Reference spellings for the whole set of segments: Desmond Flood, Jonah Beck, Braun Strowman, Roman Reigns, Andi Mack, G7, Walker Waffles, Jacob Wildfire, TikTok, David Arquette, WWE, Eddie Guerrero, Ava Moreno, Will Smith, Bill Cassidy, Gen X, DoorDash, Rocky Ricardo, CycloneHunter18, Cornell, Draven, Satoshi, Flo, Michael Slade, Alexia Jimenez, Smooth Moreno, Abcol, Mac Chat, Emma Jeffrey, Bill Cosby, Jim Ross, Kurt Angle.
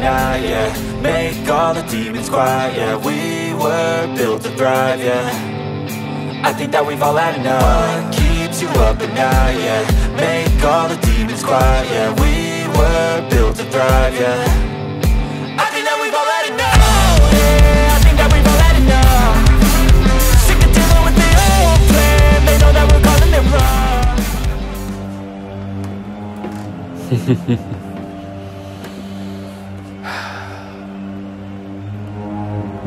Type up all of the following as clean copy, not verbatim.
nah, yeah. Make all the demons quiet, yeah. We were built to thrive, yeah. I think that we've all had enough. What keeps you up at night, yeah. Make all the demons quiet, yeah. We were built to thrive, yeah.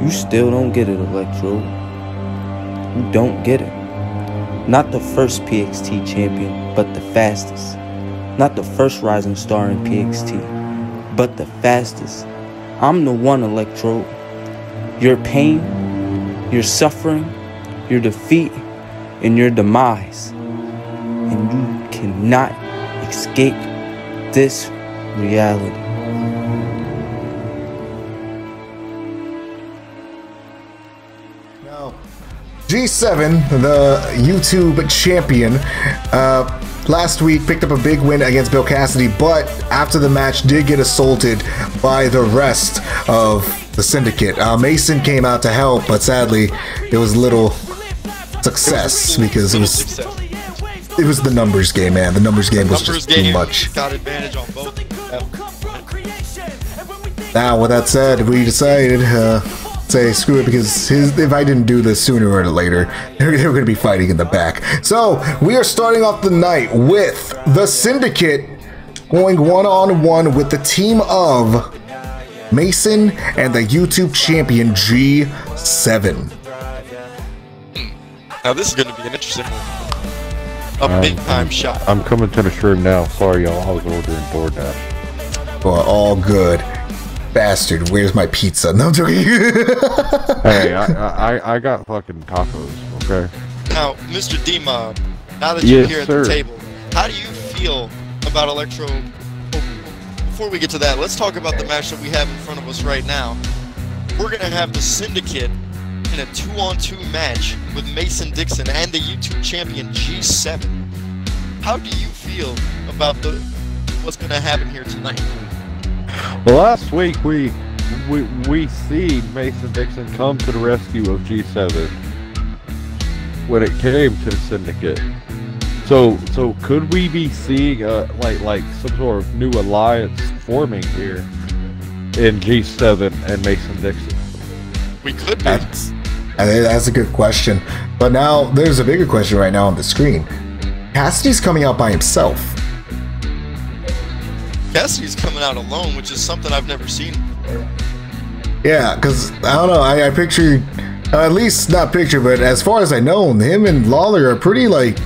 You still don't get it, Electro. You don't get it. Not the first PXT champion, but the fastest. Not the first rising star in PXT, but the fastest. I'm the one, Electro. Your pain, your suffering, your defeat, and your demise. And you cannot escape this reality. Now, G7, the YouTube champion, last week picked up a big win against Bill Cassidy, but after the match did get assaulted by the rest of the Syndicate. Mason came out to help, but sadly there was little success because it was. It was the numbers game, man. The numbers game was just too much. Got advantage on both. Now, with that said, we decided say screw it because if I didn't do this sooner or later, they were going to be fighting in the back. So we are starting off the night with the Syndicate going one-on-one with the team of Mason and the YouTube champion G7. Now this is going to be an interesting one. A big time shot. I'm coming to the stream now. Sorry, y'all. I was ordering DoorDash. Well, all good. Bastard, where's my pizza? No, I'm joking. Hey, I got fucking tacos, okay? Now, Mr. D-Mob, now that you're here at the table, how do you feel about Electro? Before we get to that, let's talk about the match that we have in front of us right now. We're going to have the Syndicate in a 2-on-2 match with Mason Dixon and the YouTube champion G7. How do you feel about what's going to happen here tonight? Well, last week we see Mason Dixon come to the rescue of G7 when it came to the Syndicate. So could we be seeing like some sort of new alliance forming here in G7 and Mason Dixon? We could be. That's a good question. But now, there's a bigger question right now on the screen. Cassidy's coming out by himself. Cassidy's coming out alone, which is something I've never seen. Yeah, because, I don't know, I picture, at least not picture, but as far as I know, him and Lawler are pretty, like,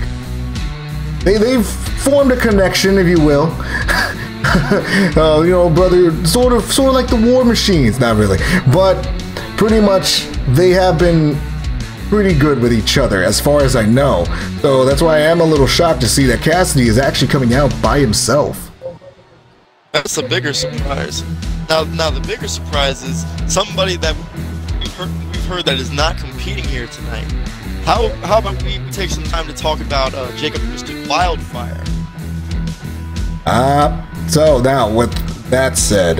they've formed a connection, if you will. You know, brother, sort of like the War Machines, not really, but pretty much they have been pretty good with each other as far as I know. So that's why I am a little shocked to see that Cassidy is actually coming out by himself. That's the bigger surprise. Now the bigger surprise is somebody that we've heard that is not competing here tonight. How about we take some time to talk about Jacob Wildfire? So now with that said,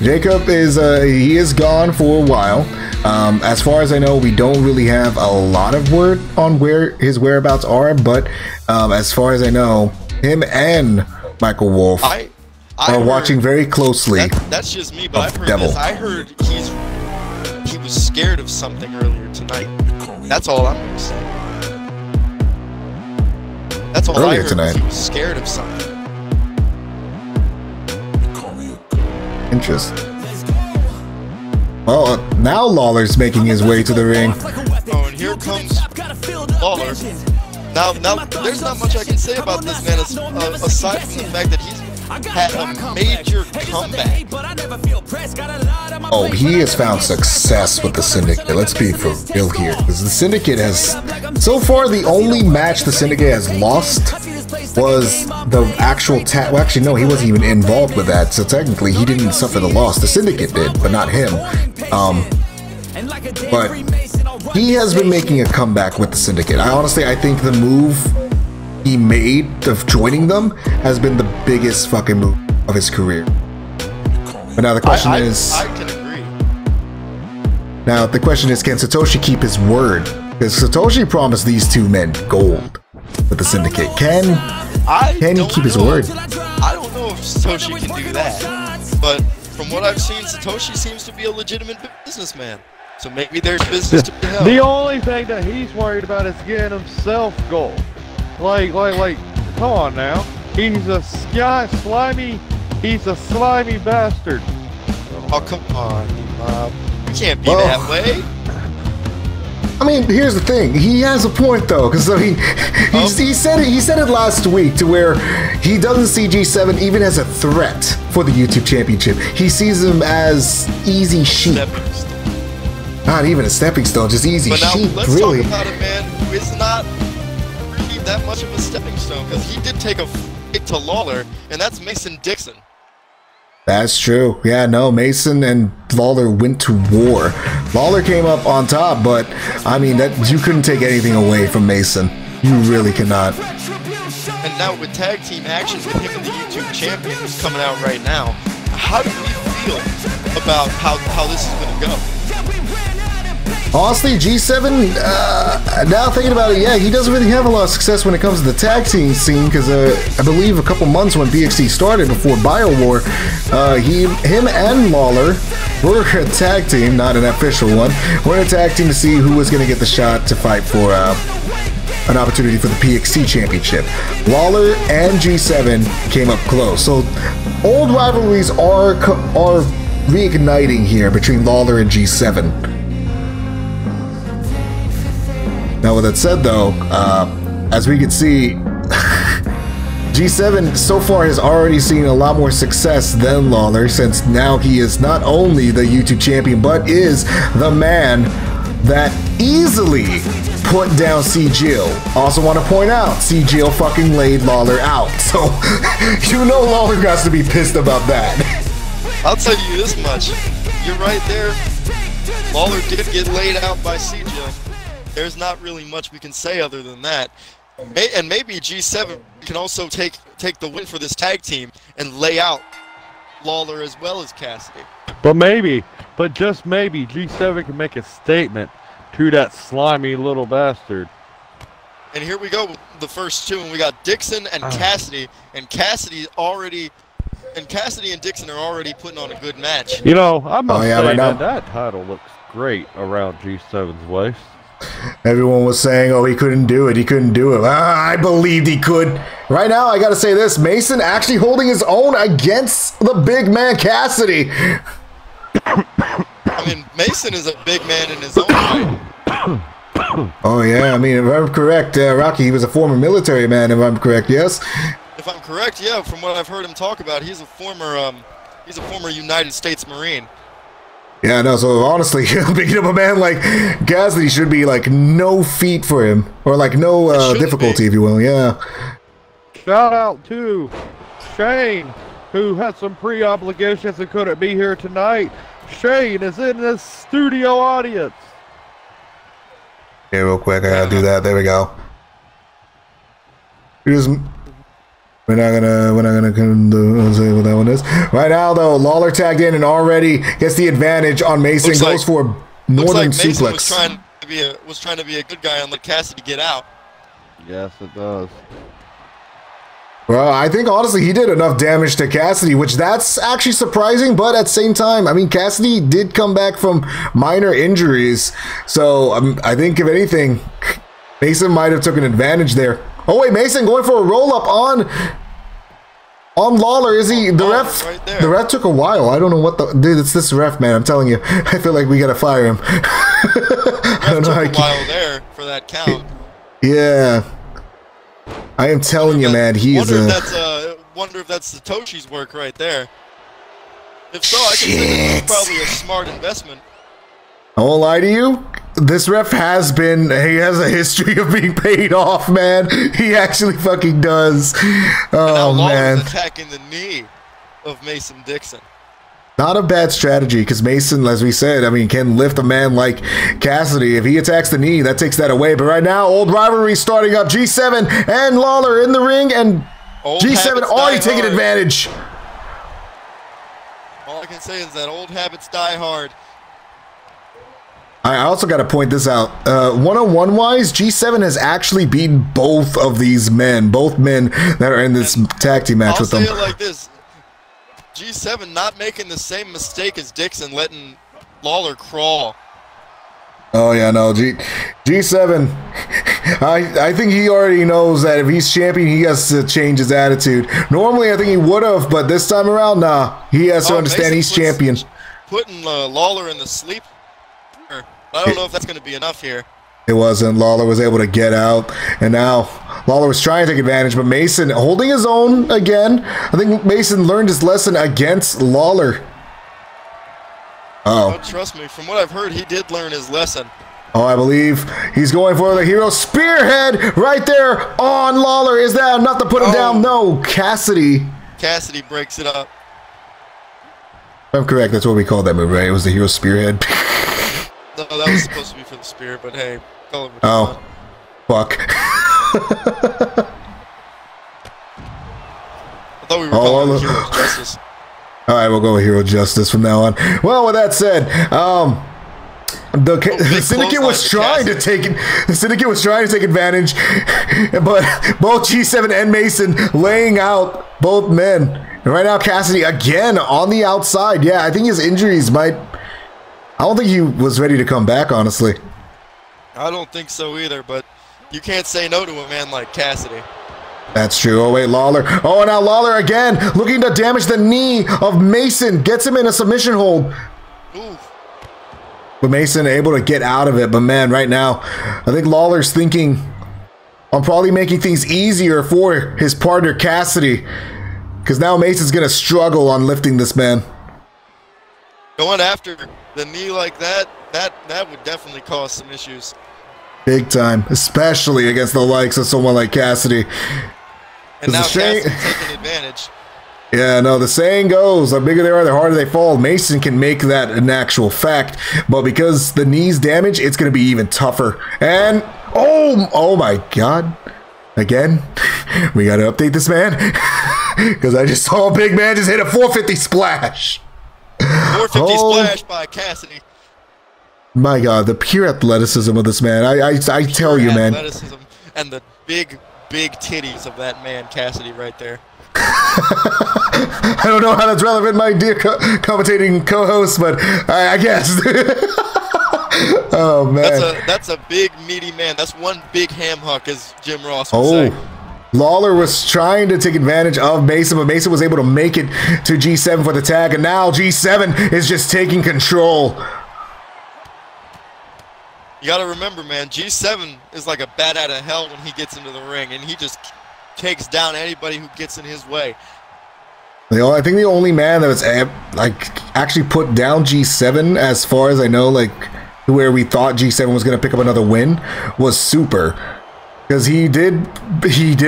Jacob is gone for a while. As far as I know, we don't really have a lot of word on where his whereabouts are, but as far as I know, him and Michael Wolf are watching very closely. That's just me, but I've heard Devil. This. I heard he was scared of something earlier tonight. That's all I'm going to say. That's all I heard tonight. He was scared of something. Interest. Well, now Lawler's making his way to the ring. Oh, and here comes Lawler. Now, there's not much I can say about this man aside from the fact that he's had a major comeback. Oh, he has found success with the Syndicate. Let's be for real here, because the Syndicate has, so far, the only match the Syndicate has lost was the actual tag. Well, actually, no, he wasn't even involved with that, so technically he didn't suffer the loss. The Syndicate did, but not him. But he has been making a comeback with the Syndicate. I think the move he made of joining them has been the biggest fucking move of his career. But now the question is... I can agree. Now the question is, can Satoshi keep his word? Because Satoshi promised these two men gold with the Syndicate. Can he keep his word? I don't know if Satoshi can do that. But from what I've seen, Satoshi seems to be a legitimate businessman. So maybe there's business to be held. The only thing that he's worried about is getting himself gold. Like, come on now. He's a slimy bastard. Oh, come on, Bob. You can't be that way. I mean, here's the thing. He has a point though, because he said it last week, to where he doesn't see G7 even as a threat for the YouTube Championship. He sees him as easy sheep. Not even a stepping stone, just easy sheep, let's really. Talk about a man who is not really that much of a stepping stone, because he did take a fight to Lawler, and that's Mason Dixon. That's true. Yeah, no, Mason and Lawler went to war. Lawler came up on top, but I mean, that you couldn't take anything away from Mason. You really cannot. And now with tag team action with him and the YouTube champion who's coming out right now, how do you feel about how this is going to go? Honestly, G7, now thinking about it, yeah, he doesn't really have a lot of success when it comes to the tag team scene, because I believe a couple months when PXT started before BioWar, him and Lawler were a tag team, not an official one. We're a tag team to see who was going to get the shot to fight for an opportunity for the PXT Championship. Lawler and G7 came up close. So old rivalries are reigniting here between Lawler and G7. Now with that said though, as we can see, G7 so far has already seen a lot more success than Lawler, since now he is not only the YouTube champion, but is the man that easily put down C. Gill. Also want to point out, C. Gill fucking laid Lawler out, so you know Lawler got to be pissed about that. I'll tell you this much, you're right there, Lawler did get laid out by C. Gill. There's not really much we can say other than that. And maybe G7 can also take the win for this tag team and lay out Lawler as well as Cassidy. But maybe, but just maybe, G7 can make a statement to that slimy little bastard. And here we go with the first two, and we got Dixon and Cassidy, and Cassidy and Dixon are already putting on a good match. You know, I must say that title looks great around G7's waist. Everyone was saying, oh, he couldn't do it. He couldn't do it. I believed he could. Right now, I got to say this. Mason actually holding his own against the big man Cassidy. I mean, Mason is a big man in his own right. Oh, yeah. I mean, if I'm correct, Rocky, he was a former military man, if I'm correct, yes? If I'm correct, yeah. From what I've heard him talk about, he's a former United States Marine. Yeah, no, so honestly, picking up a man like Cassidy should be like no feat for him, or like no difficulty, if you will, yeah. Shout out to Shane, who had some pre-obligations and couldn't be here tonight. Shane is in this studio audience. Yeah, real quick, I gotta do that, there we go. We're not gonna say what that one is. Right now though, Lawler tagged in and already gets the advantage on Mason. Looks goes like, for Northern Suplex. Mason was trying to be a good guy and let Cassidy get out. Yes, it does. Well, I think honestly he did enough damage to Cassidy, which that's actually surprising, but at the same time, I mean, Cassidy did come back from minor injuries, so I think if anything, Mason might have took an advantage there. Oh wait, Mason going for a roll-up on Lawler. Is he the ref? Right there. The ref took a while. I don't know what the dude. It's this ref, man. I'm telling you. I feel like we gotta fire him. I don't know. Took a while there for that count. Yeah, I am telling you, man. He's. Wonder if that's Satoshi's work right there. If so, I can think it's probably a smart investment. I won't lie to you. This ref has been, he has a history of being paid off, man. He actually fucking does. Oh, man. Lawler's attacking the knee of Mason Dixon. Not a bad strategy, because Mason, as we said, I mean, can lift a man like Cassidy. If he attacks the knee, that takes that away. But right now, old rivalry starting up. G7 and Lawler in the ring, and old G7 already taking advantage. All I can say is that old habits die hard. I also got to point this out. 101 wise, G7 has actually beaten both of these men, both men that are in this tag team match with them. I'll say it like this. G7 not making the same mistake as Dixon, letting Lawler crawl. Oh yeah, no, G7. I think he already knows that if he's champion, he has to change his attitude. Normally, I think he would have, but this time around, nah. He has to understand he's champion. Putting Lawler in the sleep. I don't know if that's going to be enough here. It wasn't. Lawler was able to get out, and now Lawler was trying to take advantage, but Mason holding his own again. I think Mason learned his lesson against Lawler. Oh, trust me, from what I've heard, he did learn his lesson. Oh, I believe he's going for the hero spearhead right there on Lawler. Is that enough to put him down? No, Cassidy. Cassidy breaks it up. If I'm correct, that's what we called that move, right? It was the hero spearhead. No, that was supposed to be for the spear, but hey, call it what you want. Fuck. I thought we were calling it Hero Justice. All right, we'll go with Hero Justice from now on. Well, with that said, the Syndicate was trying to take advantage, but both G7 and Mason laying out both men. And right now, Cassidy again on the outside. Yeah, I think his injuries might. I don't think he was ready to come back, honestly. I don't think so either, but you can't say no to a man like Cassidy. That's true. Oh, wait, Lawler. Oh, and now Lawler again, looking to damage the knee of Mason. Gets him in a submission hold. Oof. But Mason able to get out of it. But, man, right now, I think Lawler's thinking on probably making things easier for his partner, Cassidy, because now Mason's going to struggle on lifting this man. Going after the knee like that, that would definitely cause some issues. Big time, especially against the likes of someone like Cassidy. And now Cassidy's taking advantage. Yeah, no, the saying goes, the bigger they are, the harder they fall. Mason can make that an actual fact, but because the knee's damaged, it's going to be even tougher. And, oh my God. Again, we got to update this man, because I just saw a big man just hit a 450 splash. 450 splash by Cassidy. My God, the pure athleticism of this man. I tell you, man. Athleticism and the big titties of that man, Cassidy, right there. I don't know how that's relevant, my dear commentating co-host, but I guess. Oh, man. That's a big, meaty man. That's one big ham hock, as Jim Ross would say. Lawler was trying to take advantage of Mason, but Mason was able to make it to G7 for the tag, and now G7 is just taking control. You got to remember, man, G7 is like a bat out of hell when he gets into the ring, and he just takes down anybody who gets in his way. I think the only man that was actually put down G7, as far as I know, like where we thought G7 was going to pick up another win, was Super. Because he did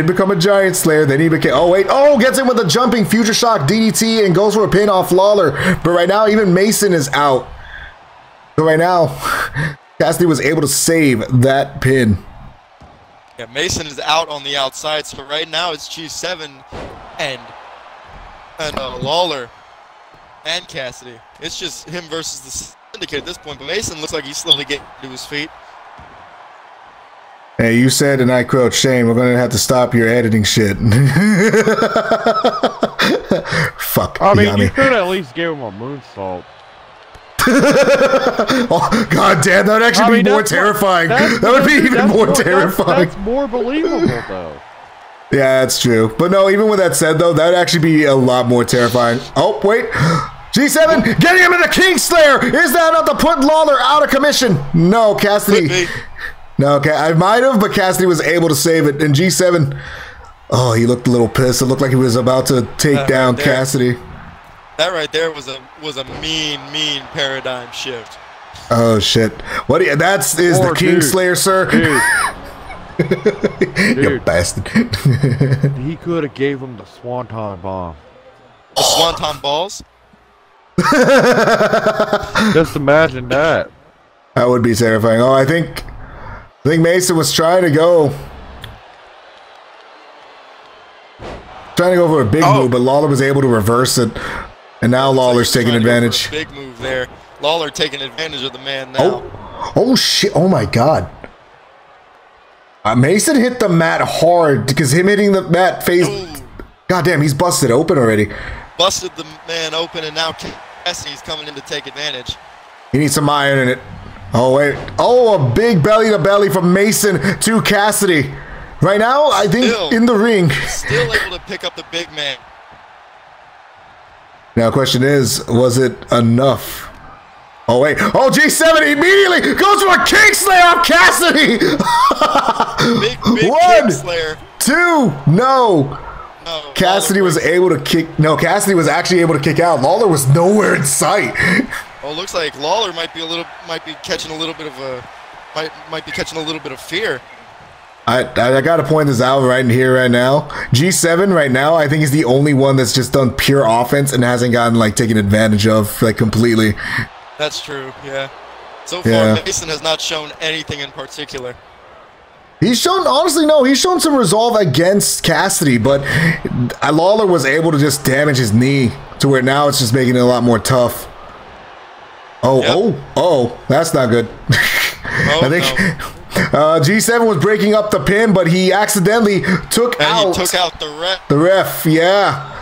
become a giant slayer, then he became, gets him with a jumping future shock DDT and goes for a pin off Lawler. But right now, even Mason is out. So right now, Cassidy was able to save that pin. Yeah, Mason is out on the outside, so right now it's G7 and Lawler and Cassidy. It's just him versus the Syndicate at this point, but Mason looks like he's slowly getting to his feet. Hey, you said, and I quote, Shane, we're going to have to stop your editing shit. Fuck. I mean, you could at least give him a moonsault. Oh, God damn, that would actually be more terrifying. That would be even more terrifying. That's more believable, though. Yeah, that's true. But no, even with that said, though, that would actually be a lot more terrifying. Oh, wait. G7 getting him into Kingslayer. Is that enough to put Lawler out of commission? No, Cassidy. No, okay, I might have, but Cassidy was able to save it. And G7, oh, he looked a little pissed. It looked like he was about to take down Cassidy. That right there was a mean paradigm shift. Oh shit! What? That is the Kingslayer, sir. Dude. You bastard! He could have gave him the Swanton bomb. The Swanton balls. Just imagine that. That would be terrifying. Oh, I think Mason was trying to go for a big move, but Lawler was able to reverse it. And now Lawler's taking advantage. Big move there. Lawler taking advantage of the man now. Oh, oh shit. Oh, my God. Mason hit the mat hard because him hitting the mat face. God damn, he's busted open already. Busted the man open, and now Cassidy's coming in to take advantage. He needs some iron in it. Oh, wait. Oh, a big belly-to-belly from Mason to Cassidy. Right now, I think in the ring. Still able to pick up the big man. Now, question is, was it enough? Oh, wait. Oh, G7 immediately goes for a Kingslayer on Cassidy. big One, Kingslayer. Two, no. Cassidy was able to kick. No, Cassidy was actually able to kick out. Lawler was nowhere in sight. Oh, looks like Lawler might be catching a little bit of fear. I gotta point this out right here, right now. G7 right now, I think, is the only one that's just done pure offense and hasn't gotten like taken advantage of like completely. That's true. Yeah. So far, yeah. Mason has not shown anything in particular. He's shown, honestly, no, he's shown some resolve against Cassidy, but Lawler was able to just damage his knee to where now it's just making it a lot more tough. Oh, oh, that's not good. Oh, I think G7 was breaking up the pin, but he accidentally took out the ref. The ref, yeah.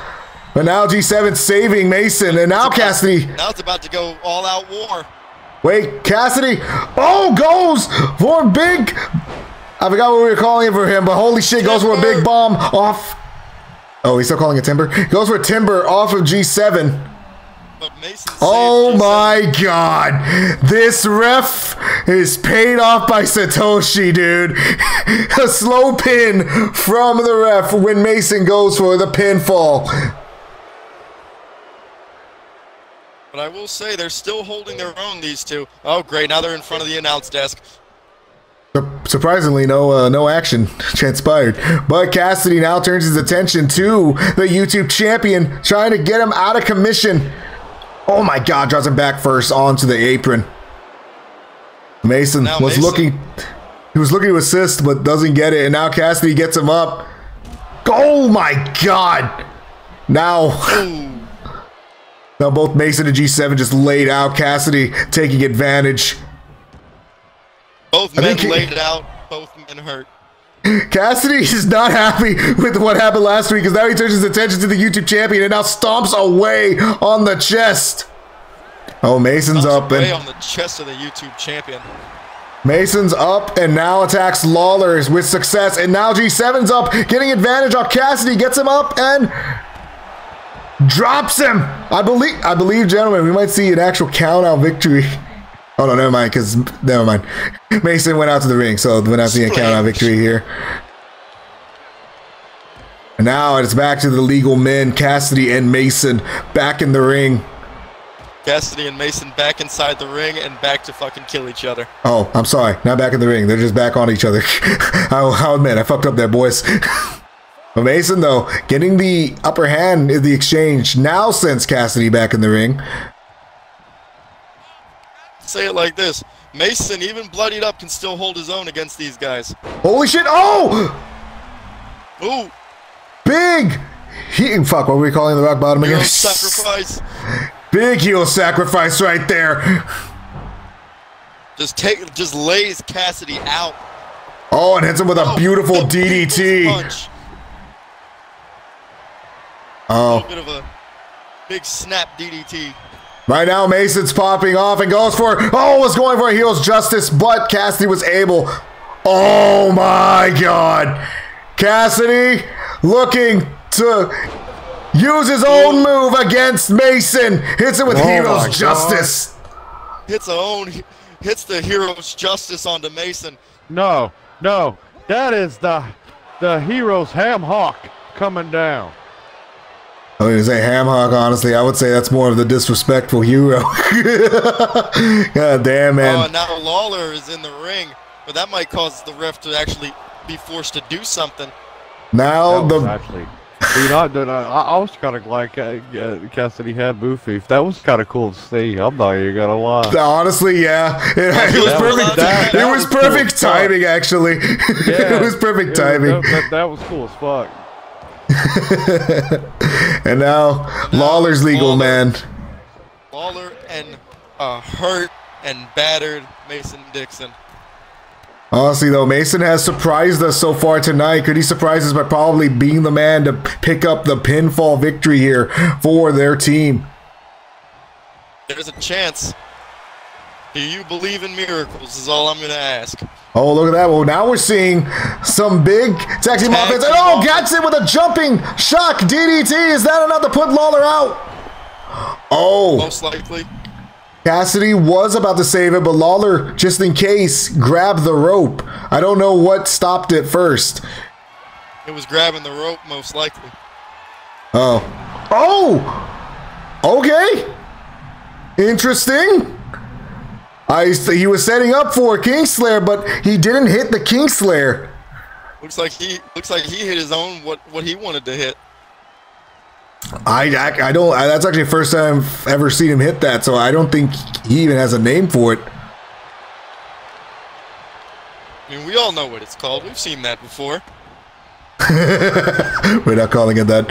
But now G7's saving Mason, and now Cassidy. Now it's about to go all-out war. Wait, Cassidy. Oh, goes for a big... I forgot what we were calling for him, but holy shit, goes for a big bomb off. Oh, he's still calling it timber. Goes for a timber off of G7. But Mason oh my god. This ref is paid off by Satoshi, dude. A slow pin from the ref when Mason goes for the pinfall. But I will say they're still holding their own, these two. Oh, great. Now they're in front of the announce desk. Surprisingly, no action transpired. But Cassidy now turns his attention to the YouTube champion, trying to get him out of commission. Oh my God, draws him back first onto the apron. Mason now was looking to assist, but doesn't get it. And now Cassidy gets him up. Oh my God. Now both Mason and G7 just laid out. Cassidy taking advantage. Both men laid out, both men hurt. Cassidy is not happy with what happened last week, because now he turns his attention to the YouTube champion and now stomps away on the chest. Oh, Mason's up and on the chest of the YouTube champion. Mason's up and now attacks Lawler with success, and now G7's up, getting advantage on Cassidy, gets him up and drops him. I believe, gentlemen, we might see an actual count-out victory. Oh no, never mind, because never mind. Mason went out to the ring, so we're not seeing a count-out victory here. And now it's back to the legal men, Cassidy and Mason, back in the ring. Cassidy and Mason back inside the ring and back to fucking kill each other. Oh, I'm sorry, not back in the ring. They're just back on each other. I'll admit, I fucked up there, boys. But Mason, though, getting the upper hand in the exchange now sends Cassidy back in the ring. Say it like this. Mason, even bloodied up, can still hold his own against these guys. Holy shit. Oh! Ooh. Big heel. Fuck, what were we calling the rock bottom again? Heel sacrifice. Big heel sacrifice right there. Just lays Cassidy out. Oh, and hits him with a beautiful DDT. Punch. Oh. A little bit of a big snap DDT. Right now, Mason's popping off and goes for, was going for a heel's justice, but Cassidy was able. Oh my God. Cassidy looking to use his own move against Mason. Hits it with hero's justice. Hits the hero's justice onto Mason. No. That is the hero's ham hock coming down. I was gonna say ham hock, honestly. I would say that's more of the disrespectful hero. God damn, man. Oh, and now Lawler is in the ring, but that might cause the ref to actually be forced to do something. Now the actually, I was kind of like Cassidy had boof beef. That was kind of cool to see. I'm not even gonna lie. Honestly, yeah, it was perfect timing, actually. Yeah, it was perfect timing. That was cool as fuck. And now Lawler's legal, man. Lawler and hurt and battered Mason Dixon. Honestly, though, Mason has surprised us so far tonight. Could he surprise us by probably being the man to pick up the pinfall victory here for their team? There's a chance. Do you believe in miracles is all I'm going to ask. Oh, look at that. Well, now we're seeing some big tag team offense. And oh, gets it with a jumping shock DDT. Is that enough to put Lawler out? Oh. Most likely. Cassidy was about to save it, but Lawler, just in case, grabbed the rope. I don't know what stopped it first. It was grabbing the rope, most likely. Oh. Oh! Okay. Interesting. He was setting up for a Kingslayer, but he didn't hit the Kingslayer. Looks like he hit his own what he wanted to hit. I don't. That's actually the first time I've ever seen him hit that, so I don't think he even has a name for it. I mean, we all know what it's called. We've seen that before. We're not calling it that.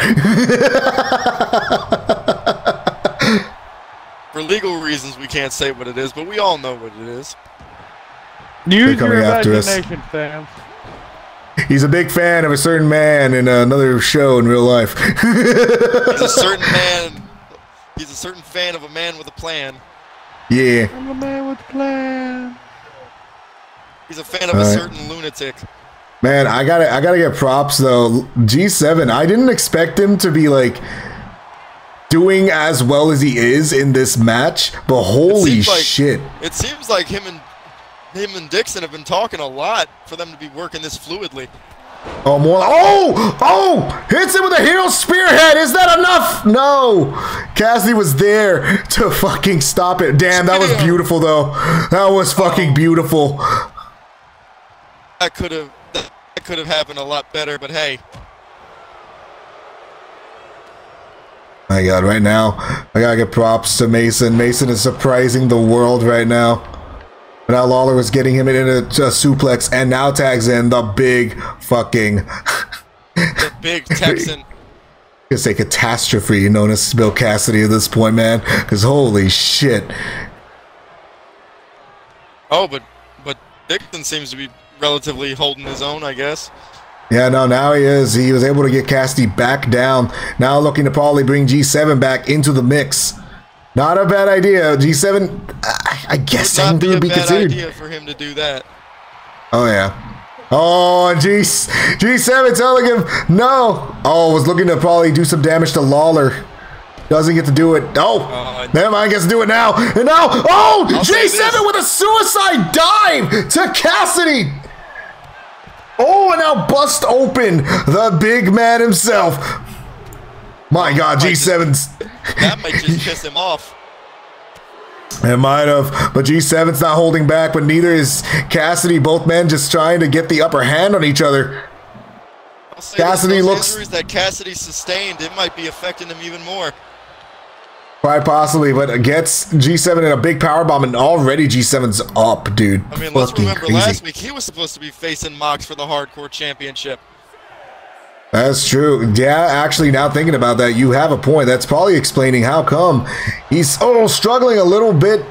For legal reasons, we can't say what it is, but we all know what it is. Use your imagination, fam. He's a big fan of a certain man in another show in real life. He's a certain man. He's a certain fan of a man with a plan. Yeah. I'm a man with a plan. He's a fan of a certain lunatic. Man, I gotta get props though. G7. I didn't expect him to be like doing as well as he is in this match, but holy shit. It seems like him and Dixon have been talking a lot for them to be working this fluidly. Oh, more. Oh! Oh! Hits him with a heel spearhead! Is that enough? No! Cassidy was there to fucking stop it. Damn, that was beautiful, though. That was fucking beautiful. That could have happened a lot better, but hey. My God, right now, I gotta get props to Mason. Mason is surprising the world right now. But now Lawler was getting him in a suplex, and now tags in the big fucking... the big Texan. It's a catastrophe known as Bill Cassidy at this point, man. Because holy shit. Oh, but Dixon seems to be relatively holding his own, I guess. Yeah, no, now he is. He was able to get Cassidy back down. Now looking to probably bring G7 back into the mix. Not a bad idea. G7, I guess that would be considered. Not a bad idea for him to do that. Oh, yeah. Oh, G7 telling him no. Oh, was looking to probably do some damage to Lawler. Doesn't get to do it. Oh, never mind. Gets to do it now. And now, oh, G7 with a suicide dive to Cassidy. Oh, and now bust open the big man himself. My God, G7's. That might just piss him off. It might have, but G7's not holding back, but neither is Cassidy. Both men just trying to get the upper hand on each other. Cassidy looks. Injuries that Cassidy sustained, it might be affecting him even more. Quite possibly, but it gets G7 in a big powerbomb, and already G7's up, dude. I mean, let's remember last week, he was supposed to be facing Mox for the Hardcore Championship. That's true. Yeah, actually, now thinking about that, you have a point. That's probably explaining how come he's struggling a little bit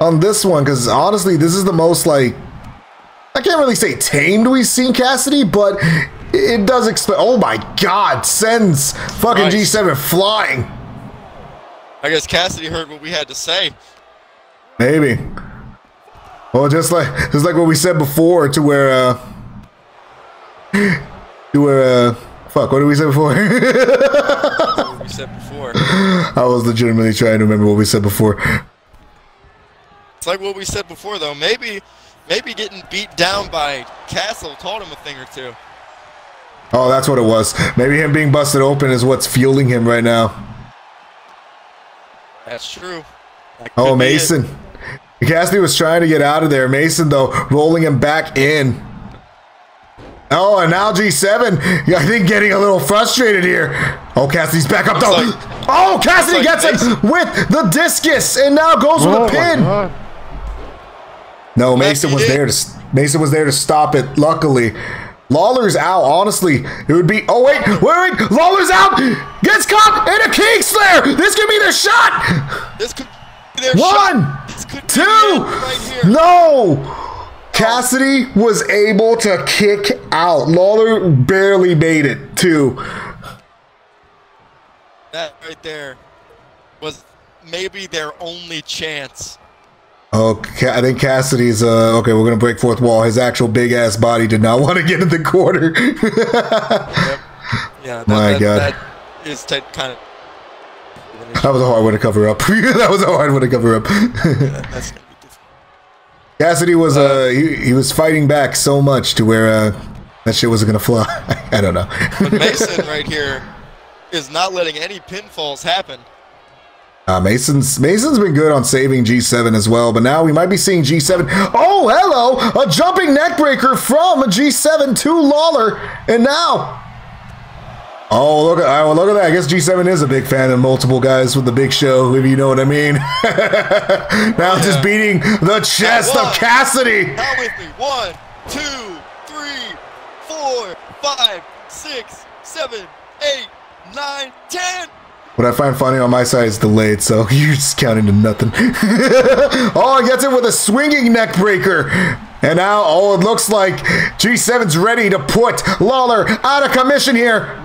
on this one, because honestly, this is the most, like, I can't really say tamed we've seen Cassidy, but it does explain. Oh, my God, sends fucking G7 flying. I guess Cassidy heard what we had to say. Maybe. Well, just like what we said before, to where, fuck, what did we say before? What we said before. I was legitimately trying to remember what we said before. It's like what we said before, though. Maybe getting beat down by Castle taught him a thing or two. Oh, that's what it was. Maybe him being busted open is what's fueling him right now. That's true. Oh, Mason. Cassidy was trying to get out of there. Mason, though, rolling him back in. Oh, and now G7, I think, getting a little frustrated here. Oh, Cassidy's back up, though. Oh, Cassidy gets him with the discus and now goes with a pin. No, Mason was there to stop it, luckily. Lawler's out, honestly. It would be... Oh, wait. Wait. Lawler's out. Gets caught in a King Slayer. This could be their shot. This could be their shot. One. Two. Right here. No. Cassidy was able to kick out. Lawler barely made it, too. That right there was maybe their only chance. Okay, I think Cassidy's, okay, we're going to break fourth wall. His actual big-ass body did not want to get in the corner. Yep. Yeah, my God. That is kind of... That was a hard one to cover up. That was a hard one to cover up. Yeah, that's... Cassidy was he was fighting back so much to where that shit wasn't gonna fly. I don't know. But Mason right here is not letting any pinfalls happen. Mason's been good on saving G7 as well, but now we might be seeing G7. Oh, hello! A jumping neckbreaker from G7 to Lawler, and now. Oh, look at that. I guess G7 is a big fan of multiple guys with the big show, if you know what I mean. Now just beating the chest of Cassidy. Now with me. 1, 2, 3, 4, 5, 6, 7, 8, 9, 10. What I find funny on my side is delayed, so you're just counting to nothing. Oh, he gets it with a swinging neck breaker. And now, oh, it looks like G7's ready to put Lawler out of commission here.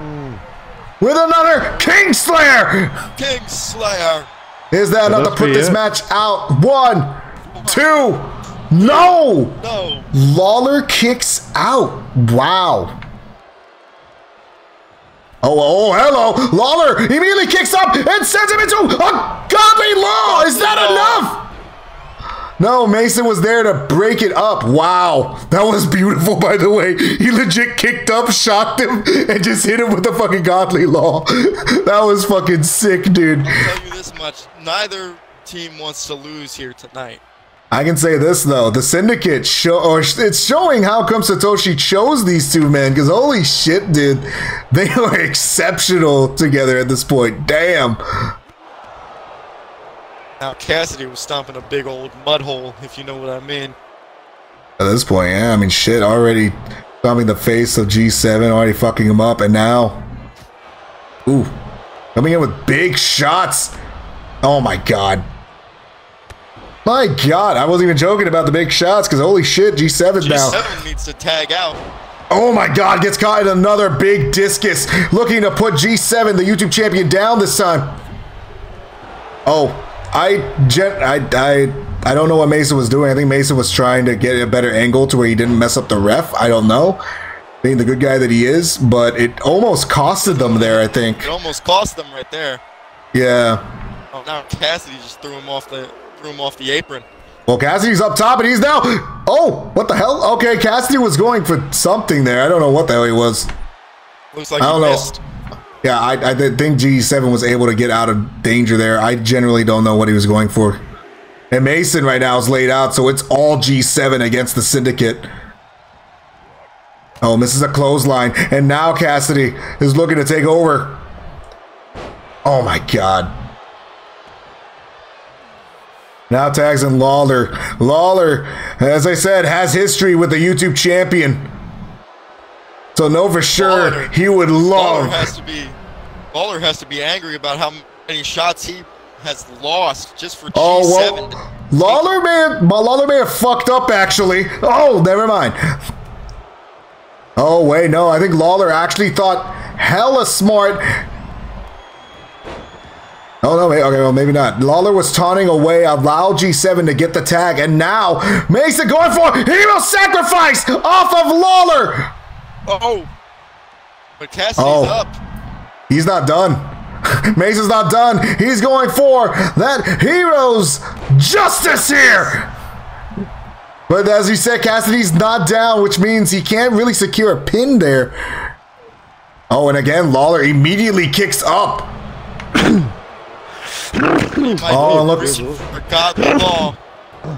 With another Kingslayer! Kingslayer! Is that enough to put this match out? 1, 2, no! No! Lawler kicks out. Wow. Oh, hello! Lawler immediately kicks up and sends him into a godly law! Is that enough? No, Mason was there to break it up. Wow. That was beautiful, by the way. He legit kicked up, shocked him, and just hit him with the fucking godly law. That was fucking sick, dude. I'll tell you this much. Neither team wants to lose here tonight. I can say this, though. The Syndicate, it's showing how come Satoshi chose these two men, because holy shit, dude. They are exceptional together at this point. Damn. Now, Cassidy was stomping a big old mud hole, if you know what I mean. At this point, yeah. I mean, shit, already stomping the face of G7, already fucking him up, and now... Ooh. Coming in with big shots. Oh, my God. My God, I wasn't even joking about the big shots because holy shit, G7 now. G7 needs to tag out. Oh my God, gets caught in another big discus, looking to put G7, the YouTube champion, down this time. Oh, I don't know what Mason was doing. I think Mason was trying to get a better angle to where he didn't mess up the ref. I don't know, being the good guy that he is, but it almost costed them there. I think it almost cost them right there. Yeah. Oh, now Cassidy just threw him off the. Him off the apron. Well, Cassidy's up top and he's now. Oh, what the hell? Okay, Cassidy was going for something there. I don't know what the hell he was. Looks like he missed. Yeah, I think G7 was able to get out of danger there. I generally don't know what he was going for. And Mason right now is laid out, so it's all G7 against the Syndicate. Oh, misses a clothesline, and now Cassidy is looking to take over. Oh my God. Now tags in Lawler. Lawler, as I said, has history with the YouTube champion. So know for sure he would love. Lawler has to be angry about how many shots he has lost just for G7. Oh, well, Lawler may have fucked up, actually. Oh, never mind. Oh, wait, no. I think Lawler actually thought hella smart. Oh, no, okay, well, maybe not. Lawler was taunting away, allowed G7 to get the tag, and now Mason going for hero sacrifice off of Lawler. Oh, but Cassidy's up. He's not done. Mason's not done. He's going for that hero's justice here. But as you said, Cassidy's not down, which means he can't really secure a pin there. Oh, and again, Lawler immediately kicks up. Oh, look.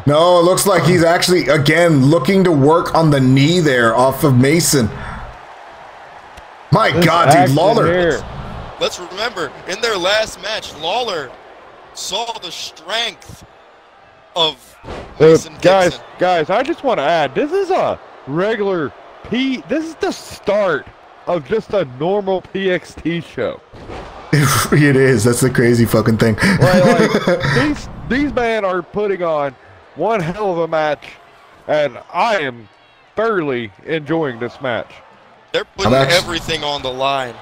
No, it looks like he's actually, again, looking to work on the knee there off of Mason. My God, dude, Lawler. Let's remember, in their last match, Lawler saw the strength of Mason Dixon. Guys, I just want to add, this is a regular This is the start of just a normal PXT show. It is. That's the crazy fucking thing. Like, these men are putting on one hell of a match, and I am thoroughly enjoying this match. They're putting everything on the line.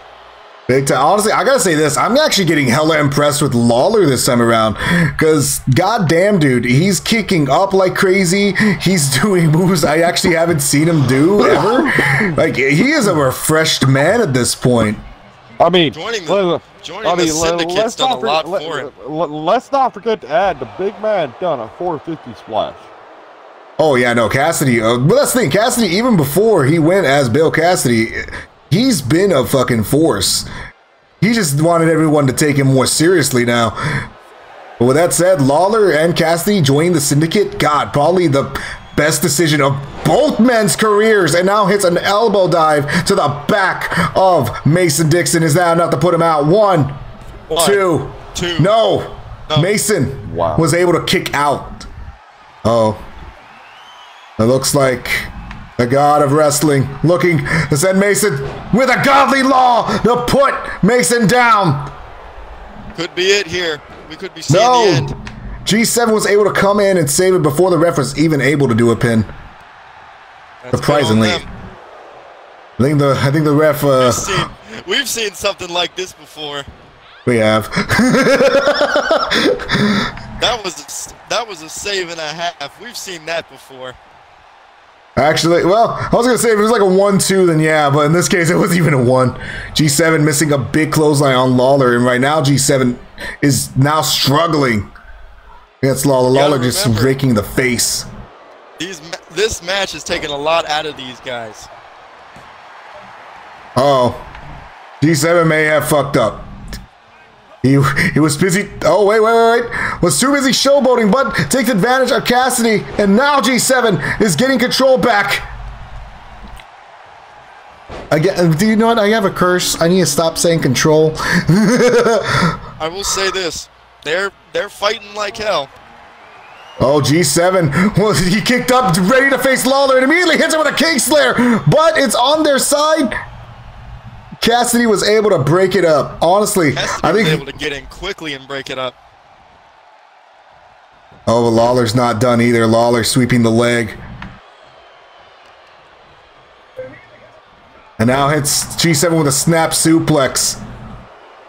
Big time. Honestly, I gotta say this. I'm actually getting hella impressed with Lawler this time around, because goddamn, dude, he's kicking up like crazy. He's doing moves I actually haven't seen him do ever. Like, he is a refreshed man at this point. I mean, joining the syndicate's done a lot for him. Let's not forget to add the big man done a 450 splash. Oh yeah, no, Cassidy. But that's the thing, Cassidy. Even before he went as Bill Cassidy, he's been a fucking force. He just wanted everyone to take him more seriously now. But with that said, Lawler and Cassidy joining the Syndicate. God, probably the best decision of both men's careers. And now hits an elbow dive to the back of Mason Dixon. Is that enough to put him out? One, two. No. Mason was able to kick out. It looks like the god of wrestling looking to send Mason with a godly law to put Mason down. Could be it here. We could be seeing the end. G7 was able to come in and save it before the ref was even able to do a pin. That's surprisingly. I think the ref... We've seen something like this before. We have. that was a save and a half. We've seen that before. Actually, well, I was going to say, if it was like a 1-2, then yeah, but in this case, it wasn't even a 1. G7 missing a big clothesline on Lawler, and right now, G7 is now struggling against Lawler. Lawler just raking the face. This match is taking a lot out of these guys. G7 may have fucked up. He was busy. Oh, wait. Was too busy showboating, but takes advantage of Cassidy. And now G7 is getting control back. Again, do you know what? I have a curse. I need to stop saying control. I will say this. They're fighting like hell. Oh, G7. Well, he kicked up, ready to face Lawler, and immediately hits him with a Kingslayer. But it's on their side. Cassidy was able to break it up. Honestly, Cassidy was able to get in quickly and break it up. Oh, but Lawler's not done either. Lawler sweeping the leg. And now hits G7 with a snap suplex.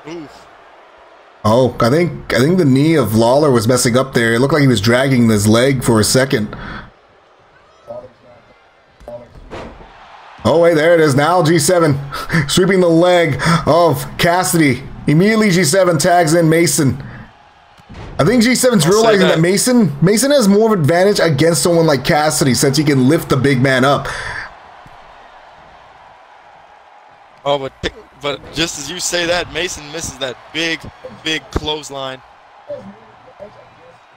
Oof. Oh, I think the knee of Lawler was messing up there. It looked like he was dragging his leg for a second. Oh, wait, there it is. Now G7 sweeping the leg of Cassidy. Immediately G7 tags in Mason. I think G7's realizing that Mason has more of an advantage against someone like Cassidy, since he can lift the big man up. Oh, but just as you say that, Mason misses that big clothesline.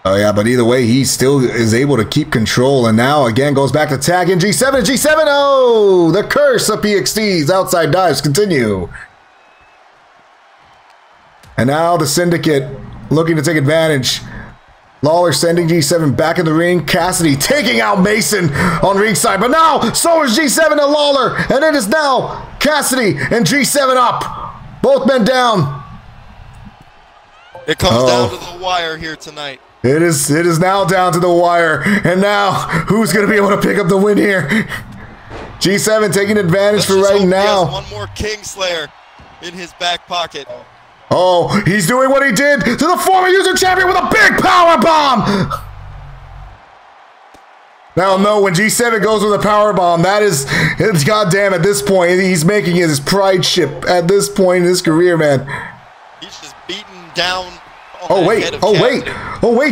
Oh, yeah, but either way, he still is able to keep control, and now again goes back to tag in G7. G7, oh, the curse of PXT's outside dives continue. And now the Syndicate looking to take advantage. Lawler sending G7 back in the ring. Cassidy taking out Mason on ringside, but now so is G7 and Lawler, and it is now Cassidy and G7 up. Both men down. It comes down to the wire here tonight. It is now down to the wire, and now who's going to be able to pick up the win here? G7 taking advantage for right now. He has one more Kingslayer in his back pocket. Oh, he's doing what he did to the former user champion with a big power bomb. Now, no, when G7 goes with a power bomb, it's goddamn at this point. He's making his pride ship at this point in his career, man. He's just beaten down. Oh wait,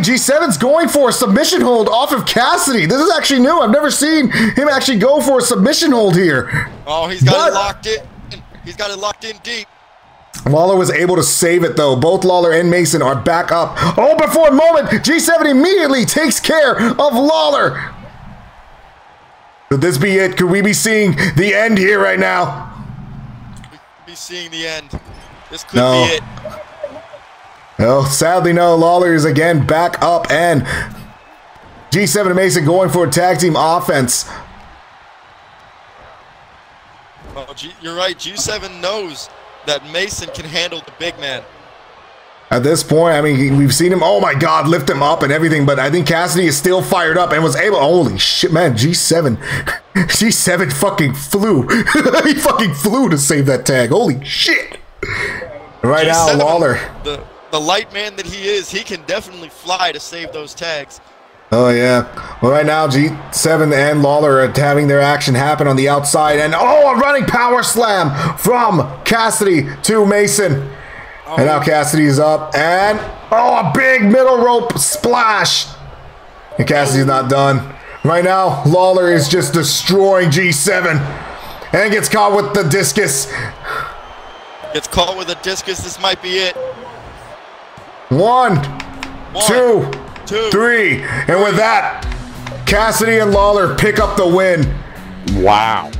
G7's going for a submission hold off of Cassidy. This is actually new. I've never seen him actually go for a submission hold here. Oh, he's got it locked in. He's got it locked in deep. Lawler was able to save it, though. Both Lawler and Mason are back up. Oh, before a moment, G7 immediately takes care of Lawler. Could this be it? Could we be seeing the end here right now? We could be seeing the end. This could be it. Oh, sadly, no. Lawler is again back up, and G7 and Mason going for a tag team offense. Well, you're right. G7 knows that Mason can handle the big man. At this point, I mean, we've seen him, oh my God, lift him up and everything, but I think Cassidy is still fired up and was able, holy shit, man, G7. G7 fucking flew. He fucking flew to save that tag. Holy shit. Right now, Lawler. The light man that he is, he can definitely fly to save those tags. Oh, yeah. Well, right now, G7 and Lawler are having their action happen on the outside, and oh, a running power slam from Cassidy to Mason. Oh. And now Cassidy's up, and oh, a big middle rope splash. And Cassidy's not done. Right now, Lawler is just destroying G7, and gets caught with the discus. Gets caught with a discus. This might be it. One, two, three. And with that, Cassidy and Lawler pick up the win. Wow.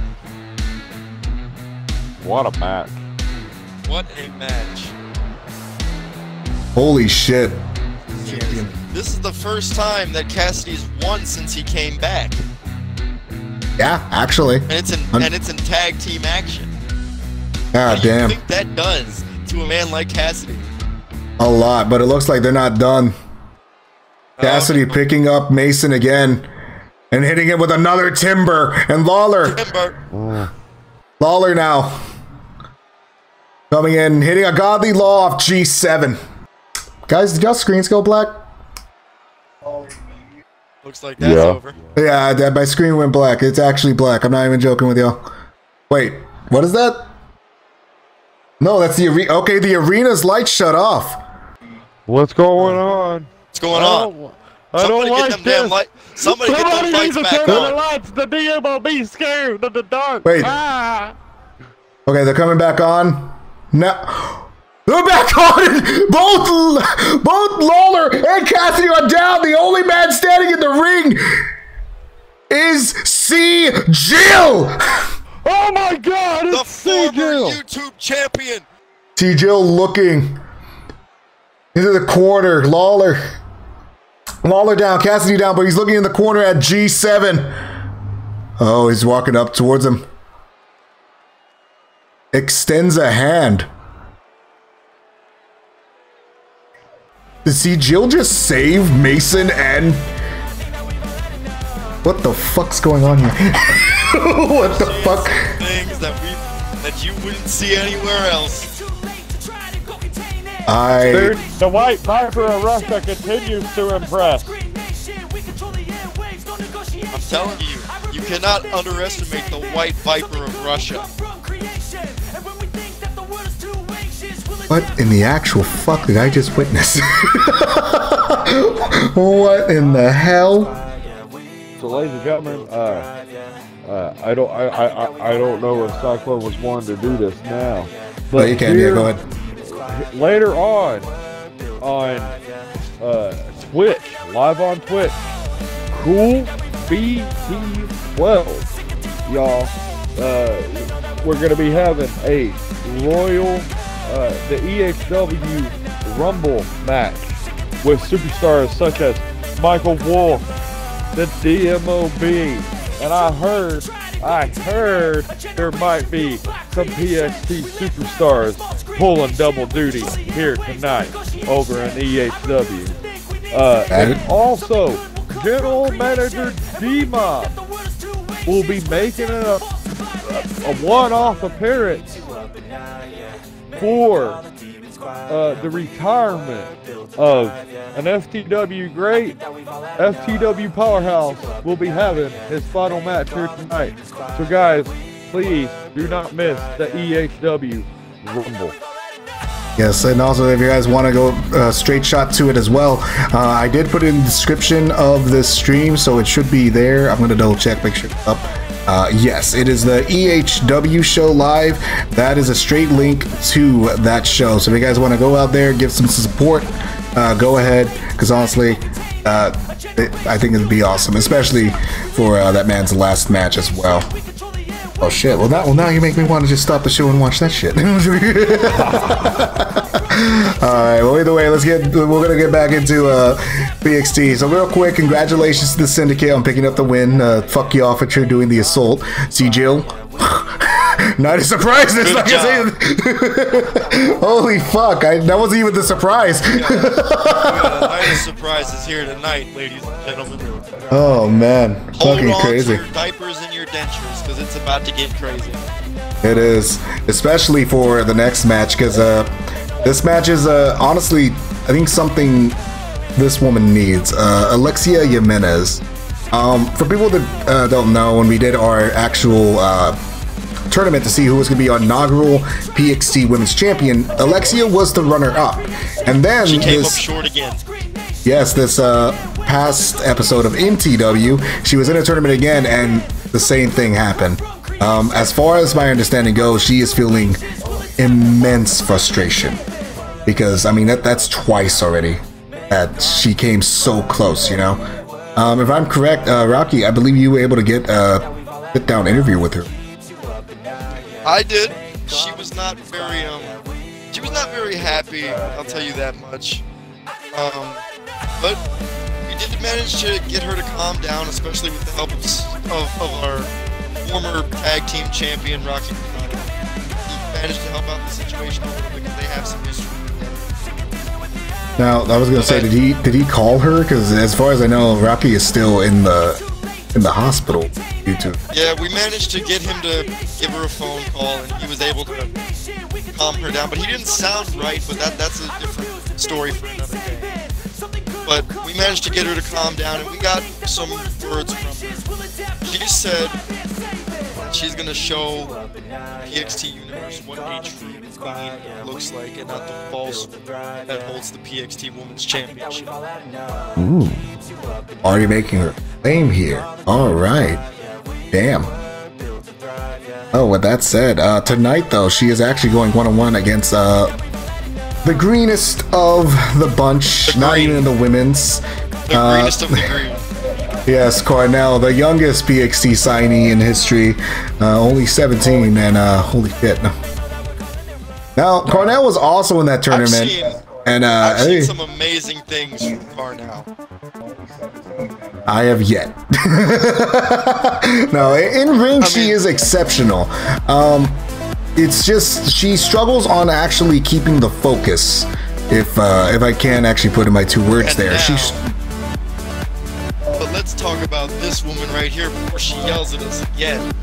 What a match. What a match. Holy shit. Champion. This is the first time that Cassidy's won since he came back. Yeah, actually. And it's in tag team action. God damn. I think that does to a man like Cassidy. A lot, but it looks like they're not done. Cassidy picking up Mason again and hitting him with another timber, and Lawler. Lawler now coming in, hitting a godly law off G7. Guys, did y'all screens go black? Looks like that's over. Yeah, my screen went black. It's actually black. I'm not even joking with y'all. Wait, what is that? No, that's the arena. Okay, the arena's lights shut off. What's going on? What's going on? Somebody get them lights back on. The lights. The DMOB scared of the dark. Wait. Ah. Okay, they're coming back on. Now they're back on. Both Lawler and Cassidy are down. The only man standing in the ring is C. Gill. Oh my God! It's the C. Gill, YouTube champion. C. Gill looking into the corner. Lawler down, Cassidy down, but he's looking in the corner at G7. Oh, he's walking up towards him. Extends a hand. Did C. Gill just save Mason and... What the fuck's going on here? What the fuck? Things that you wouldn't see anywhere else. Dude, the White Viper of Russia continues to impress. I'm telling you, you cannot underestimate the White Viper of Russia. What in the actual fuck did I just witness? What in the hell? So, ladies and gentlemen, I don't know if Cyclone was wanting to do this now, but no, you can. Yeah, go ahead. Later on Twitch, live on Twitch, Cool BT12, y'all, we're gonna be having a Royal, the EHW Rumble match with superstars such as Michael Wolf, the DMOB, and I heard there might be some PXT superstars pulling double duty here tonight over in EHW. And also, General Manager D-Mob will be making a one-off appearance for the retirement of an FTW great. FTW Powerhouse will be having his final match here tonight. So guys, please do not miss the EHW Rumble. Yes, and also if you guys want to go straight shot to it as well, I did put it in the description of this stream, so it should be there. I'm going to double check, make sure it's up. Yes, it is the EHW show live. That is a straight link to that show. So if you guys want to go out there, give some support, go ahead, because honestly, I think it'd be awesome, especially for that man's last match as well. Oh shit! Well now you make me want to just stop the show and watch that shit. All right. Well, either way, we're gonna get back into PXT. So real quick, congratulations to the Syndicate on picking up the win. Fuck y'all for doing the assault, C. Gill. Not a surprise. It's like holy fuck! That wasn't even the surprise. We got the highest surprises here tonight, ladies and gentlemen. Oh man, fucking crazy! Hold on to your diapers and your dentures, because it's about to get crazy. It is, especially for the next match, because this match is honestly, I think something this woman needs. Alexia Jimenez. For people that don't know, when we did our actual tournament to see who was going to be our inaugural PXT Women's Champion, Alexia was the runner-up, and then she came up short again. Yes, this past episode of MTW, she was in a tournament again, and the same thing happened. As far as my understanding goes, she is feeling immense frustration because I mean that's twice already that she came so close, you know. If I'm correct, Rocky, I believe you were able to get a sit-down interview with her. I did. She was not very happy, I'll tell you that much. But we did manage to get her to calm down, especially with the help of our former tag team champion Rocky Ricardo. He managed to help out the situation a little bit because they have some history. Now I was gonna say, did he call her? Because as far as I know, Rocky is still in the hospital. YouTube. Yeah, we managed to get him to give her a phone call, and he was able to calm her down. But he didn't sound right. But that's a different story for another day. But we managed to get her to calm down, and we got some words from her. She said that she's gonna show PXT Universe what a looks like, and not the false that holds the PXT Women's Championship. Ooh. Are you making her claim here? All right. Damn. Oh, with that said, tonight, though, she is actually going one-on-one against the greenest of the bunch, not even the women's. The greenest of the green. Yes, Cornell, the youngest PXT signee in history, only 17, and holy shit. Now, Cornell was also in that tournament. I've seen some amazing things from Cornell. I have yet. No, in ring, she is exceptional. It's just, she struggles on actually keeping the focus. If I can actually put in my two words there. But let's talk about this woman right here before she yells at us again.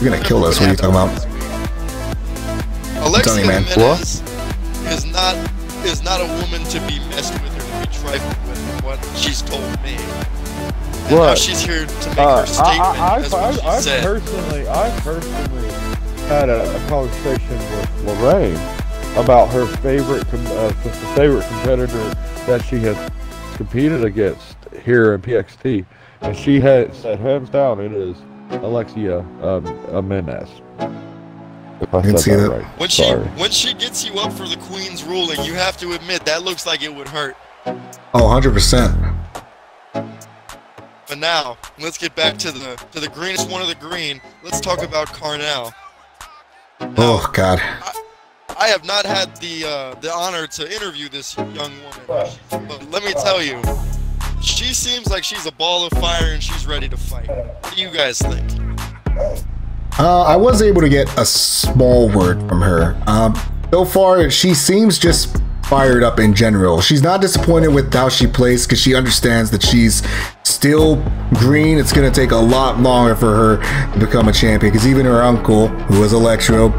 You're going to kill us. What are you talking about? Alexia Jimenez is not a woman to be messed with or to be trifled with, from what she's told me. And now she's here to make her statement. I personally had a conversation with Lorraine about her favorite competitor that she has competed against here in PXT, and she had said hands down it is Alexia Jimenez. I can see that. Right. When she gets you up for the Queen's ruling, you have to admit that looks like it would hurt. Oh, 100%. But now, let's get back to the greenest one of the green. Let's talk about Cornell. Now, oh God. I have not had the honor to interview this young woman, but let me tell you, she seems like she's a ball of fire and she's ready to fight. What do you guys think? I was able to get a small word from her. So far, she seems just fired up in general. She's not disappointed with how she plays because she understands that she's still green. It's going to take a lot longer for her to become a champion because even her uncle, who was Electrob,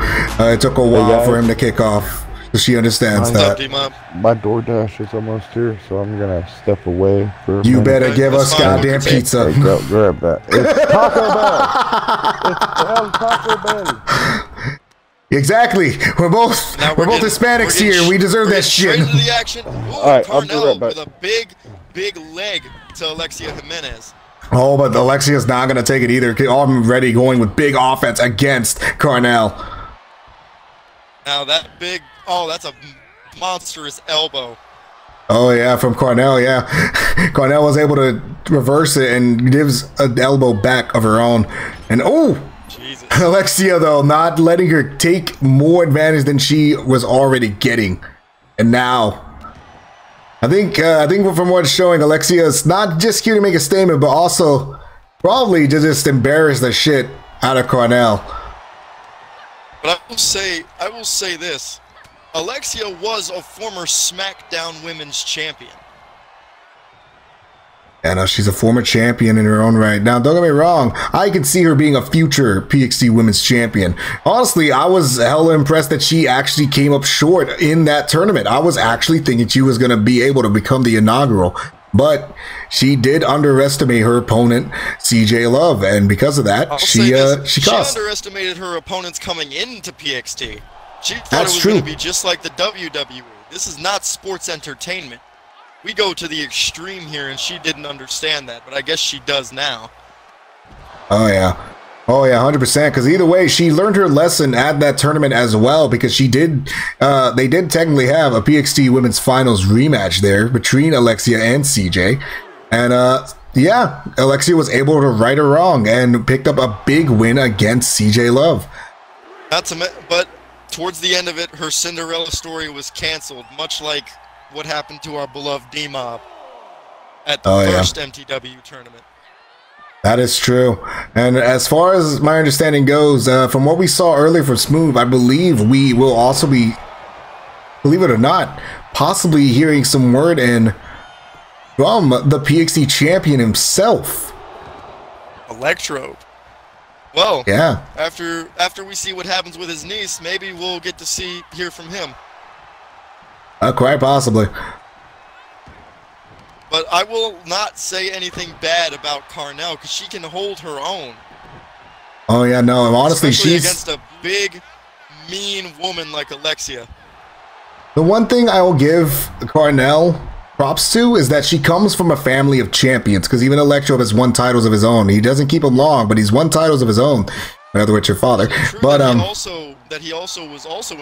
it took a while for him to kick off. She understands that. My DoorDash is almost here, so I'm gonna step away for a minute. Better give us goddamn pizza. Hey, grab that. It's Taco Bell. It's Taco Bell. Exactly. We're both Hispanics here. We deserve that shit. Into the action. Ooh, all right, I'll do that back. With a big leg to Alexia Jimenez. Oh, but Alexia's not gonna take it either. I'm already going with big offense against Cornell. Now that big. Oh, that's a monstrous elbow. Oh, yeah, from Cornell, yeah. Cornell was able to reverse it and gives an elbow back of her own. And, oh, Jesus. Alexia, though, not letting her take more advantage than she was already getting. And now, I think from what's showing, Alexia is not just here to make a statement, but also probably to just embarrass the shit out of Cornell. But I will say this. Alexia was a former SmackDown Women's Champion. And she's a former champion in her own right. Now, don't get me wrong, I can see her being a future PXT Women's Champion. Honestly, I was hella impressed that she actually came up short in that tournament. I was actually thinking she was going to be able to become the inaugural. But she did underestimate her opponent, CJ Love, and because of that, she cost. She underestimated her opponents coming into PXT. She thought it was going to be just like the WWE. This is not sports entertainment. We go to the extreme here, and she didn't understand that, but I guess she does now. Oh, yeah. Oh, yeah, 100%, because either way, she learned her lesson at that tournament as well, because she did, they did technically have a PXT Women's Finals rematch there between Alexia and CJ, and yeah, Alexia was able to right her wrong and picked up a big win against CJ Love. But towards the end of it, her Cinderella story was canceled, much like what happened to our beloved D-Mob at the first MTW tournament. That is true. And as far as my understanding goes, from what we saw earlier from Smooth, I believe we will also be, believe it or not, possibly hearing some word in from the PXT champion himself, Electrob. Well, yeah. After we see what happens with his niece, maybe we'll get to hear from him. Quite possibly. But I will not say anything bad about Cornell because she can hold her own. Oh yeah, no, honestly, she's against a big, mean woman like Alexia. The one thing I will give Cornell props to is that she comes from a family of champions, because even Electrob has won titles of his own. He doesn't keep them long, but he's won titles of his own. In other words, your father. But he was also in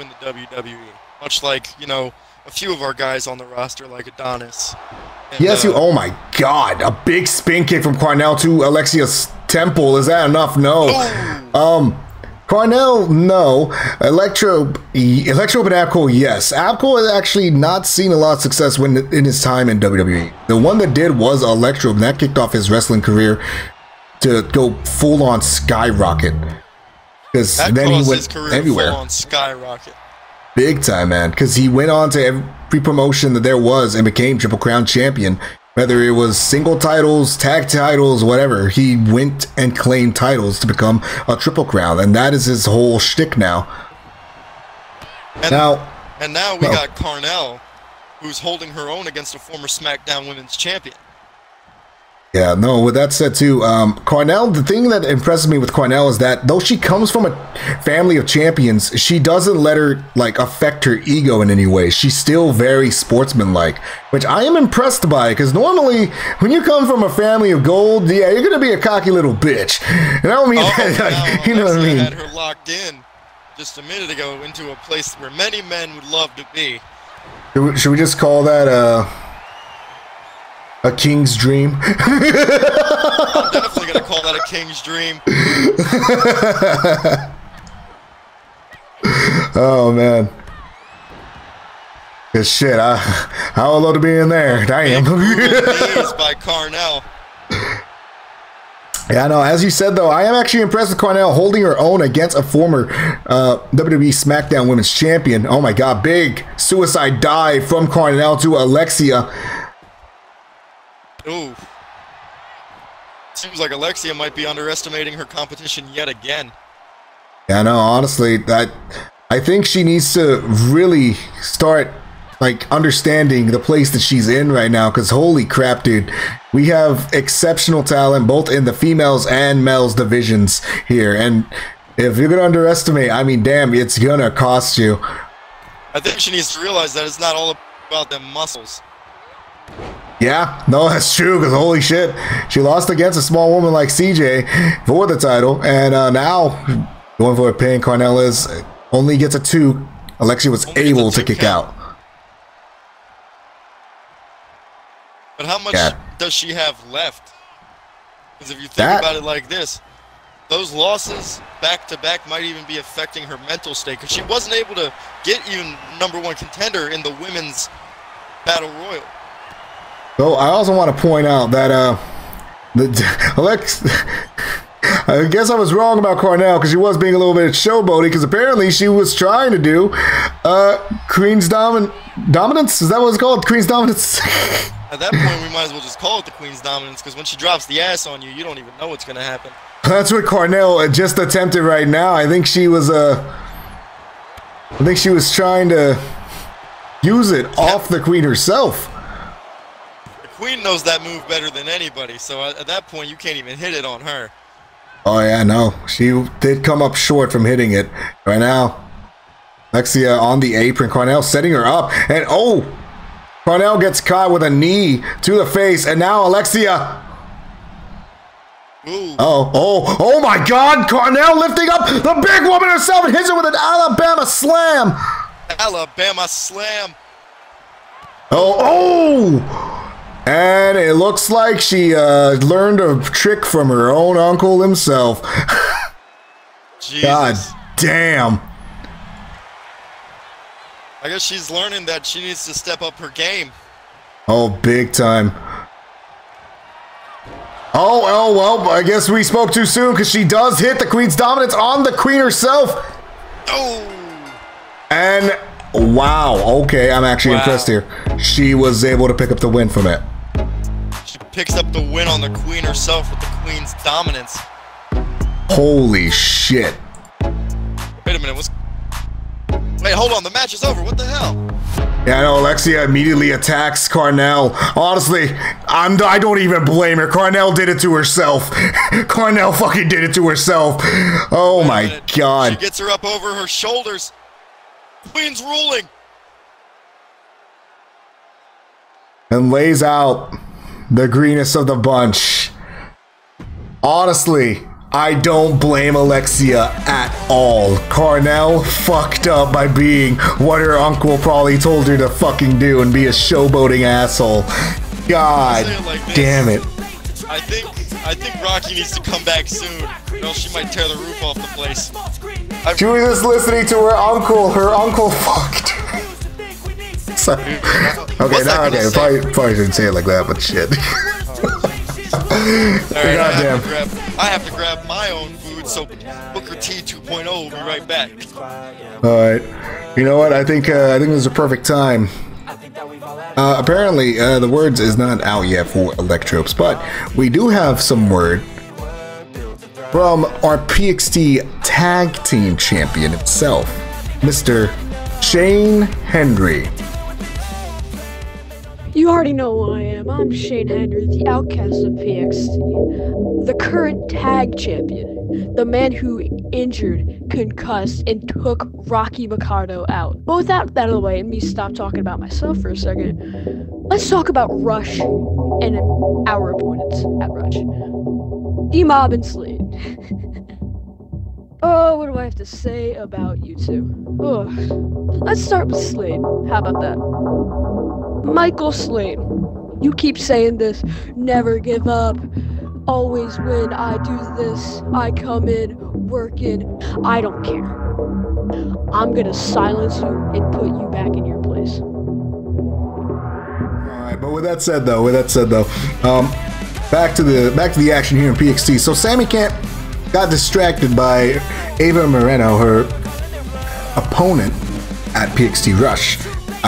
the WWE, much like, you know, a few of our guys on the roster, like Adonis. And, yes, oh my God, a big spin kick from Cornell to Alexia's temple. Is that enough? No. Cornell, no. Electrob and Abco, yes. Abco has actually not seen a lot of success in his time in WWE. The one that did was Electrob, and that kicked off his wrestling career to go full on skyrocket. Because then he went everywhere. Full on skyrocket. Big time, man, because he went on to every promotion that there was and became Triple Crown champion. Whether it was single titles, tag titles, whatever, he went and claimed titles to become a Triple Crown, and that is his whole shtick now. And now we got Cornell, who's holding her own against a former SmackDown Women's Champion. Yeah, no, with that said too, Cornell, the thing that impresses me with Cornell is that though she comes from a family of champions, she doesn't let her, like, affect her ego in any way. She's still very sportsmanlike, which I am impressed by, because normally when you come from a family of gold, yeah, you're going to be a cocky little bitch. And I don't mean that, like, you know what I mean? Had her locked in just a minute ago into a place where many men would love to be. Should we just call that, a king's dream? I'm definitely gonna call that a king's dream. Oh man, good shit. I would love to be in there. Damn. By Cornell. Yeah, I know. As you said, though, I am actually impressed with Cornell holding her own against a former WWE SmackDown Women's Champion. Oh my God, big suicide dive from Cornell to Alexia. Ooh. Seems like Alexia might be underestimating her competition yet again. Yeah, no, honestly, I think she needs to really start, like, understanding the place that she's in right now, because holy crap, dude, we have exceptional talent both in the females and males divisions here, and if you're gonna underestimate, I mean, damn, it's gonna cost you. I think she needs to realize that it's not all about them muscles. Yeah, no, that's true, because holy shit, she lost against a small woman like CJ for the title, and now going for a pin. Cornell only gets a 2. Alexia was able to kick out. But how much does she have left? Because if you think about it like this, those losses back-to-back might even be affecting her mental state, because she wasn't able to get even #1 contender in the women's battle royal. So I also want to point out that I guess I was wrong about Cornell because she was being a little bit showboaty because apparently she was trying to do Queen's Dominance? Is that what it's called? Queen's Dominance? At that point, we might as well just call it the Queen's Dominance because when she drops the ass on you, you don't even know what's going to happen. That's what Cornell just attempted right now. I think she was I think she was trying to use it off the Queen herself. The Queen knows that move better than anybody, so at that point you can't even hit it on her. Oh yeah, no. She did come up short from hitting it. Right now, Alexia on the apron. Cornell setting her up, and oh! Cornell gets caught with a knee to the face, and now Alexia... Ooh. Oh, oh, oh my God! Cornell lifting up the big woman herself and hits her with an Alabama slam! Alabama slam! Oh, oh! And it looks like she learned a trick from her own uncle himself. Jesus. God damn. I guess she's learning that she needs to step up her game. Oh, big time. Oh, oh, well, I guess we spoke too soon because she does hit the Queen's Dominance on the Queen herself. Oh. And, wow, okay, I'm actually impressed here. She was able to pick up the win from it. She picks up the win on the Queen herself with the Queen's Dominance. Holy shit. Wait a minute, what's... Wait, hold on, the match is over, what the hell? Yeah, I know, Alexia immediately attacks Cornell. Honestly, I don't even blame her. Cornell did it to herself. Cornell fucking did it to herself. Oh my God. She gets her up over her shoulders. Queen's ruling. And lays out the greenest of the bunch. Honestly, I don't blame Alexia at all. Cornell fucked up by being what her uncle probably told her to fucking do and be a showboating asshole. God damn it. I think Rocky needs to come back soon, or else she might tear the roof off the place. She was just listening to her uncle. Her uncle fucked her. Sorry. Okay, now, okay, probably didn't say it like that, but shit. Right, I have to grab my own food, so Booker T 2.0 will be right back. Alright, you know what, I think this is a perfect time. Apparently, the words is not out yet for Electropes, but we do have some word from our PXT Tag Team Champion itself, Mr. Shane Henry. You already know who I am. I'm Shane Henry, the outcast of PXT, the current tag champion, the man who injured, concussed, and took Rocky Ricardo out. But with that out of the way, and me stop talking about myself for a second, let's talk about Rush and our opponents at Rush. D-Mob and Slade. Oh, what do I have to say about you two? Oh. Let's start with Slade. How about that? Michael Slade, you keep saying this, never give up, always win, I do this, I come in, working, I don't care. I'm gonna silence you and put you back in your place. Alright, but with that said though, back to the action here in PXT. So Sammy Kent got distracted by Ava Moreno, her opponent at PXT Rush.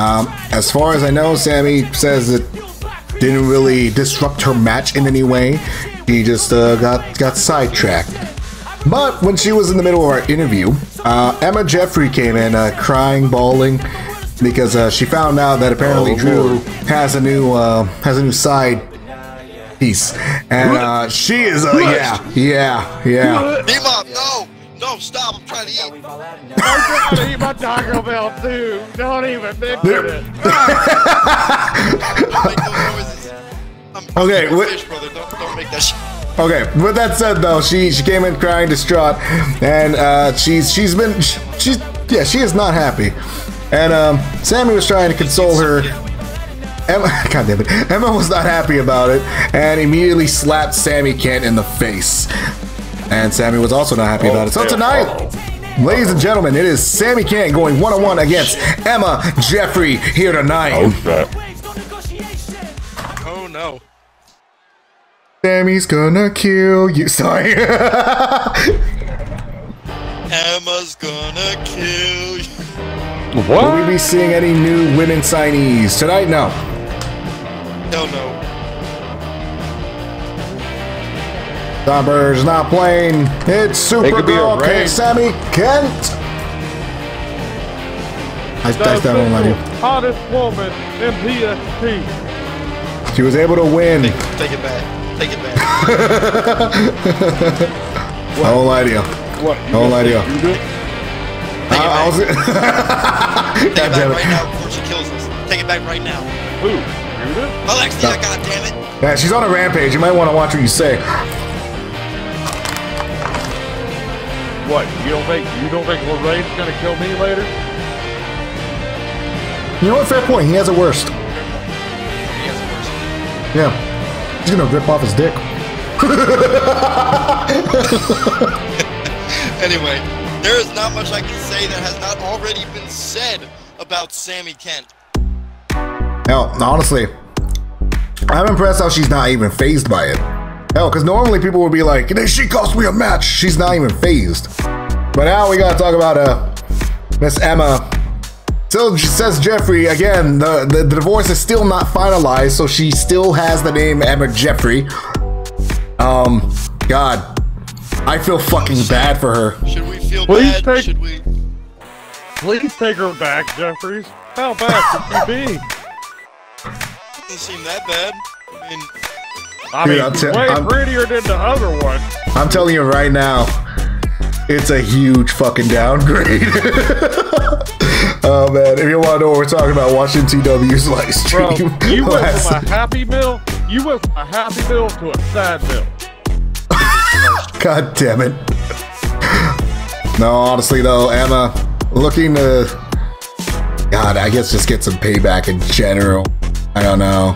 As far as I know, Sammy says it didn't really disrupt her match in any way. She just got sidetracked. But when she was in the middle of our interview, Emma Jeffrey came in crying, bawling, because she found out that apparently Drew has a new side piece, and she is yeah. D-Mob, no. Don't stop, I'm trying to eat. I'm trying to eat my Taco Bell too. Don't even mention it. Okay, don't make that shit. Okay, with that said though, she came in crying, distraught, and she is not happy. And Sammy was trying to console her. Emma, God damn it. Emma was not happy about it and immediately slapped Sammy Kent in the face. And Sammy was also not happy about it. So tonight, ladies and gentlemen, it is Sammy Kent going one-on-one against Emma Jeffrey here tonight. Oh, no. Sammy's gonna kill you. Sorry. Emma's gonna kill you. What? Will we be seeing any new women signees tonight? No. Hell no. Summer's not playing. It's Supergirl. Okay, Sammy Kent. I don't like it. Hottest woman in PXT. She was able to win. Take it back. Take it back. Whole idea. What? Whole idea. Take it back right now before she kills us. Take it back right now. Who? Alexia, goddammit. Yeah, she's on a rampage. You might want to watch what you say. What? You don't think Lorraine's gonna kill me later? You know what? Fair point. He has the worst. He has the worst. Yeah. He's gonna rip off his dick. Anyway, there is not much I can say that has not already been said about Sammy Kent. Hell, honestly, I'm impressed how she's not even phased by it. Hell, because normally people would be like, she cost me a match. She's not even phased. But now we got to talk about Miss Emma. Still, says Jeffrey, again, the divorce is still not finalized, so she still has the name Emma Jeffrey. God, I feel fucking bad for her. Should we feel bad? Should we? Please take her back, Jeffries. How bad could she be? Doesn't seem that bad. I mean, way prettier than the other one. I'm telling you right now, it's a huge fucking downgrade. Oh man, if you want to know what we're talking about, watch MTW's live stream. Bro, you went from a happy meal, to a sad meal. God damn it. No, honestly though, Emma, looking to, God, I guess just get some payback in general. I don't know.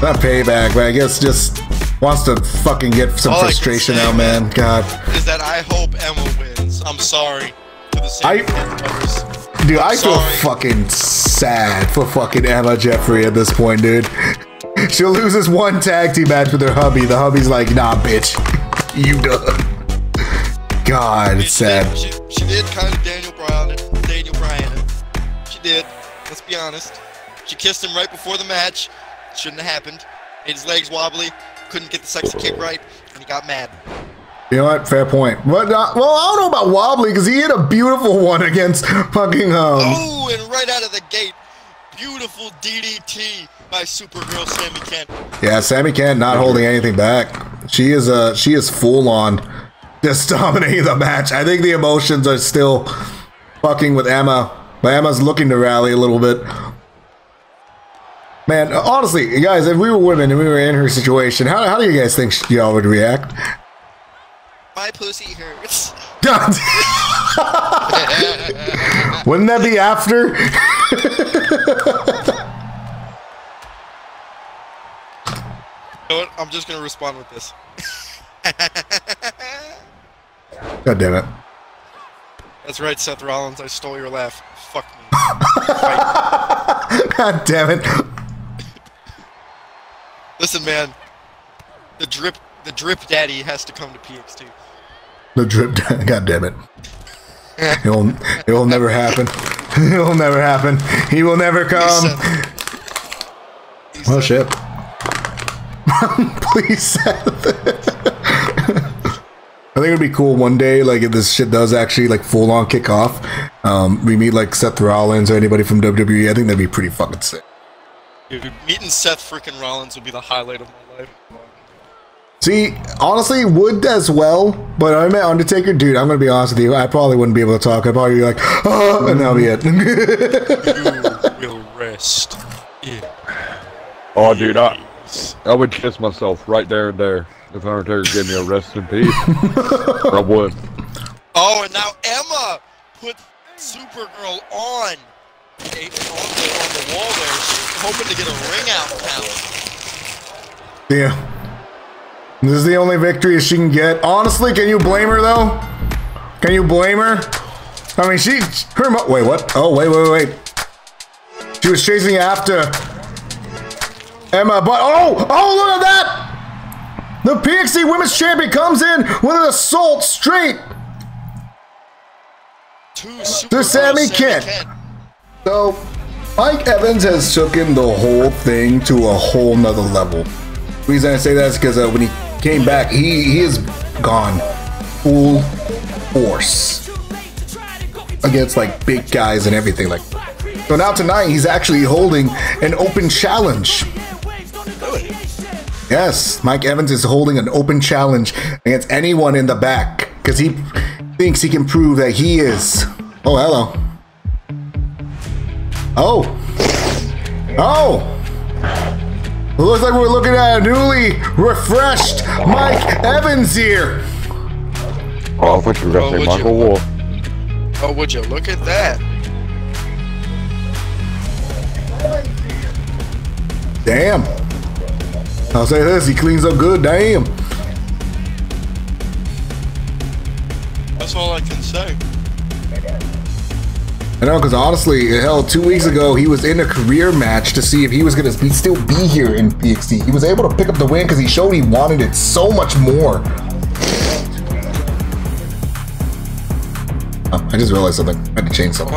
Not payback, but I guess just wants to fucking get some frustration out, man. God. Is that I hope Emma wins. I'm sorry for the sake of others. Dude, I feel fucking sad for fucking Emma Jeffrey at this point, dude. She loses one tag team match with her hubby. The hubby's like, nah, bitch. You done. God, it's sad. She did kind of Daniel Bryan. She did. Let's be honest. She kissed him right before the match. Shouldn't have happened. Made his legs wobbly. Couldn't get the sexy kick right, and he got mad. You know what? Fair point. But well, I don't know about wobbly because he hit a beautiful one against fucking. Oh, and right out of the gate, beautiful DDT by Supergirl Sammy Kent. Yeah, Sammy Kent not holding anything back. She is full on, just dominating the match. I think the emotions are still fucking with Emma, but Emma's looking to rally a little bit. Man, honestly, guys, if we were women and we were in her situation, how do you guys think y'all would react? My pussy hurts. Wouldn't that be after? You know what? I'm just gonna respond with this. God damn it. That's right, Seth Rollins. I stole your laugh. Fuck me. God damn it. Listen, man, the drip daddy has to come to PXT. The drip daddy, God damn it. It will never happen. It will never happen. He will never come. Please, Seth. Oh, shit. Please, Seth. I think it would be cool one day, like, if this shit does actually, like, full-on kick off, we meet, like, Seth Rollins or anybody from WWE. I think that'd be pretty fucking sick. Dude, meeting Seth freaking Rollins would be the highlight of my life. See, honestly, would as well, but I met Undertaker, dude. I'm gonna be honest with you, I probably wouldn't be able to talk. I'd probably be like, oh, and that'll be it. You will rest. Yeah. Oh, dude, I would kiss myself right there and there if Undertaker gave me a rest in peace. I would. Oh, and now Emma put Supergirl on. On the wall there, hoping to get a ring out now. Yeah. This is the only victory she can get. Honestly, can you blame her though? Can you blame her? I mean, wait, what? Oh, wait. She was chasing after Emma, but oh, look at that! The PXT Women's Champion comes in with an assault straight to Sammy Kent. So Mike Evans has taken the whole thing to a whole nother level. The reason I say that is because when he came back, he is gone full force against like big guys and everything like that. So now tonight he's actually holding an open challenge. Yes, Mike Evans is holding an open challenge against anyone in the back because he thinks he can prove that he is. Oh, hello. Oh. Oh. It looks like we're looking at a newly refreshed Mike Evans here. Oh, I thought you were going to say Michael Wolf. Oh, would you look at that? Damn. I'll say this, he cleans up good, damn. That's all I can say. I know, because honestly, hell, 2 weeks ago, he was in a career match to see if he was going to still be here in PXT. He was able to pick up the win because he showed he wanted it so much more. Oh, I just realized something. I had to change something.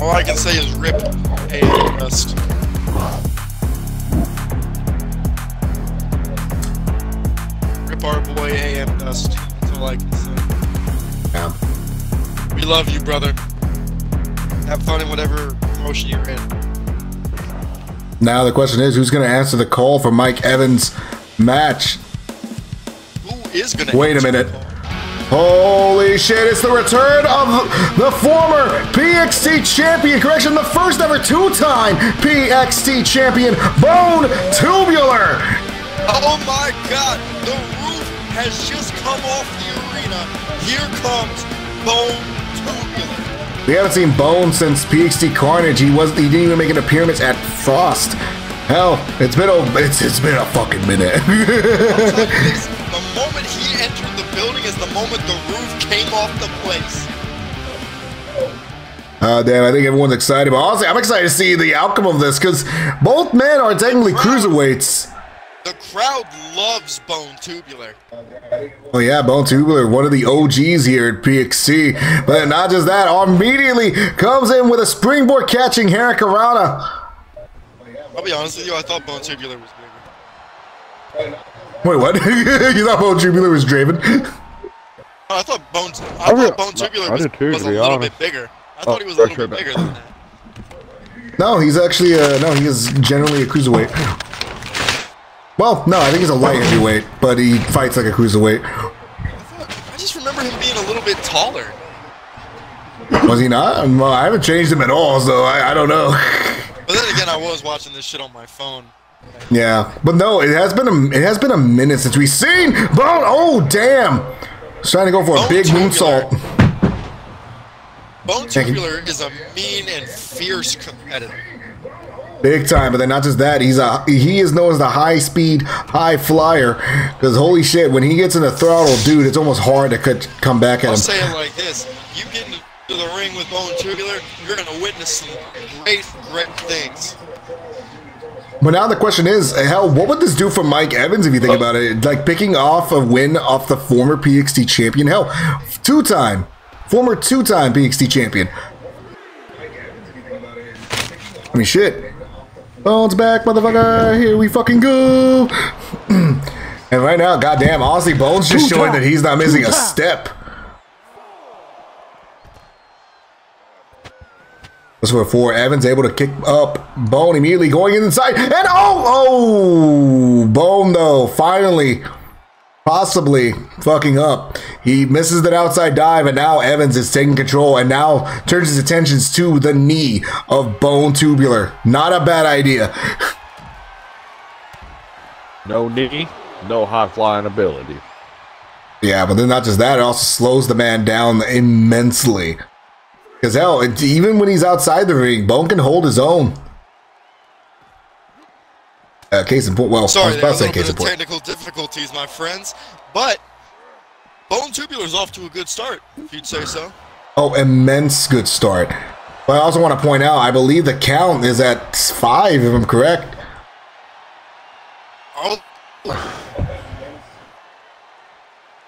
All I can say is rip and dust. Our boy AM Dust. That's all I can say. Yeah. We love you, brother. Have fun in whatever promotion you're in. Now the question is, who's going to answer the call for Mike Evans' match? Who is going to? Wait a minute. Holy shit! It's the return of the former PXT champion. Correction, the first ever two-time PXT champion, Bone Tubular. Oh my God! The has just come off the arena. Here comes Bone Tubular. We haven't seen Bone since PXT Carnage. He didn't even make an appearance at Frost. Hell, it's been a fucking minute. This, the moment he entered the building is the moment the roof came off the place. Damn, I think everyone's excited, but honestly, I'm excited to see the outcome of this because both men are technically cruiserweights. The crowd loves Bone Tubular. Oh yeah, Bone Tubular, one of the OGs here at PXT. But not just that, immediately comes in with a springboard catching Harakarana. I'll be honest with you, I thought Bone Tubular was Draven. Wait, what? You thought Bone Tubular was Draven? I thought Bone Tubular was a little bit bigger. I thought he was a little bit bigger than that. No, he's actually, no, he is generally a cruiserweight. Well, no, I think he's a light heavyweight, but he fights like a cruiserweight. I just remember him being a little bit taller. Was he not? Well, I haven't changed him at all, so I don't know. But then again, I was watching this shit on my phone. Yeah, but no, it has been a minute since we've seen Bone. Oh, damn! He's trying to go for a big moonsault. Bone Tubular is a mean and fierce competitor. Big time, but then not just that, he is known as the high-speed, high-flyer, because holy shit, when he gets in the throttle, dude, it's almost hard to come back at him. I'll say it like this, you get into the ring with Bone Tubular, you're going to witness some great, great things. But now the question is, hell, what would this do for Mike Evans if you think about it? Like, picking off a win off the former PXT champion, hell, former two-time PXT champion. I mean, shit. Bone's back, motherfucker. Here we fucking go. And right now, goddamn, honestly, Bone's just showing that he's not missing a step. That's where four Evans able to kick up Bone immediately going inside. And oh, Bone though, finally, possibly fucking up. He misses that outside dive, and now Evans is taking control and now turns his attentions to the knee of Bone Tubular. Not a bad idea. No knee, no high-flying ability. Yeah, but then not just that, it also slows the man down immensely. Because, hell, even when he's outside the ring, Bone can hold his own. Case in point. Well, sorry, there was a little bit of technical difficulties, my friends, but Bone Tubular's off to a good start, if you'd say so. Oh, immense good start. But I also want to point out, I believe the count is at 5, if I'm correct. Oh.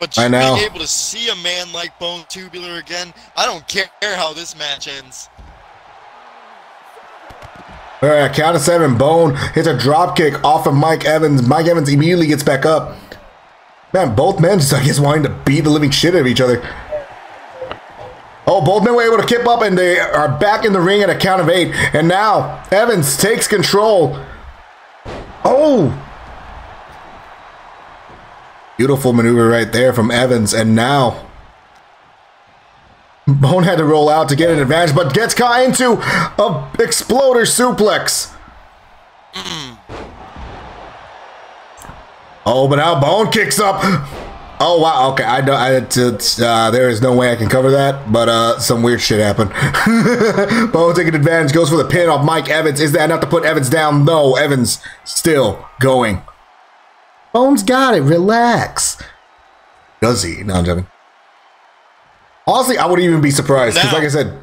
But just being able to see a man like Bone Tubular again, I don't care how this match ends. All right, count of seven. Bone hits a drop kick off of Mike Evans. Mike Evans immediately gets back up. Man, both men just, I guess, wanting to beat the living shit out of each other. Oh, both men were able to kip up, and they are back in the ring at a count of 8. And now Evans takes control. Oh! Beautiful maneuver right there from Evans. And now Bone had to roll out to get an advantage, but gets caught into a exploder suplex. Oh, but now Bone kicks up. Oh, wow. Okay, there is no way I can cover that, but some weird shit happened. Bone taking advantage, goes for the pin off Mike Evans. Is that enough to put Evans down? No, Evans still going. Bone's got it. Relax. Does he? No, I'm joking. Honestly, I wouldn't even be surprised, because like I said...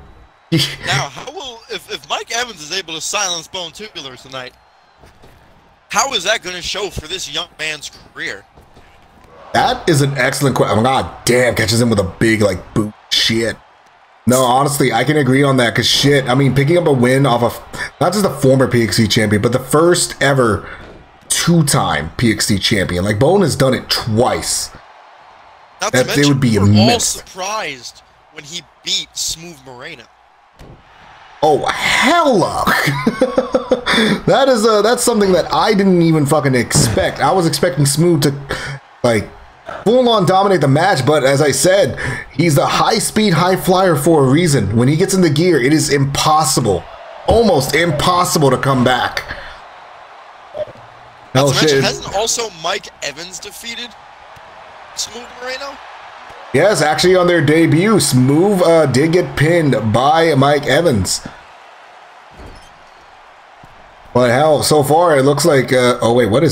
Now, how will, if Mike Evans is able to silence Bone Tubular tonight, how is that going to show for this young man's career? That is an excellent question. Oh, God damn, catches him with a big, like, boot. Shit. No, honestly, I can agree on that, because shit, I mean, picking up a win off of, not just the former PXT champion, but the first ever two-time PXT champion. Like, Bone has done it twice. Not to mention, we were all surprised when he beat Smooth Moreno. Oh, hella! That's something that I didn't even fucking expect. I was expecting Smooth to, like, full-on dominate the match, but as I said, he's the high-speed, high-flyer for a reason. When he gets in the gear, it is impossible, almost impossible to come back. Not to mention, hasn't also Mike Evans defeated Smooth Moreno? Yes, actually on their debut, Smooth did get pinned by Mike Evans. But hell, so far it looks like oh wait, what were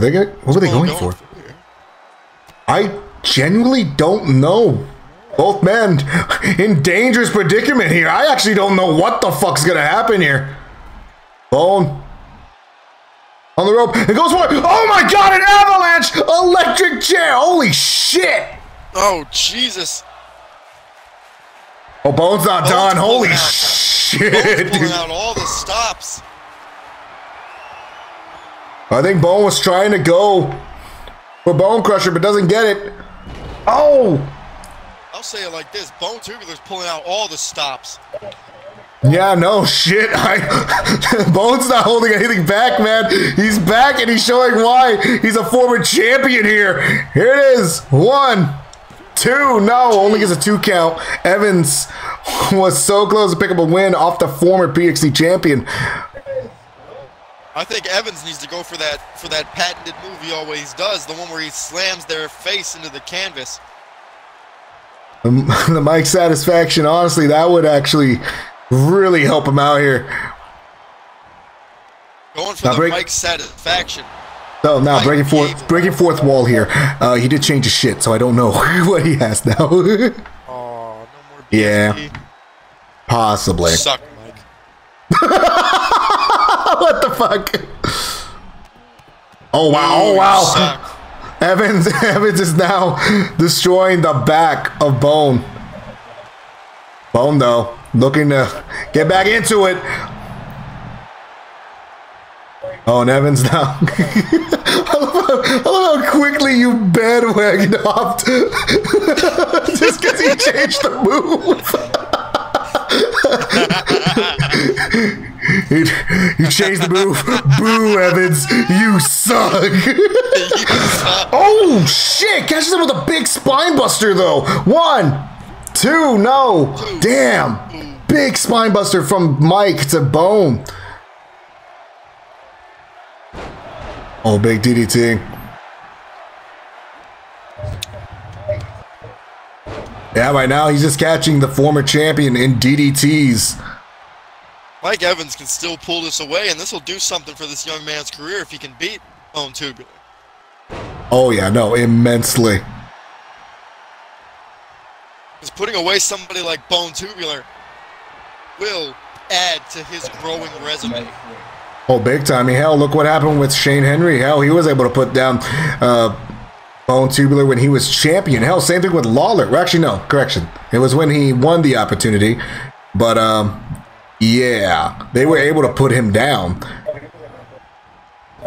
they going for? I genuinely don't know. Both men in dangerous predicament here. I actually don't know what the fuck's gonna happen here. Bone on the rope, it goes for it. Oh my God, an avalanche electric chair. Holy shit. Oh, Jesus. Oh, Bone's not done. Holy shit. Bone's pulling out all the stops. I think Bone was trying to go for Bone Crusher, but doesn't get it. Oh. I'll say it like this. Bone Tubular's pulling out all the stops. Yeah, no shit. Bone's not holding anything back, man. He's back and he's showing why he's a former champion here. Here it is. 1, 2. No, only gets a 2 count. Evans was so close to pick up a win off the former PXT champion. I think Evans needs to go for that patented move he always does, the one where he slams their face into the canvas. The Mike satisfaction, honestly, that would actually really help him out here. Going for the Mike satisfaction. So now breaking fourth wall here. He did change his shit, so I don't know what he has now. Oh, no more BSP. Yeah, possibly. You suck, Mike. What the fuck? Oh wow! Oh wow! Evans is now destroying the back of Bone. Bone though, looking to get back into it. Oh, and Evans now. I love how quickly you bandwagon hopped just because he changed the move. you changed the move. Boo, Evans. You suck. Oh, shit. Catches him with a big spine buster, though. 1, 2, no. Damn. Big spine buster from Mike to Bone. Oh, big DDT. Yeah, right now he's just catching the former champion in DDTs. Mike Evans can still pull this away, and this will do something for this young man's career if he can beat Bone Tubular. Oh, yeah, no, immensely. Putting away somebody like Bone Tubular will add to his growing resume. Oh, big time. Hell, look what happened with Shane Henry. Hell, he was able to put down Bone Tubular when he was champion. Hell, same thing with Lawler. Well, actually, no, correction. It was when he won the opportunity. But, yeah, they were able to put him down.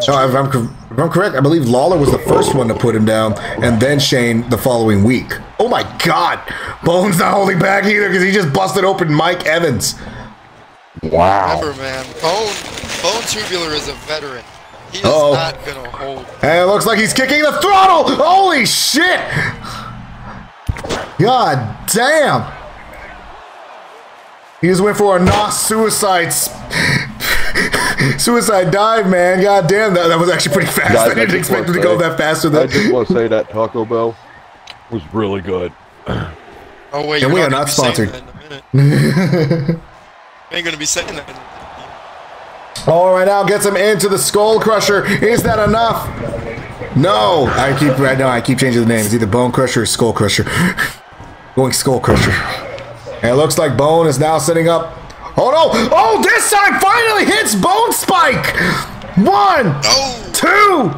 So if I'm correct, I believe Lawler was the first one to put him down, and then Shane the following week. Oh, my God. Bone's not holding back either because he just busted open Mike Evans. Wow. Remember, man, Bone Tubular is a veteran. He is not going to hold. And it looks like he's kicking the throttle. Holy shit. God damn. He just went for a suicide dive, man. God damn, that was actually pretty fast. Guys, I didn't expect him to go that faster. I just want to say that Taco Bell was really good. Oh, wait, and we are not sponsored. We ain't going to be saying that. All right, now gets him into the Skull Crusher. Is that enough? No. I keep changing the name. It's either Bone Crusher or Skull Crusher. Going Skull Crusher. And it looks like Bone is now setting up. Oh, no. Oh, this time finally hits Bone Spike. 1, 2,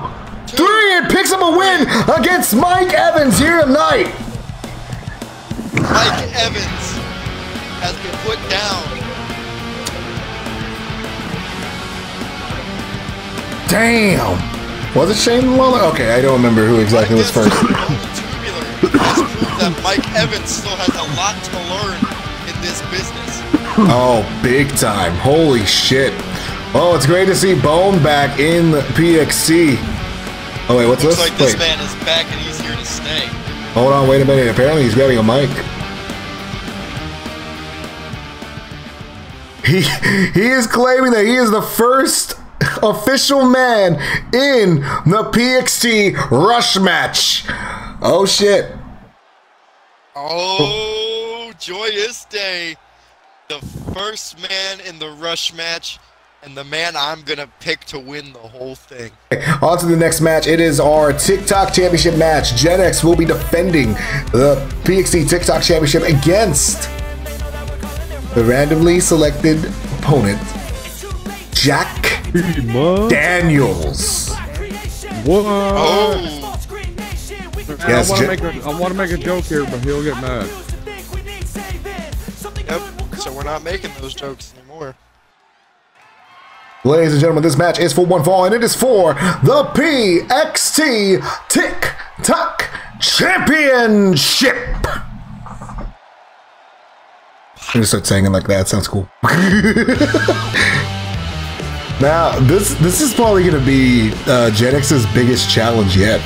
3, and picks up a win against Mike Evans here tonight. Mike Evans has been put down. Damn! Was it Shane Lawler? Okay, I don't remember who exactly was first. That Mike Evans still has a lot to learn in this business. Oh, big time. Holy shit. Oh, it's great to see Bone back in the PXC. Oh, wait, what's this? Looks like this man is back and he's here to stay. Hold on, wait a minute. Apparently he's grabbing a mic. He is claiming that he is the first official man in the PXT Rush match. Oh shit. Oh, joyous day. The first man in the Rush match and the man I'm gonna pick to win the whole thing. On to the next match. It is our TikTok Championship match. Gen X will be defending the PXT TikTok Championship against the randomly selected opponent Jack Daniels. What? Oh. Yes, I want to make a joke here, but he'll get mad. Yep, so we're not making those jokes anymore. Ladies and gentlemen, this match is for one fall, and it is for the PXT TikTok Championship. I'm going to start saying it like that. Sounds cool. Now, this is probably going to be Gen X's biggest challenge yet.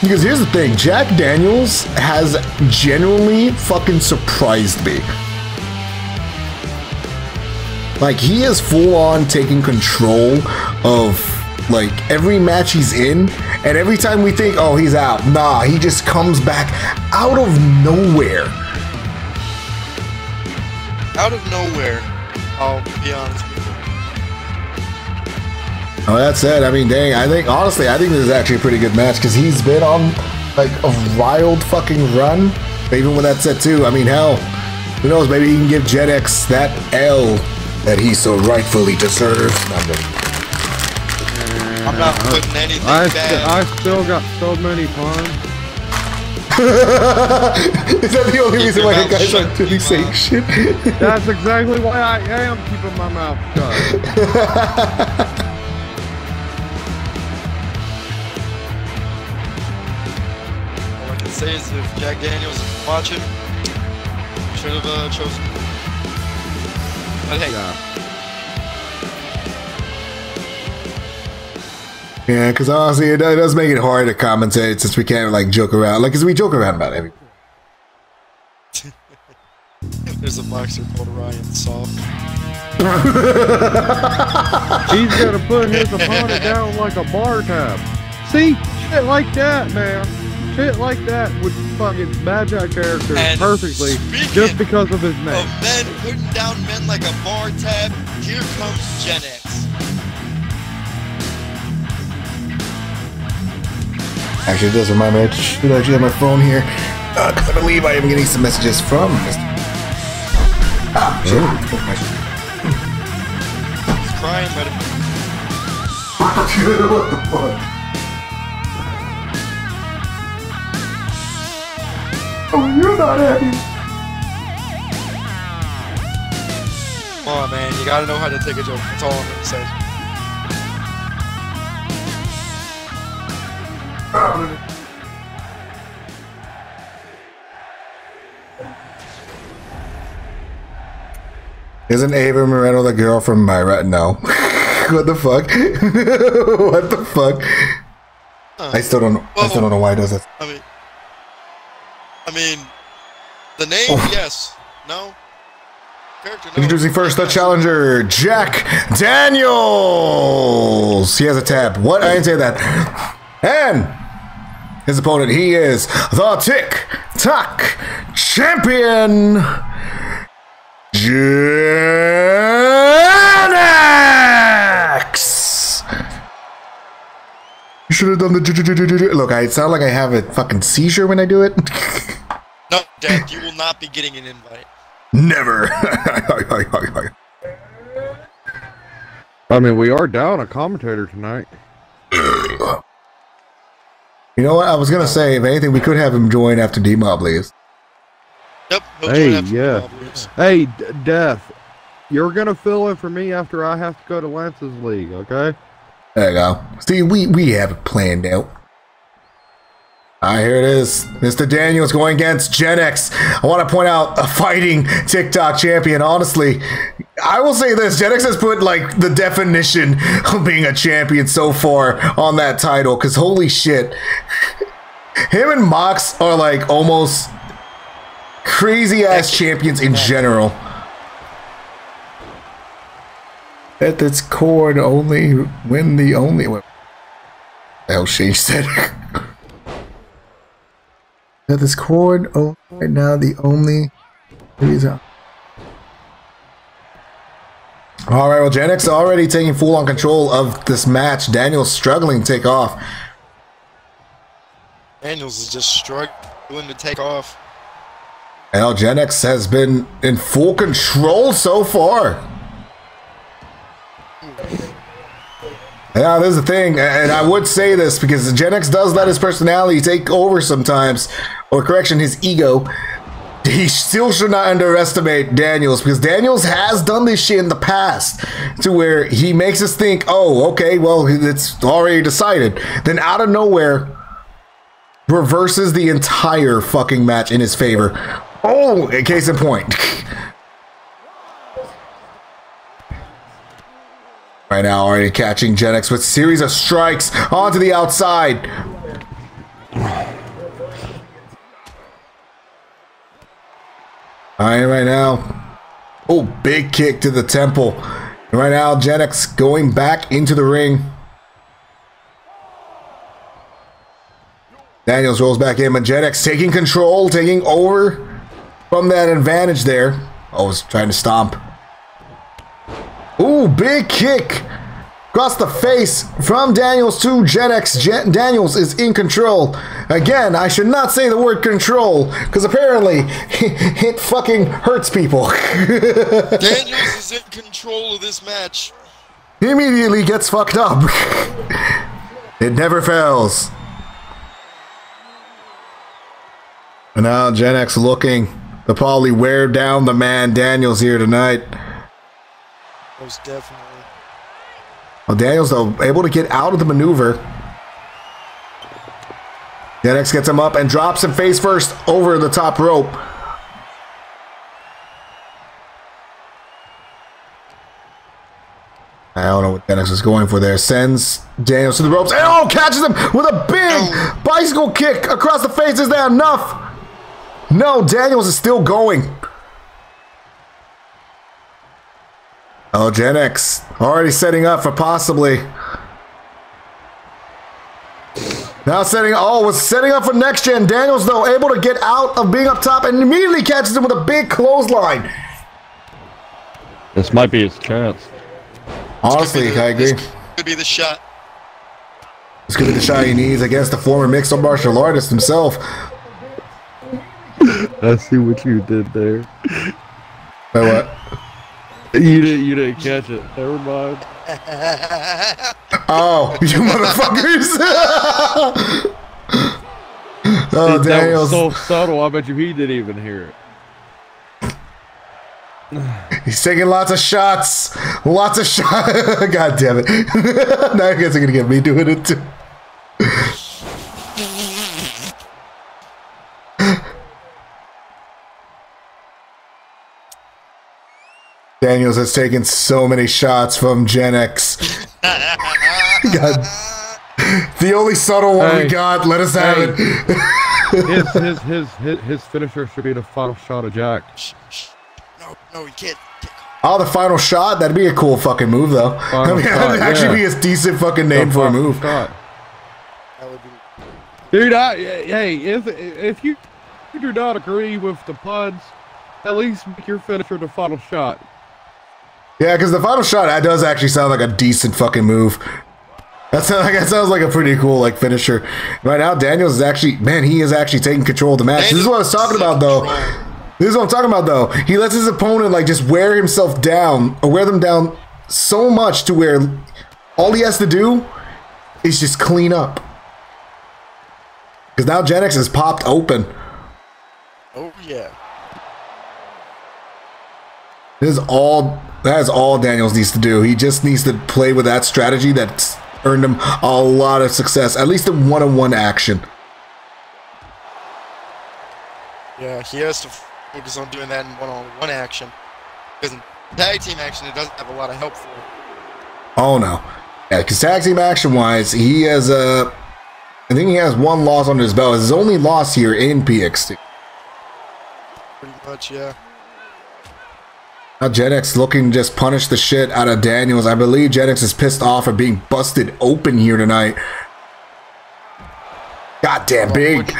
Because here's the thing, Jack Daniels has genuinely fucking surprised me. Like, he is full-on taking control of, like, every match he's in. And every time we think, oh, he's out, nah, he just comes back out of nowhere. Out of nowhere. I'll be honest with you. Oh, that's it. I mean, dang, honestly, I think this is actually a pretty good match because he's been on, like, a wild fucking run. Even with that set, too. I mean, hell, who knows? Maybe he can give Gen X that L that he so rightfully deserves. I'm not putting anything bad. I still got so many puns. Is that the only reason why the guys aren't really saying shit? That's exactly why I am keeping my mouth shut. All I can say is if Jack Daniels is watching, you should have chosen. But hey. Yeah, because honestly, it does make it hard to commentate since we can't, like, joke around. Like, because we joke around about everything. There's a boxer called Ryan Soft. He's going to put his opponent down like a bar tab. See? Shit like that, man. Shit like that would fucking match our character and perfectly just because of his name. Of men putting down men like a bar tab, here comes Gen X. Actually, it does remind me. I should actually have my phone here because I believe I am getting some messages from Mr. He's crying, buddy. What the fuck? So you're not happy. Come on, man. You gotta know how to take a joke. That's all I'm gonna say. Isn't Ava Moreno the girl from my rat? No. What the fuck? What the fuck? I still don't know why it does it. I mean, the name, yes. No. Character, no. Introducing first the challenger, Jack Daniels. He has a tab. What? I didn't say that. And his opponent, he is the Tick Tock champion, Gen X. You should have done the look. I sound like I have a fucking seizure when I do it. No, Jack, you will not be getting an invite. Never. I mean, we are down a commentator tonight. You know what? I was gonna say, if anything, we could have him join after D-Mob leaves. Yep. Hey, yeah. Hey, Death, you're gonna fill in for me after I have to go to Lance's league, okay? There you go. See, we have it planned out. Alright, here it is. Mr. Daniels going against Gen X. I want to point out a fighting TikTok champion. Honestly, I will say this. Gen X has put, like, the definition of being a champion so far on that title. Because, holy shit. Him and Mox are, like, almost crazy-ass champions in general. At its core, to only win the only one. Oh, she said at this chord, oh, right now the only reason. All right, well, Gen X already taking full on control of this match. Daniels struggling to take off. Daniels is just struggling to take off. Well, Gen X has been in full control so far. Yeah, this is the thing, and I would say this because Gen X does let his personality take over sometimes, or correction, his ego. He still should not underestimate Daniels, because Daniels has done this shit in the past to where he makes us think, oh, okay, well, it's already decided. Then out of nowhere, reverses the entire fucking match in his favor. Oh, case in point. Right now, already catching Gen X with a series of strikes onto the outside. All right, right now. Oh, big kick to the temple. Right now, Gen X going back into the ring. Daniels rolls back in, but Gen X taking control, taking over from that advantage there. Oh, he's trying to stomp. Ooh, big kick across the face from Daniels to Gen X. Daniels is in control. Again, I should not say the word control, because apparently it fucking hurts people. Daniels is in control of this match. He immediately gets fucked up. It never fails. And now Gen X looking to probably wear down the man Daniels here tonight. Most definitely. Well, Daniels, though, able to get out of the maneuver. Gen X gets him up and drops him face first over the top rope. I don't know what Gen X was going for there. Sends Daniels to the ropes. And oh, catches him with a big bicycle kick across the face. Is that enough? No, Daniels is still going. Oh, Gen X already setting up for possibly. Now setting, oh, was setting up for next gen. Daniels, though, able to get out of being up top and immediately catches him with a big clothesline. This might be his chance. Honestly, I agree. This could be the shot. This could be the shot he needs against the former mixed martial artist himself. I see what you did there. Wait, what? You didn't catch it. Never mind. Oh, you motherfuckers! Oh, Daniels. That was so subtle. I bet you he didn't even hear it. He's taking lots of shots. Lots of shots. God damn it. Now I guess you're going to get me doing it too. Daniels has taken so many shots from Gen X. God. The only subtle one we got. Let us have it. his finisher should be the final shot of Jack. No, he can't. Oh, the final shot? That'd be a cool fucking move, though. That'd actually be a decent fucking name for a move. Shot. That would be... Dude, if you do not agree with the puns, at least make your finisher the final shot. Yeah, because the final shot does actually sound like a decent fucking move. That sounds like a pretty cool like finisher. Right now, Daniels is actually, man, he is actually taking control of the match. This is what I was talking about, though. This is what I'm talking about, though. He lets his opponent like just wear himself down, or wear them down so much to where all he has to do is just clean up. Because now Gen X is popped open. Oh yeah. This is all. That is all Daniels needs to do. He just needs to play with that strategy that's earned him a lot of success, at least in one-on-one action. Yeah, he has to focus on doing that in one-on-one action. Because in tag team action, it doesn't have a lot of help for him. Oh, no. Yeah, because tag team action-wise, he has a... I think he has one loss under his belt. It's his only loss here in PXT. Pretty much, yeah. Now Gen X looking to just punish the shit out of Daniels. I believe Gen X is pissed off at being busted open here tonight. Goddamn big.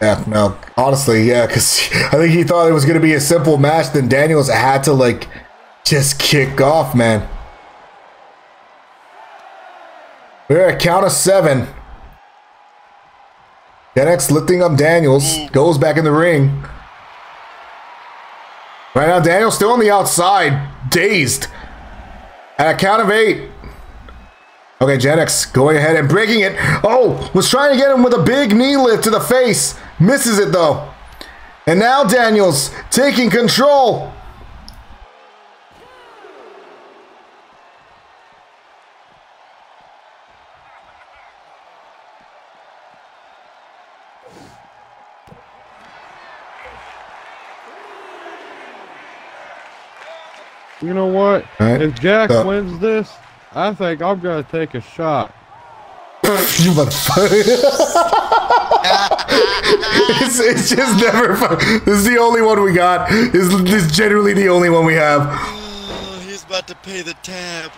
Yeah, no, honestly, yeah, because I think he thought it was going to be a simple match. Then Daniels had to, like, just kick off, man. We're at count of 7. Gen X lifting up Daniels. Goes back in the ring. Right now, Daniel's still on the outside, dazed. At a count of 8. Okay, Gen X going ahead and breaking it. Oh, was trying to get him with a big knee lift to the face. Misses it, though. And now Daniel's taking control. You know what? Right. If Jack wins this, I think I'm gonna take a shot. You motherfucker! it's just never fun. This is the only one we got. This is generally the only one we have. Oh, he's about to pay the tab.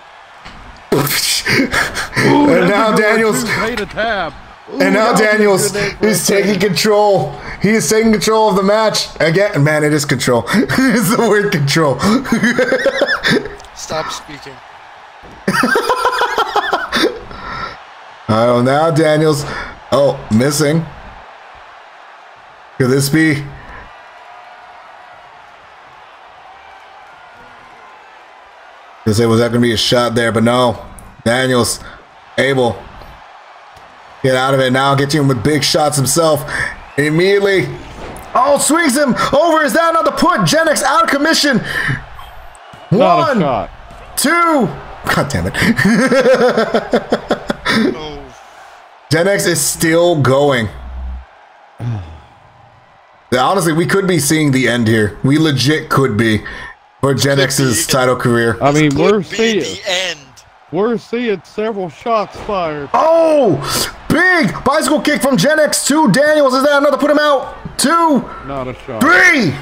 Ooh, and now Daniels pay the tab. Ooh, and now Daniels is taking control. He is taking control of the match. Again, man, it is control. It's the word control. Stop speaking. Oh, now Daniels. Oh, missing. Could this be? They say, was that going to be a shot there? But no. Daniels able. Get out of it now. Get to him with big shots himself. Immediately. Oh, swings him over. Is that another put? Gen X out of commission. Not 1, 2. God damn it. Gen X is still going. Now, honestly, we could be seeing the end here. We legit could be for Gen X's title career. I mean, we're seeing the end. We're seeing several shots fired. Oh, big bicycle kick from Gen X to Daniels. Is that another put him out? 2. Not a shot. 3.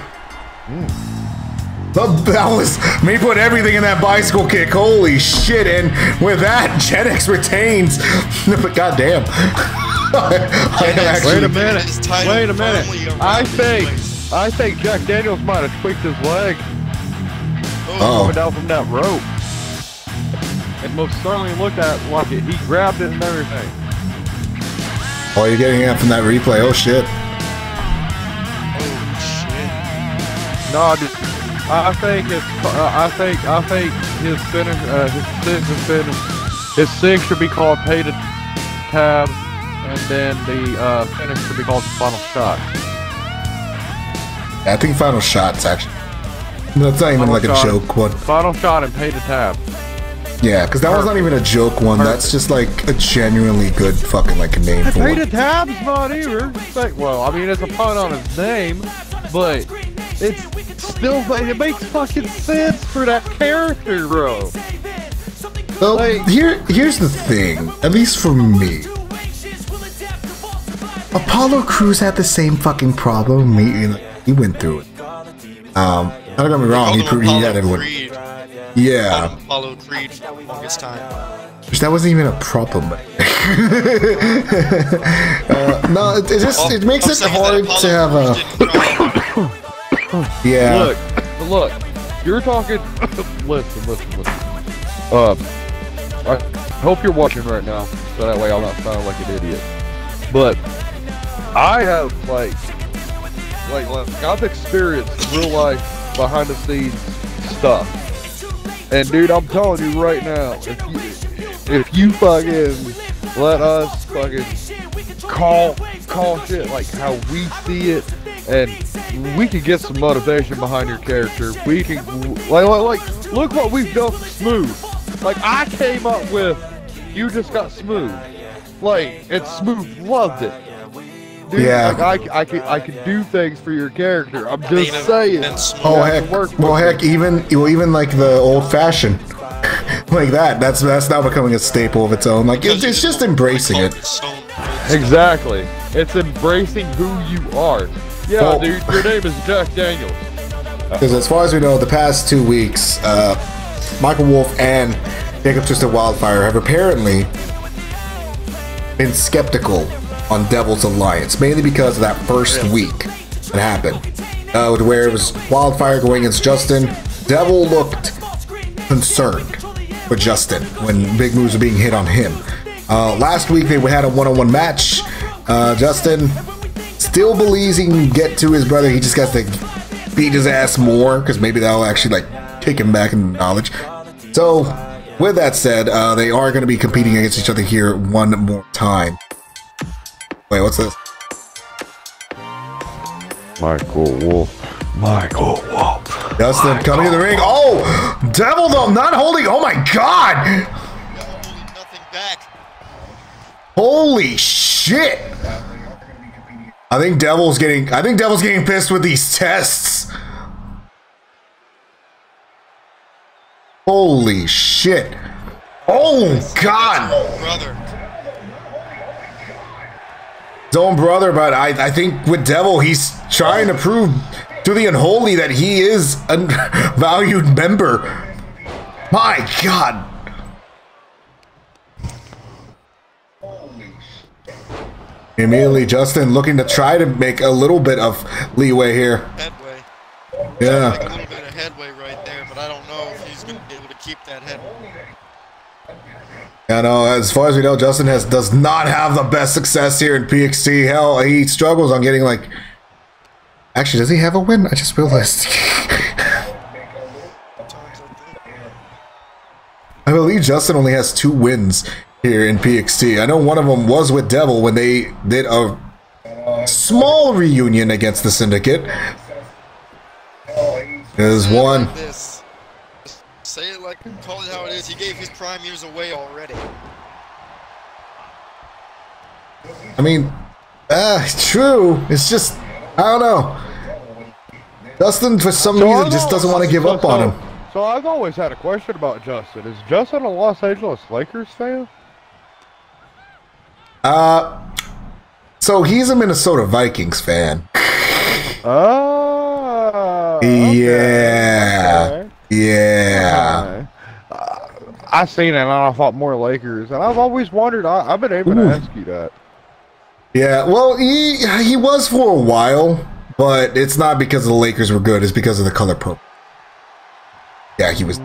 That was me put everything in that bicycle kick. Holy shit. And with that, Gen X retains. But goddamn. Wait a minute. Wait a minute. I think Jack Daniels might have tweaked his leg. Oh. Coming down from that rope. It most certainly looked at it like it. He grabbed it and everything. Oh, you're getting it from that replay. Oh, shit. Oh, shit. No, I think his finish, his six should be called pay to tab, and then the finish could be called the final shot. Yeah, I think final shot's actually... That's not even like a joke one. Final shot and pay to tap. Yeah, because that was not even a joke one. That's just like a genuinely good fucking like name for it. Pay to tap's not either. Like, well, I mean, it's a pun on his name, but it's still like it makes fucking sense for that character, bro. Well, like, here's the thing. At least for me, Apollo Crews had the same fucking problem. He went through it. Don't get me wrong. He had everyone. Yeah. Apollo Creed for the longest time. Which that wasn't even a problem. No, it just it makes it hard to have a. Yeah. Look, you're talking. Listen. I hope you're watching right now, so that way I'll not sound like an idiot. But I have like I've experienced real life behind the scenes stuff. And dude, I'm telling you right now, if you fucking let us fucking call shit like how we see it, and we can get some motivation behind your character. We can like look what we've done for Smooth. Like I came up with, you just got Smooth. Like and Smooth loved it. Dude, yeah, like, I can do things for your character. I'm just saying. Oh heck, even like the old fashioned, like that's now becoming a staple of its own. Like it's just embracing it. Exactly, it's embracing who you are. Yeah, well, dude, your name is Jack Daniels. Because as far as we know, the past 2 weeks, Michael Wolf and Jacob Wildfire have apparently been skeptical on Devil's Alliance, mainly because of that first week that happened, where it was Wildfire going against Justin. Devil looked concerned for Justin when big moves were being hit on him. Last week they had a one-on-one match. Justin still believes he can get to his brother. He just got to beat his ass more because maybe that'll actually like kick him back in knowledge. So with that said, they are going to be competing against each other here one more time. Wait, what's this? Michael Wolf. Justin Michael coming to the ring. Oh! Devil, though, not holding. Oh my god! Holding nothing back. Holy shit! I think Devil's getting pissed with these tests. Holy shit. Oh god! Brother. His own brother, but I think with Devil, he's trying to prove to the unholy that he is a valued member. My God. Immediately, Justin looking to try to make a little bit of leeway here. Headway. Yeah. Like a little bit of headway right there, but I don't know if he's going to be able to keep that headway. Yeah, no, as far as we know, Justin does not have the best success here in PXT. Hell, he struggles on getting like... Actually, does he have a win? I just realized. I believe Justin only has 2 wins here in PXT. I know one of them was with Devil when they did a small reunion against the Syndicate. There's one. Say it like, call it how it is. He gave his prime years away already. I mean, true. It's just, I don't know. Justin, for some reason, just doesn't want to give up on him. So I've always had a question about Justin. Is Justin a Los Angeles Lakers fan? So he's a Minnesota Vikings fan. Oh. Okay. Yeah. Okay. Yeah, I seen it and I thought more Lakers, and I've always wondered. I've been able to ask you that. Yeah, well, he was for a while, but it's not because the Lakers were good; it's because of the color purple. Yeah, he was.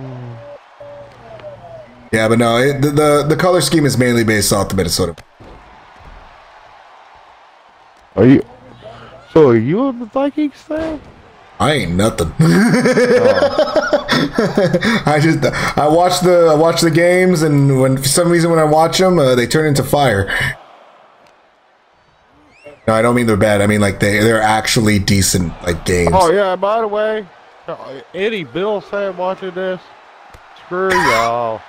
Yeah, but no, the color scheme is mainly based off the Minnesota. Are you? So are you a Vikings fan? I ain't nothing. I watch the games, and when for some reason when I watch them, they turn into fire. No, I don't mean they're bad. I mean like they're actually decent like games. Oh yeah. By the way, Eddie Bill said watching this. Screw y'all.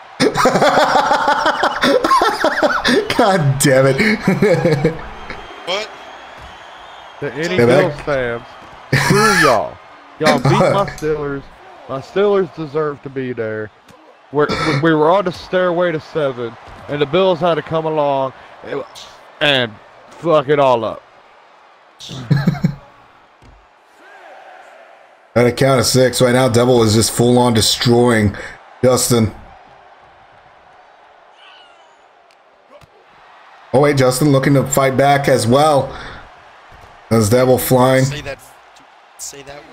God damn it. What? The Eddie Bill Sams. Screw y'all. Y'all beat my Steelers. My Steelers deserve to be there. We were on the stairway to 7, and the Bills had to come along and fuck it all up. At a count of 6 right now, Devil is just full on destroying Justin. Oh wait, Justin looking to fight back as well. As Devil flying. Say that word.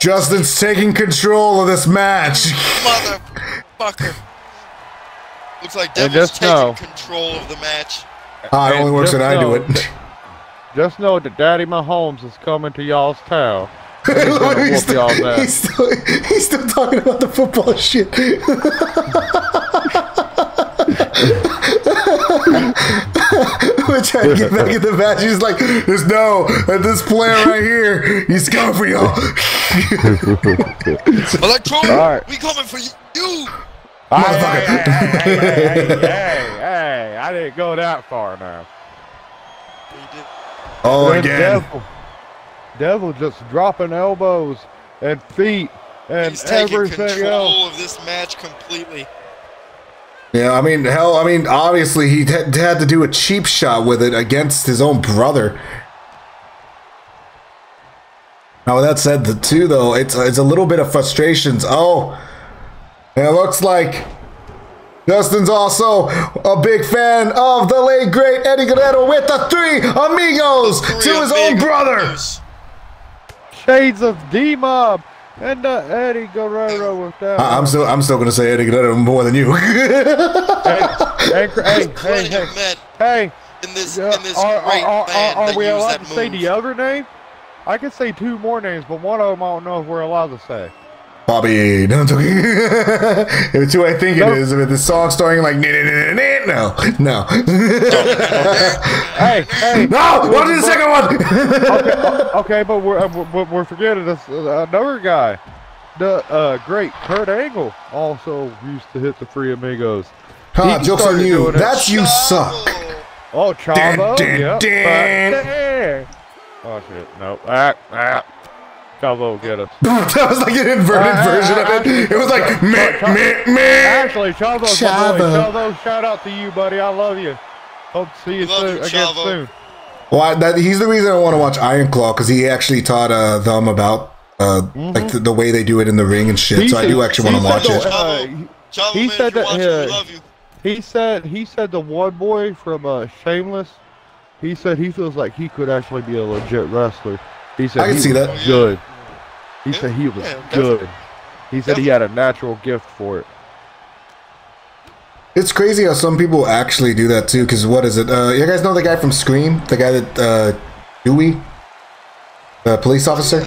Justin's taking control of this match. Motherfucker. Looks like Devil's taking control of the match. Ah, it only works when I do it. Just know that Daddy Mahomes is coming to y'all's town. He's still talking about the football shit. I'm trying to get back in the match. He's like, there's no, this player right here, he's coming for y'all. Electrob, right. We coming for you. Hey, I didn't go that far now. Oh, again. Devil just dropping elbows and feet and he's everything else. He's taking control of this match completely. Yeah, I mean, hell, I mean, obviously he had to do a cheap shot with it against his own brother. Now, with that said, too, though, it's a little bit of frustrations. Oh, and it looks like Justin's also a big fan of the late, great Eddie Guerrero with the three amigos to his own brother. Shades of D-Mob. And Eddie Guerrero with that. I'm still gonna say Eddie Guerrero more than you. Hey, in this are we allowed to say the other name? I can say 2 more names, but one of them I don't know if we're allowed to say. Bobby, no, I'm joking. It's who I think it is. I mean, the song starting like no. hey, no! What is the second one? Okay, but we're forgetting this another guy. The great Kurt Angle also used to hit the Three Amigos. Huh, jokes on you. That's you suck. Oh, Chavo. Yep. Oh shit! Nope. Chavo get us. That was like an inverted version of it. It was like meh. Actually, Chavo, shout out to you, buddy. I love you. Hope to see you soon. Well, he's the reason I want to watch Iron Claw, because he actually taught them about like the way they do it in the ring and shit. So I do actually want to watch it. He said that he said the one boy from Shameless. He said he feels like he could actually be a legit wrestler. He said I can see that. Good. He said he was good. He said he had a natural gift for it. It's crazy how some people actually do that too. Because what is it? You guys know the guy from Scream, the guy that Dewey, the police officer.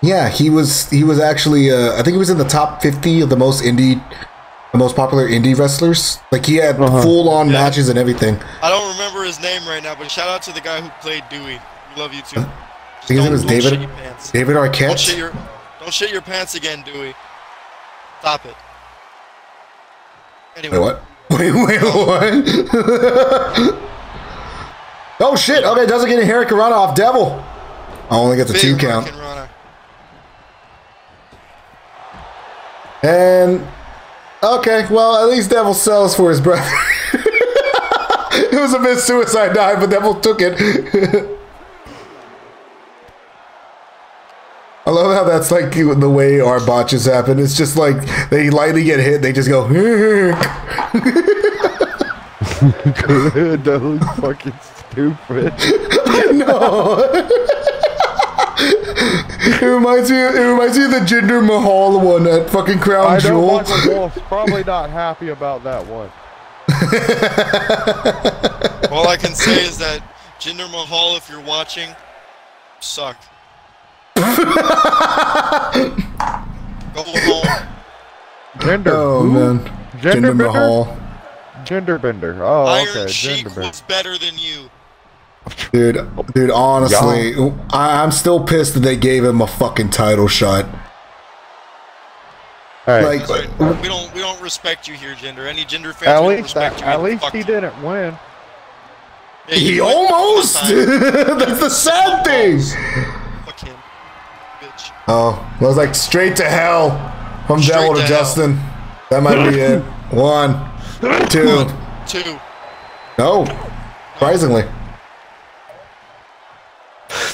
Yeah, he was actually. I think he was in the top 50 of the most popular indie wrestlers. Like he had full-on matches and everything. I don't remember his name right now, but shout out to the guy who played Dewey. We love you too. I think his name is David. David Arquette. Don't shit your pants again, Dewey. Stop it. Anyway. Wait, what? Wait, what? Oh shit! Okay, doesn't get a hurricane run off Devil. I only get the 2 count. And okay, well at least Devil sells for his brother. It was a missed suicide dive, but Devil took it. I love how that's like the way our botches happen. It's just like they lightly get hit, they just go. That looks fucking stupid. I know. It reminds me of the Jinder Mahal one, that fucking Crown Jewel. Michael Wolf's probably not happy about that one. All I can say is that Jinder Mahal, if you're watching, sucked. Gender. Oh man. Gender Mahal. Gender Bender. Oh, okay. Iron Sheik was better than you. Dude, honestly, I'm still pissed that they gave him a fucking title shot. All right. Like, we don't respect you here, Jinder. Any Jinder fans don't respect you. At least he didn't win. Yeah, he almost. That's the sad thing. Fuck him, bitch. Oh, I was like straight to hell from Devil to Justin. Hell. That might be it. One, two. No, surprisingly.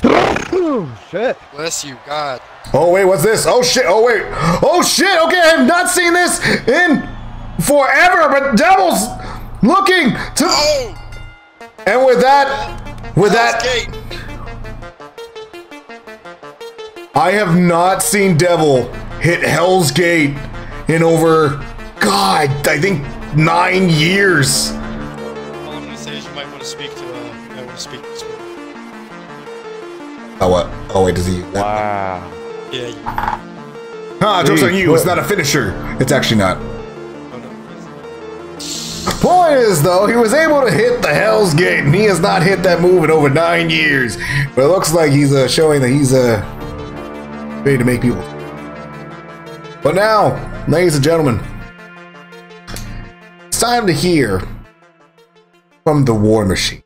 Oh, shit. Bless you, God. Oh, wait, what's this? Oh, shit. Oh, wait. Oh, shit. Okay, I have not seen this in forever, but Devil's looking to... Oh. And with that... I have not seen Devil hit Hell's Gate in over, God, I think 9 years. All I'm going to say is you might want to speak to... I want to speak to... Oh, what? Oh, wait, does he? Wow. Yeah. Joke's on you. It's not a finisher. It's actually not. Point is, though, he was able to hit the Hell's Gate, and he has not hit that move in over 9 years. But it looks like he's showing that he's ready to make people. But now, ladies and gentlemen, it's time to hear from the War Machine.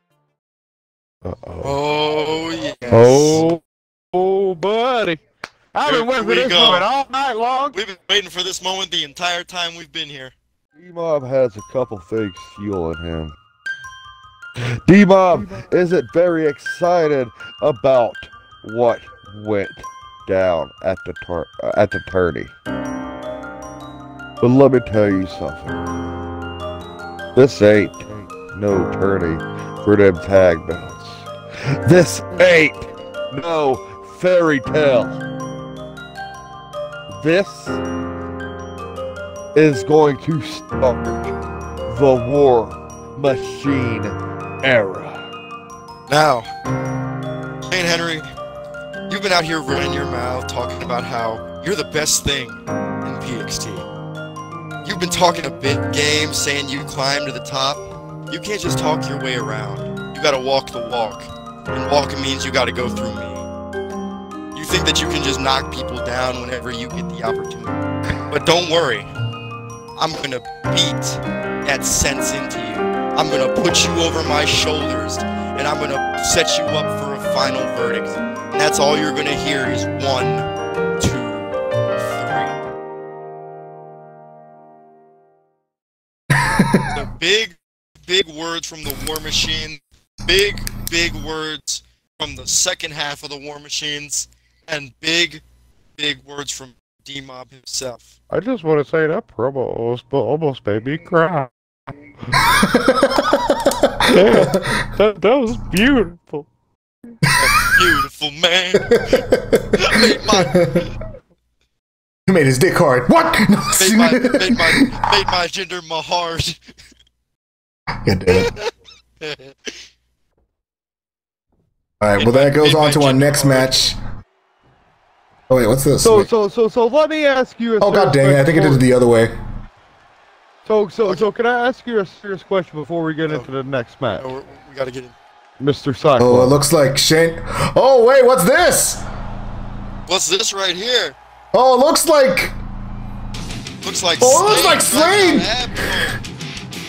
Uh-oh. Oh, yes. Oh, buddy. I've been waiting for this moment all night long. We've been waiting for this moment the entire time we've been here. D-Mob has a couple things fueling him. D-Mob isn't very excited about what went down at the tourney. But let me tell you something. This ain't no tourney for them tag belts. This ain't no fairy tale. This is going to start the War Machine era. Now, Shane Henry, you've been out here running your mouth talking about how you're the best thing in PXT. You've been talking a big game, saying you climbed to the top. You can't just talk your way around. You gotta walk the walk. And walking means you gotta go through me. You think that you can just knock people down whenever you get the opportunity. But don't worry. I'm gonna beat that sense into you. I'm gonna put you over my shoulders, and I'm gonna set you up for a final verdict. And that's all you're gonna hear is 1, 2, 3. The big words from the War Machine. Big words from the second half of the War Machines, and big words from D-Mob himself. I just want to say that promo almost made me cry. Damn, that was beautiful. That's beautiful, man. He made his dick hard. What? Made my Jinder Mahal. God damn it. All right, well, that goes on to our next match. Oh wait, what's this? So let me ask you. Oh god dang it! I think I did it the other way. So can I ask you a serious question before we get into the next match? No, we gotta get in, Mr. Cyclone. Oh, it looks like Shane. Oh wait, what's this? What's this right here? Oh, it looks like. Looks like. Oh, it looks like Slade.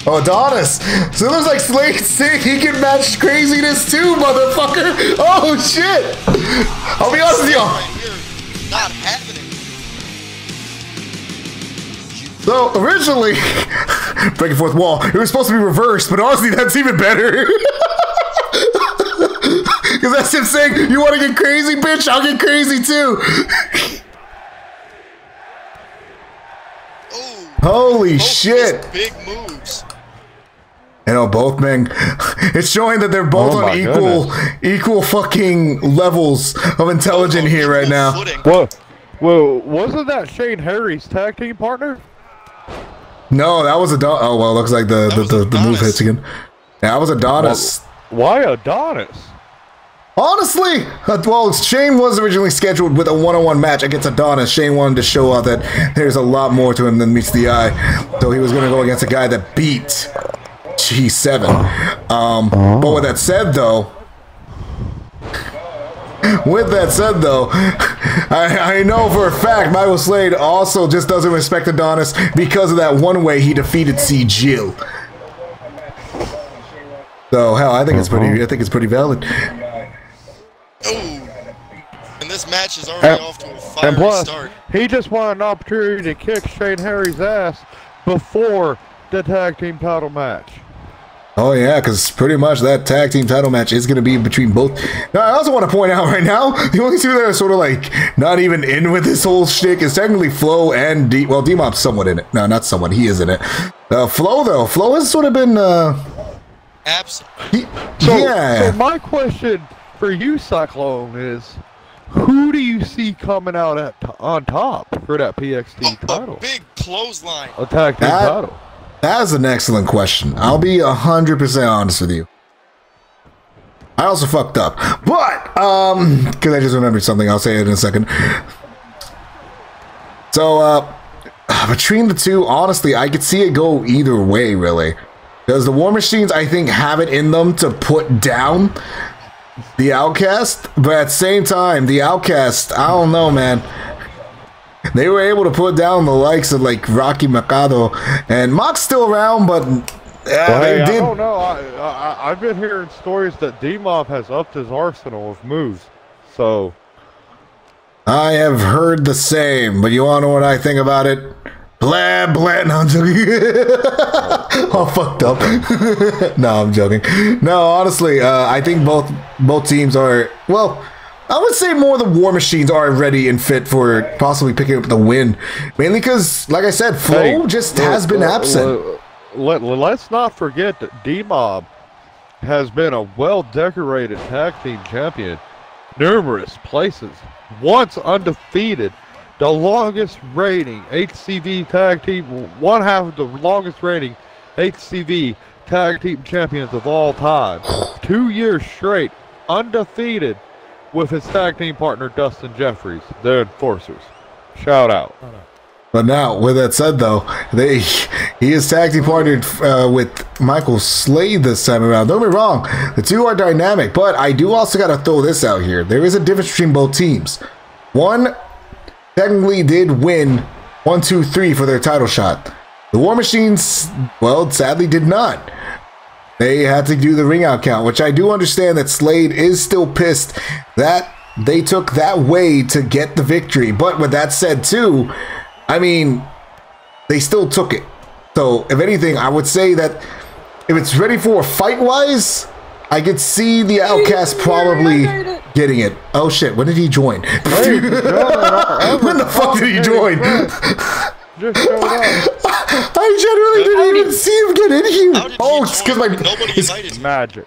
Oh, Adonis! So it looks like Slade's sick. He can match craziness too, motherfucker! Oh, shit! I'll be honest with y'all. Right, not happening. So, originally, breaking fourth wall, it was supposed to be reversed, but honestly, that's even better. Because that's him saying, you want to get crazy, bitch? I'll get crazy too! Oh, holy shit! Big moves. You know, both men, it's showing that they're both on equal fucking levels of intelligence here right now. Whoa, wasn't that Shane Henry's tag team partner? No, that was Adonis. Oh, well, looks like the move hits again. Yeah, that was Adonis. Why Adonis? Honestly, well, Shane was originally scheduled with a one-on-one match against Adonis. Shane wanted to show out that there's a lot more to him than meets the eye. So he was going to go against a guy that beat G7. But with that said, though, With that said, though, I know for a fact Michael Slade also just doesn't respect Adonis because of that one way he defeated C. Gill. So hell, I think it's pretty valid. Ooh. And this match is already off to a fiery start. He just wanted an opportunity to kick Shane Henry's ass before the tag team title match. Oh yeah, because pretty much that tag team title match is going to be between both. Now, I also want to point out right now, the only two that are sort of like not even in with this whole shtick is technically Flo and D. Well, D-Mob's somewhat in it. No, not somewhat. He is in it. Flo though, Flo has sort of been. Absent. So my question for you, Cyclone, is who do you see coming out at on top for that PXT title? A big clothesline. A tag team title. That is an excellent question. I'll be 100% honest with you. I also fucked up, but because I just remembered something. I'll say it in a second. So between the two, honestly, I could see it go either way, really, because the War Machines, I think, have it in them to put down the Outcast, but at the same time, the Outcast, I don't know, man. They were able to put down the likes of like Rocky Ricardo, and Mock's still around, but they did. I don't know. I've been hearing stories that D-Mob has upped his arsenal of moves, so I have heard the same. But you want to know what I think about it? Blah blah. No, I'm joking. All fucked up. No, I'm joking. No, honestly, I think both teams are well. I would say more the War Machines are ready and fit for possibly picking up the win. Mainly because, like I said, Flo just has been absent. Let's not forget that D-Mob has been a well-decorated tag team champion. Numerous places. Once undefeated. The longest reigning HCV tag team. One half of the longest reigning HCV tag team champions of all time. 2 years straight. Undefeated. With his tag team partner, Justin Jeffries, their enforcers. Shout out. But now, with that said, though, he is tag team partnered with Michael Slade this time around. Don't be wrong, the two are dynamic, but I do also got to throw this out here. There is a difference between both teams. One technically did win 1, 2, 3 for their title shot. The War Machines, well, sadly did not. They had to do the ring out count, which I do understand that Slade is still pissed that they took that way to get the victory. But with that said, too, I mean, they still took it. So, if anything, I would say that if it's ready for a fight-wise, I could see the Outcast probably getting it. Oh, shit. When did he join? When the fuck did he join? Just showed up. I generally didn't even see him get in here. Oh, it's because my magic.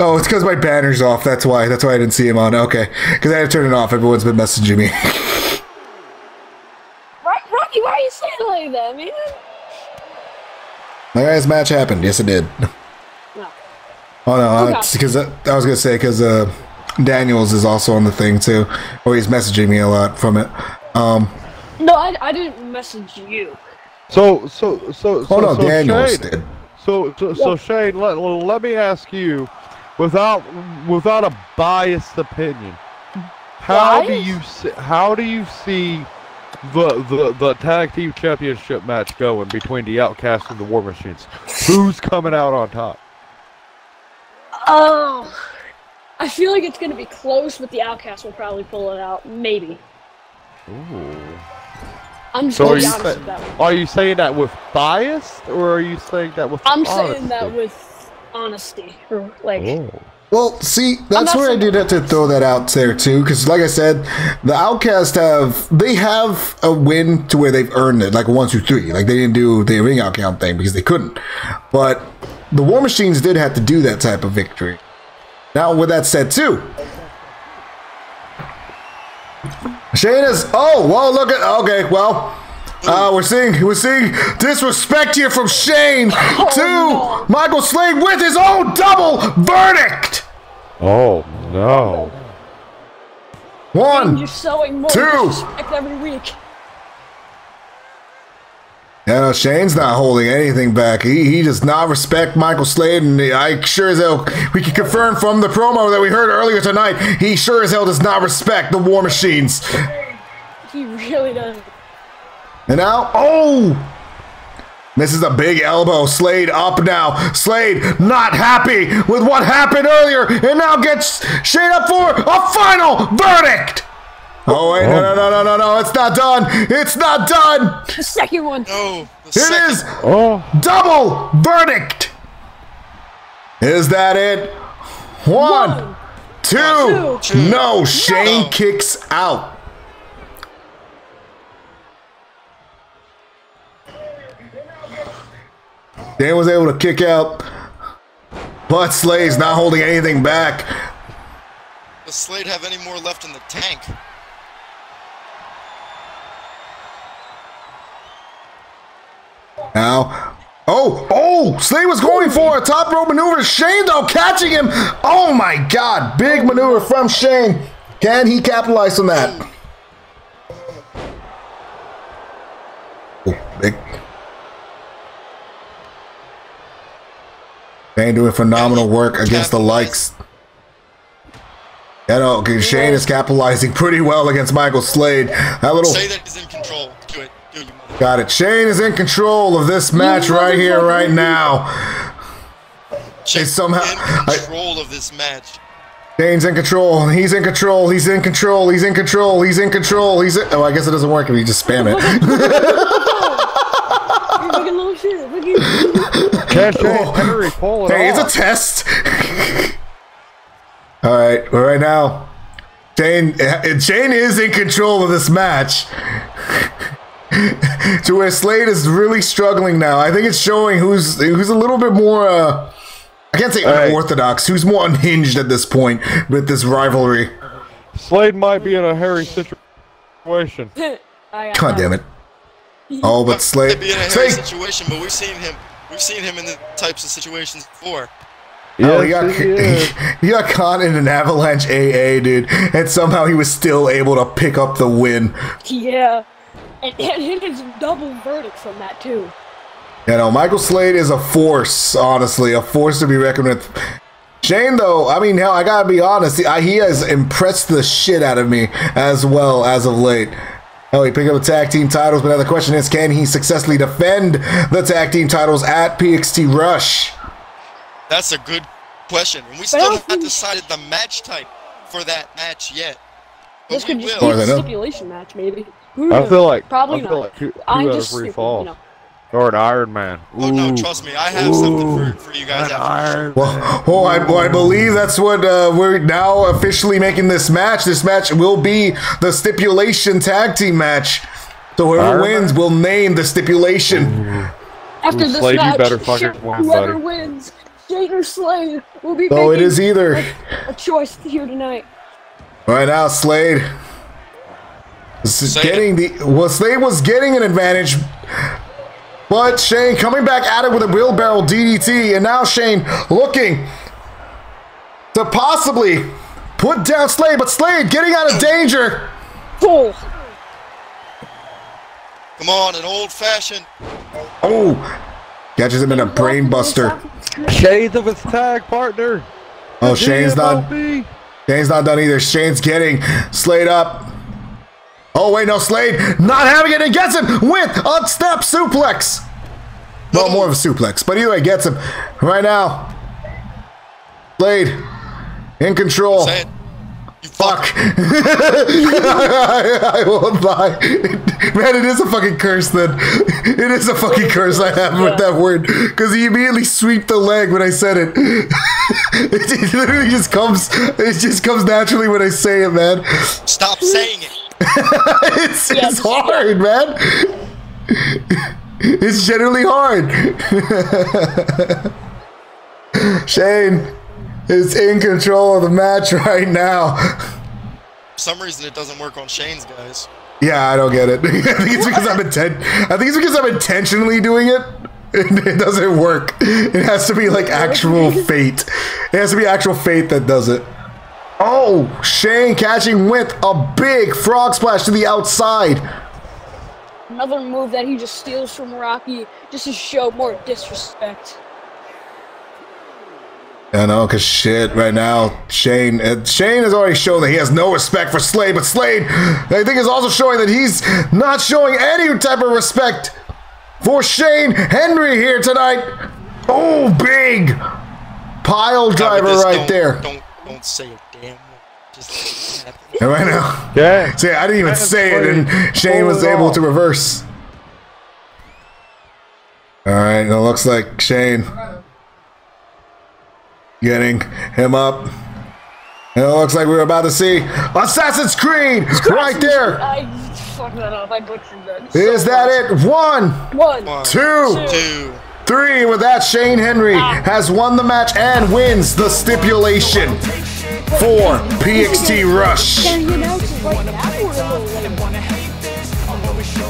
Oh, it's because my banner's off. That's why. That's why I didn't see him on. Okay, because I had to turn it off. Everyone's been messaging me. Rocky, why are you saying like that, man? My guy's match happened. Yes, it did. No. Oh no, because okay. I was gonna say because Daniels is also on the thing too, or he's messaging me a lot from it. No, I didn't message you. So Daniels Shane, did. So Shane, let me ask you, without a biased opinion, how do you see the tag team championship match going between the Outcast and the War Machines? Who's coming out on top? Oh, I feel like it's going to be close, but the Outcast will probably pull it out, maybe. Ooh. I'm so are you saying that with bias, or are you saying that with I'm saying that with honesty, or like... Oh. Well, see, that's where I did have to throw that out there, too, because like I said, the Outcast have a win to where they've earned it, like 1, 2, 3. Like, they didn't do the ring out count thing because they couldn't. But the War Machines did have to do that type of victory. Now, with that said, too... Shane is look at we're seeing disrespect here from Shane to Michael Slade with his own double verdict. Oh no. One, you're sowing more disrespect every week. Yeah, Shane's not holding anything back. He does not respect Michael Slade, and I sure as hell, we can confirm from the promo that we heard earlier tonight, he sure as hell does not respect the War Machines. He really doesn't. And now, oh! This is a big elbow. Slade up now. Slade not happy with what happened earlier, and now gets Shane up for a final verdict. Oh wait, no, it's not done. It's not done. The second one. Oh, it is double verdict. Is that it? One, two. No, Shane kicks out. Shane was able to kick out, but Slade's not holding anything back. Does Slade have any more left in the tank? Now, Slade was going for a top rope maneuver. Shane, though, catching him. Oh my God, big maneuver from Shane. Can he capitalize on that? Oh, big. Shane doing phenomenal work against the likes. You know, Shane is capitalizing pretty well against Michael Slade. That little Slade is in control. Do it. Do it. Got it. Shane is in control of this match right here, right now. Shane's somehow in control of this match. Shane's in control. He's in control. He's in control. He's in control. He's in control. He's in. Oh, I guess it doesn't work if you just spam it. Hey, it's a test. All right, right now, Shane is in control of this match. To where Slade is really struggling now. I think it's showing who's a little bit more. I can't say unorthodox. Who's more unhinged at this point with this rivalry? Slade might be in a hairy situation. God damn it. Oh, but Slade. Be in a hairy situation, but we've seen him. We've seen him in the types of situations before. Yeah, oh, he got caught in an Avalanche AA, dude, and somehow he was still able to pick up the win. Yeah, and he gets double verdicts on that too. You know, Michael Slade is a force, honestly, a force to be reckoned with. Shane, though, I mean, hell, I gotta be honest, he has impressed the shit out of me as well as of late. Oh, he picked up the tag team titles, but now the question is, can he successfully defend the tag team titles at PXT Rush? That's a good question. And we still haven't decided the match type for that match yet. But this could just be a stipulation match, maybe. I feel like probably not. I just fall. Or an Iron Man. Oh no, trust me, I have something for you guys. I believe that's what we're now officially making this match. This match will be the stipulation tag team match. So whoever wins will name the stipulation. After this Slade, match, you better fucking win, whoever wins, Shane or Slade will be making it is either. A choice here tonight. Right now, Slade. Slade was getting an advantage. But Shane coming back at it with a wheelbarrow DDT, and now Shane looking to possibly put down Slade, but Slade getting out of danger. Fool. Come on, an old-fashioned. Oh, catches him in a brain buster. Shades of his tag partner. Oh, Shane's not done either. Shane's getting Slade up. Oh, wait, no, Slade not having it and gets him with a step suplex. Well, more of a suplex, but either way, gets him right now. Slade in control. Say it. You fuck. I won't lie. Man, it is a fucking curse then. It is a fucking curse I have with that word, because he immediately sweeped the leg when I said it. It literally just comes, naturally when I say it, man. Stop saying it. It's hard, man. It's generally hard. Shane is in control of the match right now. For some reason, it doesn't work on Shane's guys. Yeah, I don't get it. I think it's because I'm intentionally doing it. It doesn't work. It has to be like actual fate. It has to be actual fate that does it. Oh, Shane catching with a big frog splash to the outside. Another move that he just steals from Rocky just to show more disrespect. I know, because shit, right now, Shane has already shown that he has no respect for Slade, but Slade, I think, is also showing that he's not showing any type of respect for Shane Henry here tonight. Oh, big pile driver right there. Don't say a damn word. Just right now. Yeah. See, I didn't even say it, and Shane was able to reverse. All right, it looks like Shane getting him up. And it looks like we're about to see Assassin's Creed right there. I fucked that up. I butchered that. Is that it? One, two, three. With that, Shane Henry has won the match and wins the stipulation for PXT Rush.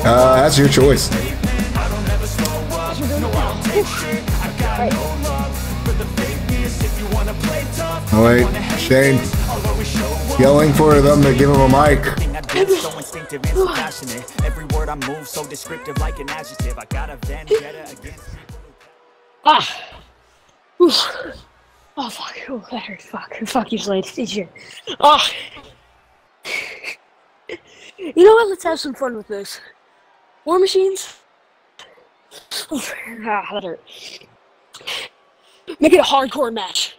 That's your choice. Wait, Shane yelling for them to give him a mic. Oh, fuck. Oh, that hurt. Fuck. Fuck you, Slade. It's you. Oh. You know what? Let's have some fun with this. War machines? Oh, that hurt. Make it a hardcore match.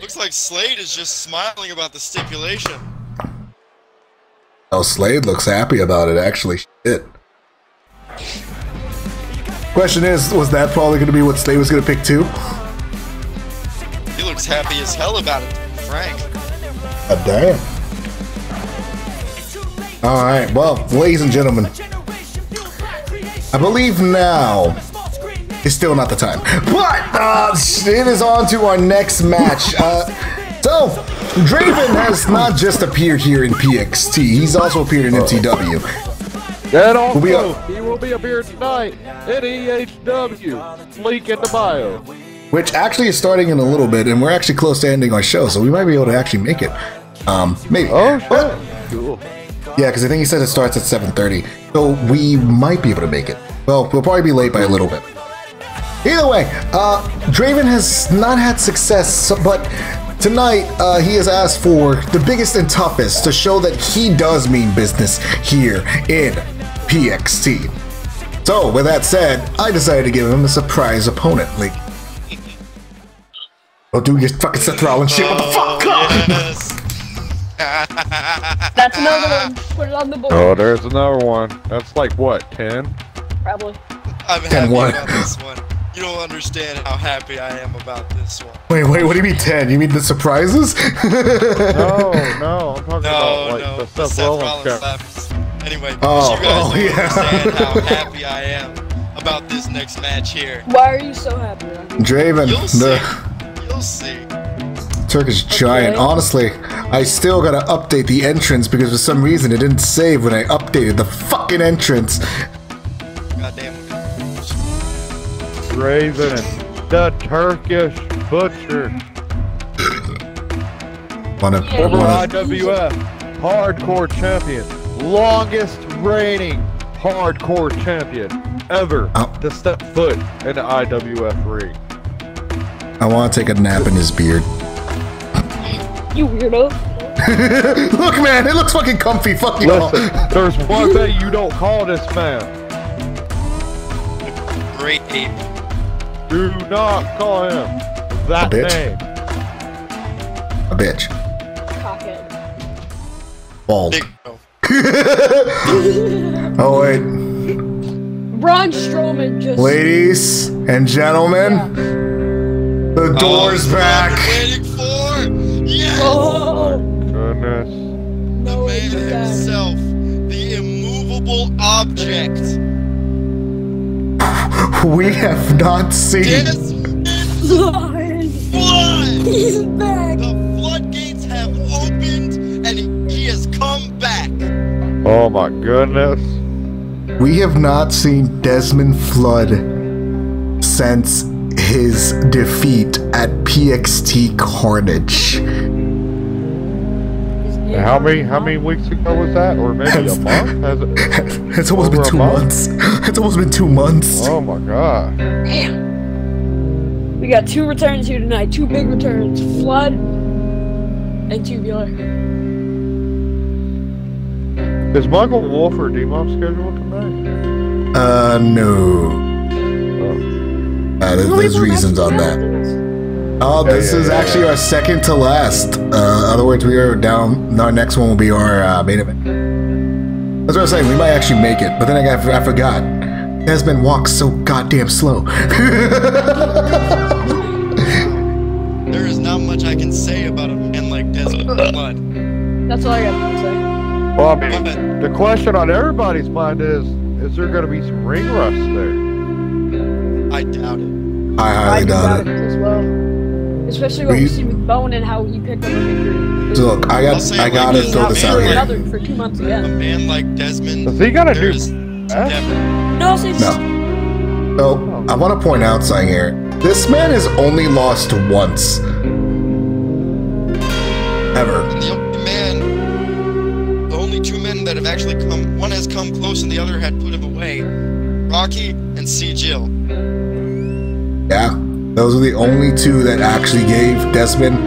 Looks like Slade is just smiling about the stipulation. Oh, Slade looks happy about it, actually. Shit. Question is, was that probably going to be what Slade was going to pick, too? He looks happy as hell about it, Frank. God damn. All right, well, ladies and gentlemen, I believe now is still not the time, but it is on to our next match. So, Draven has not just appeared here in PXT, he's also appeared in MTW. And also, he will be appeared tonight at EHW, link in the bio. Which actually is starting in a little bit, and we're actually close to ending our show, so we might be able to actually make it. Maybe. Oh, sure. But, cool. Yeah, because I think he said it starts at 7:30, so we might be able to make it. Well, we'll probably be late by a little bit. Either way, Draven has not had success, but tonight he has asked for the biggest and toughest to show that he does mean business here in PXT. So, with that said, I decided to give him a surprise opponent. Like, oh, dude, you're fucking Seth Rollins shit. What the fuck? Yes. That's another one. Put it on the board. Oh, there's another one. That's like what, 10? Probably. I'm happy about this one. You don't understand how happy I am about this one. Wait, what do you mean 10? You mean the surprises? No, I'm talking about like the Seth Rollins laps. Anyway, you guys understand how happy I am about this next match here. Why are you so happy? Draven, You'll see. Turkish Giant. Honestly, I still gotta update the entrance because for some reason it didn't save when I updated the fucking entrance. Goddamn. Draven, the Turkish Butcher. Former IWF Hardcore Champion, longest reigning Hardcore Champion ever to step foot in the IWF ring. I want to take a nap in his beard. You weirdo. Look, man, it looks fucking comfy. Fuck you. Listen, there's one thing you don't call this man. Great ape. Do not call him that name. A bitch. Cockhead. Bald. Oh, wait. Braun Strowman just... Ladies and gentlemen, the door's back. Yes! Oh my goodness. The man himself, the immovable object. We have not seen. Desmond Flood. He's back. The floodgates have opened, and he has come back. Oh my goodness. We have not seen Desmond Flood since his defeat at PXT Carnage. Yeah. How many weeks ago was that? Or maybe a month? Has it, it's almost been 2 months. It's almost been 2 months. Oh my god. Damn. We got two returns here tonight. Two big returns. Flood and Tubular. Is Michael Wolf or D-Mob scheduled tonight? No. Oh. There's reasons on that. Oh, this is actually our second to last. Otherwise, we are down. Our next one will be our main event. That's what I was saying. We might actually make it, but then I forgot. Desmond walks so goddamn slow. There is not much I can say about a man like Desmond Flood. That's all I got to say. Well, I mean, the question on everybody's mind is there going to be some ring rust there? I doubt it. I highly doubt it as well. Especially what we see with Bone and how he picked up a victory. Look, I gotta throw this out here. For 2 months again. A man like Desmond, does he gotta do no, no. So, I want to point out something here. This man has only lost once. Ever. And the only two men that have actually come, one has come close and the other had put him away. Rocky and C. Gill. Yeah. Those are the only two that actually gave Desmond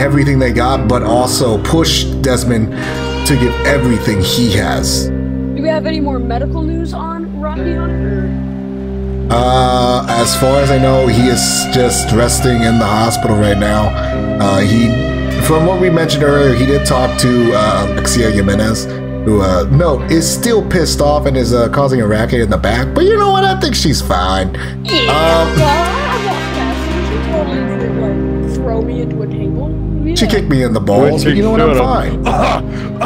everything they got, but also pushed Desmond to give everything he has. Do we have any more medical news on Rocky? As far as I know, he is just resting in the hospital right now. He, from what we mentioned earlier, he did talk to Alexia Jimenez, who is still pissed off and is causing a racket in the back. But you know what? I think she's fine. Yeah. Throw me into a table? Yeah. She kicked me in the balls, but you know what? I'm fine.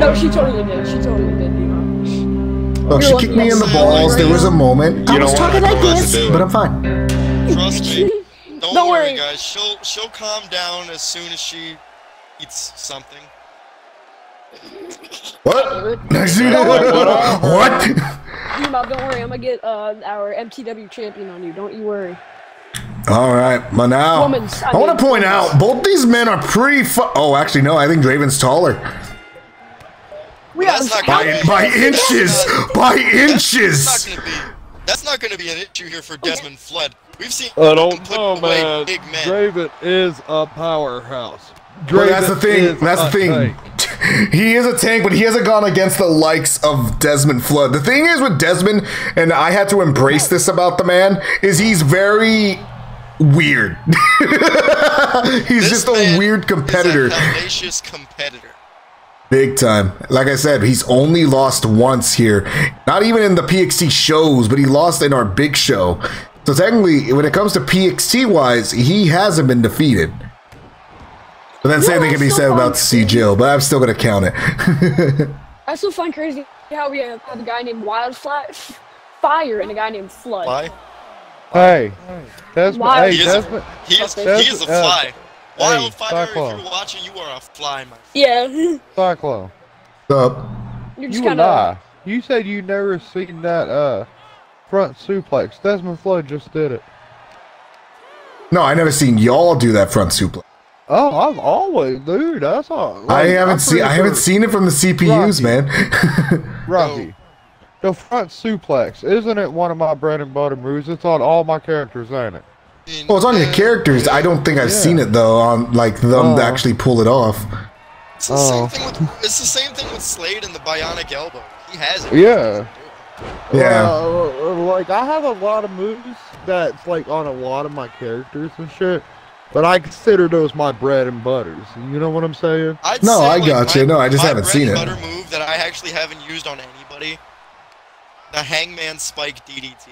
No, she totally did. She totally did, Dima. Look, she kicked me in the balls. There was a moment. I was talking like this, but I'm fine. Trust me. Don't worry, guys. She'll calm down as soon as she eats something. What? Next thing you know, what? Dima, don't worry. I'm gonna get our MTW champion on you. Don't you worry. All right, but now I want to point out both these men are pretty. Oh, actually, no. I think Draven's taller. We are by inches, by inches. That's not going to be an issue here for Desmond Flood. We've seen. I don't know, man. Big men. Draven is a powerhouse. Well, that's the thing. That's the thing. He is a tank, but he hasn't gone against the likes of Desmond Flood. The thing is with Desmond, and I had to embrace this about the man, is he's very weird. He's just a weird competitor. Is a tenacious competitor. Big time. Like I said, he's only lost once here. Not even in the PXT shows, but he lost in our big show. So technically, when it comes to PXT-wise, he hasn't been defeated. But then same thing can be said about C. Gill, but I'm still going to count it. I still find crazy how we have a guy named Wildfire and a guy named Flood. Fly? Hey, that's Wild. He is a fly. Wildfire, if you're watching, you are a fly, my friend. Yeah. Cyclone. What's up? You said you never seen that front suplex. Desmond Flood just did it. No, I never seen y'all do that front suplex. Oh, I've always, dude. That's all. Like, I haven't seen it from the CPUs, Rocky. Man. Rocky, the front suplex isn't it one of my bread and butter moves? It's on all my characters, ain't it? Well, it's on your characters. I don't think I've seen it though. On like them to actually pull it off. It's the same thing. It's the same thing with Slade and the bionic elbow. He has it. Yeah. Yeah. Like I have a lot of moves that's like on a lot of my characters and shit. But I consider those my bread and butters. You know what I'm saying? No, I got you. No, I just haven't seen it. My bread and butter move that I actually haven't used on anybody. The Hangman Spike DDT.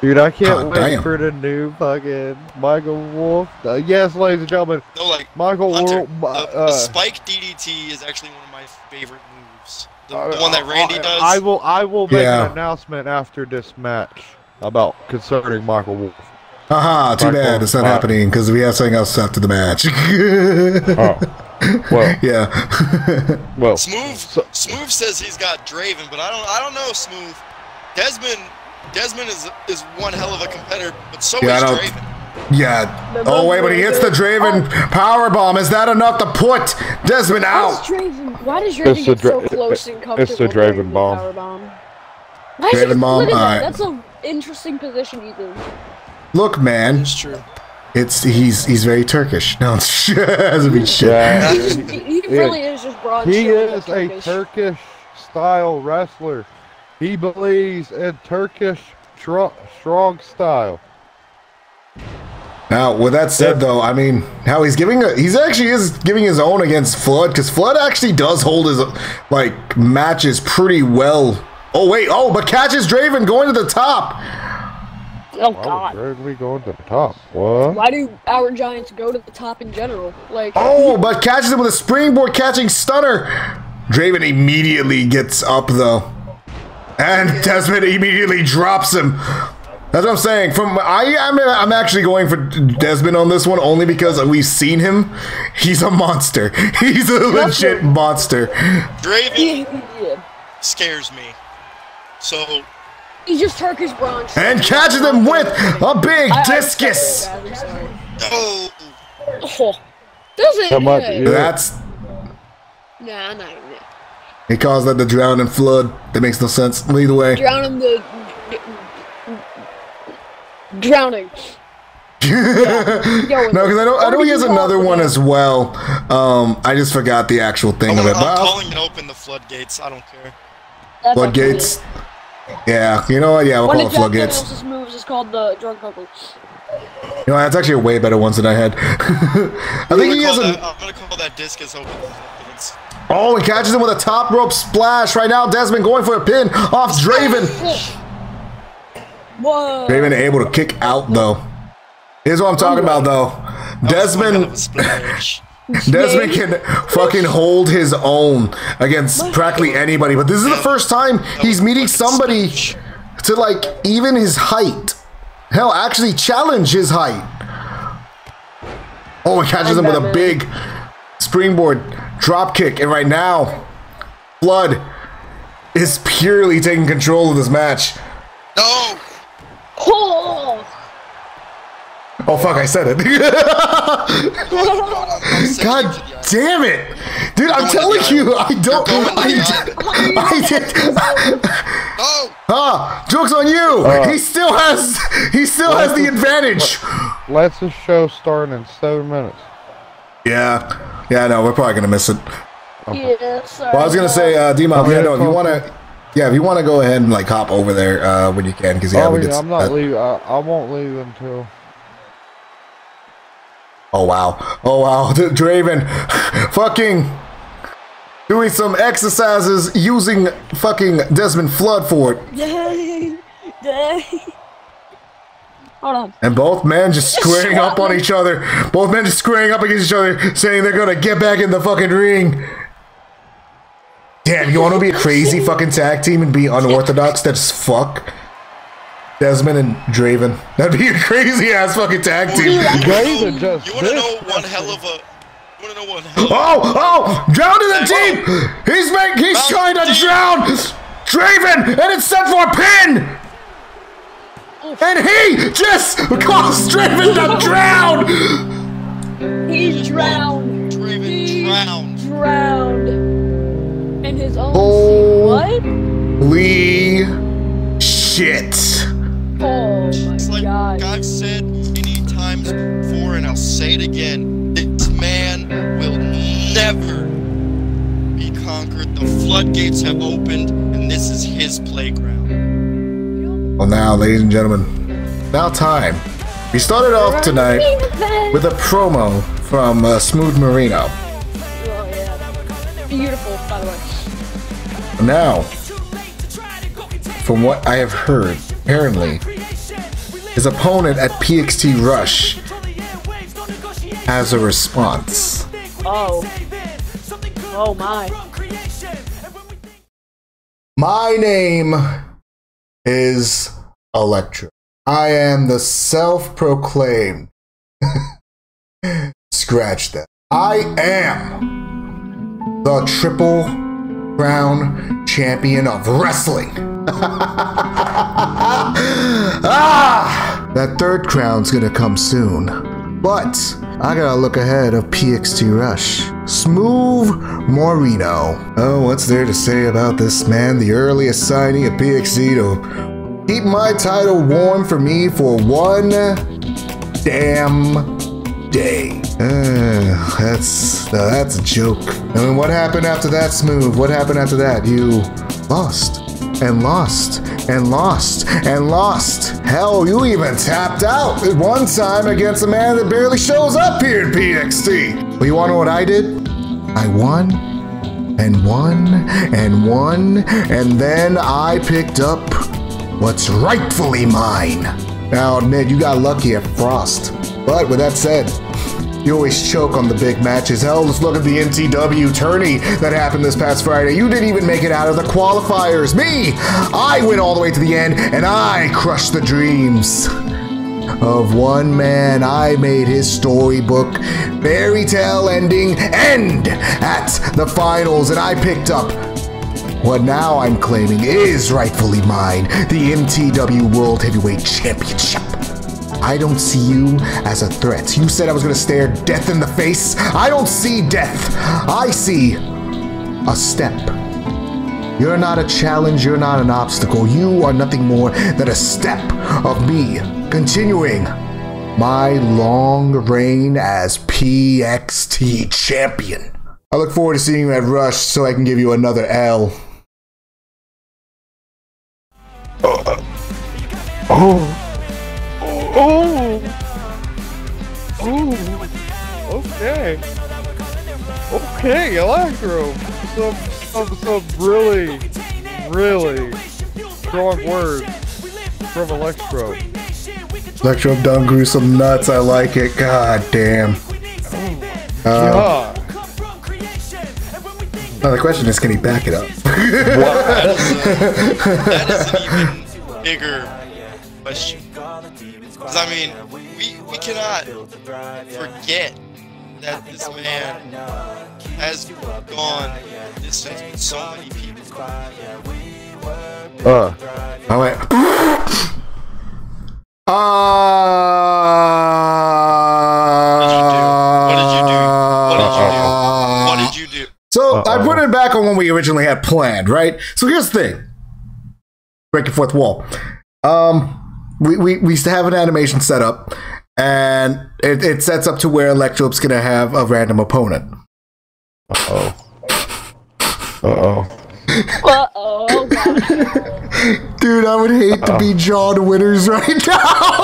Dude, I can't wait for the new fucking Michael Wolf. Yes, ladies and gentlemen. No, like Michael Wolf. The Spike DDT is actually one of my favorite moves. The one that Randy does. I will make an announcement after this match concerning Michael Wolf. Haha, too bad it's not happening because we have something else after the match. Well, yeah. Well, Smooth says he's got Draven, but I don't know Smooth. Desmond is one hell of a competitor, but so is Draven. Yeah. Oh wait, but he hits the Draven powerbomb. Is that enough to put Desmond out? Why does Draven get so close and comfortable? It's the Draven bomb. Draven bomb. That's an interesting position, Ethan. Look, man. It's true. It's he's very Turkish. No, it's doesn't mean shit. Yeah. He really is just broad. He is a Turkish style wrestler. He believes in Turkish strong style. Now, with that said, though, I mean, how he's actually giving his own against Flood, because Flood actually does hold his like matches pretty well. Oh wait, oh, but catches Draven going to the top. Oh God! Why would we go to the top? What? Why do our giants go to the top in general? Like. Oh, but catches him with a springboard catching stunner. Draven immediately gets up though, and Desmond immediately drops him. That's what I'm saying. I'm actually going for Desmond on this one only because we've seen him. He's a monster. He's a legit monster. Draven scares me. So he's just Turkish bronze. And catches him with a big discus. Oh, that's nah, not even. He calls that the drown and flood. That makes no sense. Either way. Drowning. No, because I know he has another one as well. I just forgot the actual thing of it. I'm calling it open the floodgates. I don't care. That's floodgates. Yeah, you know what? Yeah, we'll call it floodgates. One of Jack Daniels' moves is called the drunk couple. You know, that's actually a way better one than I had. I think he has a. I'm gonna call that discus open the floodgates. Oh, he catches him with a top rope splash right now. Desmond going for a pin off Draven. Whoa. They've been able to kick out though. Here's what I'm talking about though. Desmond can fucking hold his own against practically anybody, but this is the first time he's meeting somebody to like even his height. Hell, actually challenge his height. Oh, he catches him with a big springboard drop kick, and right now Flood is purely taking control of this match. No. Oh fuck, I said it. God damn it. Dude, I'm telling you, I don't. Joke's on you. He still has the advantage. Let's the show starting in 7 minutes. Yeah. Yeah, no, we're probably gonna miss it. Okay. Yeah, sorry. Well, I was gonna say, D-Mob, if you wanna go ahead and like hop over there when you can, because I'm not leaving. I won't leave until. Oh wow! Oh wow! Draven, fucking doing some exercises using fucking Desmond Flood for it. Hold on. And both men just squaring up on each other. Both men just squaring up against each other, saying they're gonna get back in the fucking ring. Damn, you want to be a crazy fucking tag team and be unorthodox? That's fuck. Desmond and Draven. That'd be a crazy ass fucking tag team. You want to know one hell of a. Oh! Oh! Drown in the deep! He's trying to drown! Draven! And it's set for a pin! And he just caused Draven to drown! He's drowned. Draven drowned. In his own Holy shit. Oh my God. I've said many times before, and I'll say it again, this man will never be conquered. The floodgates have opened, and this is his playground. Well, now, ladies and gentlemen, about time. We started off tonight with a promo from Smooth Moreno. Beautiful, by the way. Now, from what I have heard, apparently, his opponent at PXT Rush has a response. Oh. Oh my. My name is Electrob. I am the self-proclaimed. Scratch that. I am the Triple Crown Champion of Wrestling. That third crown's gonna come soon. But I gotta look ahead of PXT Rush. Smooth Moreno. Oh, what's there to say about this man, the earliest signing of PXT to keep my title warm for me for one damn day. That's a joke. I mean, what happened after that, Smooth? What happened after that? You lost and lost and lost and lost. Hell, you even tapped out at one time against a man that barely shows up here in PXT. But you wanna know what I did? I won and won and won, and then I picked up what's rightfully mine. Now, Ned, you got lucky at Frost. But with that said, you always choke on the big matches. Hell, let's look at the MTW tourney that happened this past Friday. You didn't even make it out of the qualifiers. Me, I went all the way to the end, and I crushed the dreams of one man. I made his storybook fairy tale ending end at the finals, and I picked up what now I'm claiming is rightfully mine, the MTW World Heavyweight Championship. I don't see you as a threat. You said I was gonna stare death in the face. I don't see death. I see a step. You're not a challenge. You're not an obstacle. You are nothing more than a step of me continuing my long reign as PXT champion. I look forward to seeing you at Rush so I can give you another L. Okay, Electro. Some really strong words from Electro. Electro done grew some nuts. I like it. God damn. God. Now the question is, can he back it up? That is an even bigger question. Because, I mean, we cannot forget that this man has gone distance with so many people. I went. What did you do? What did you do? What did you do? So I put it back on when we originally had planned, right? So here's the thing. Break your fourth wall. We have an animation set up, and it sets up to where Electrob's gonna have a random opponent. Dude, I would hate to be John Winters right now.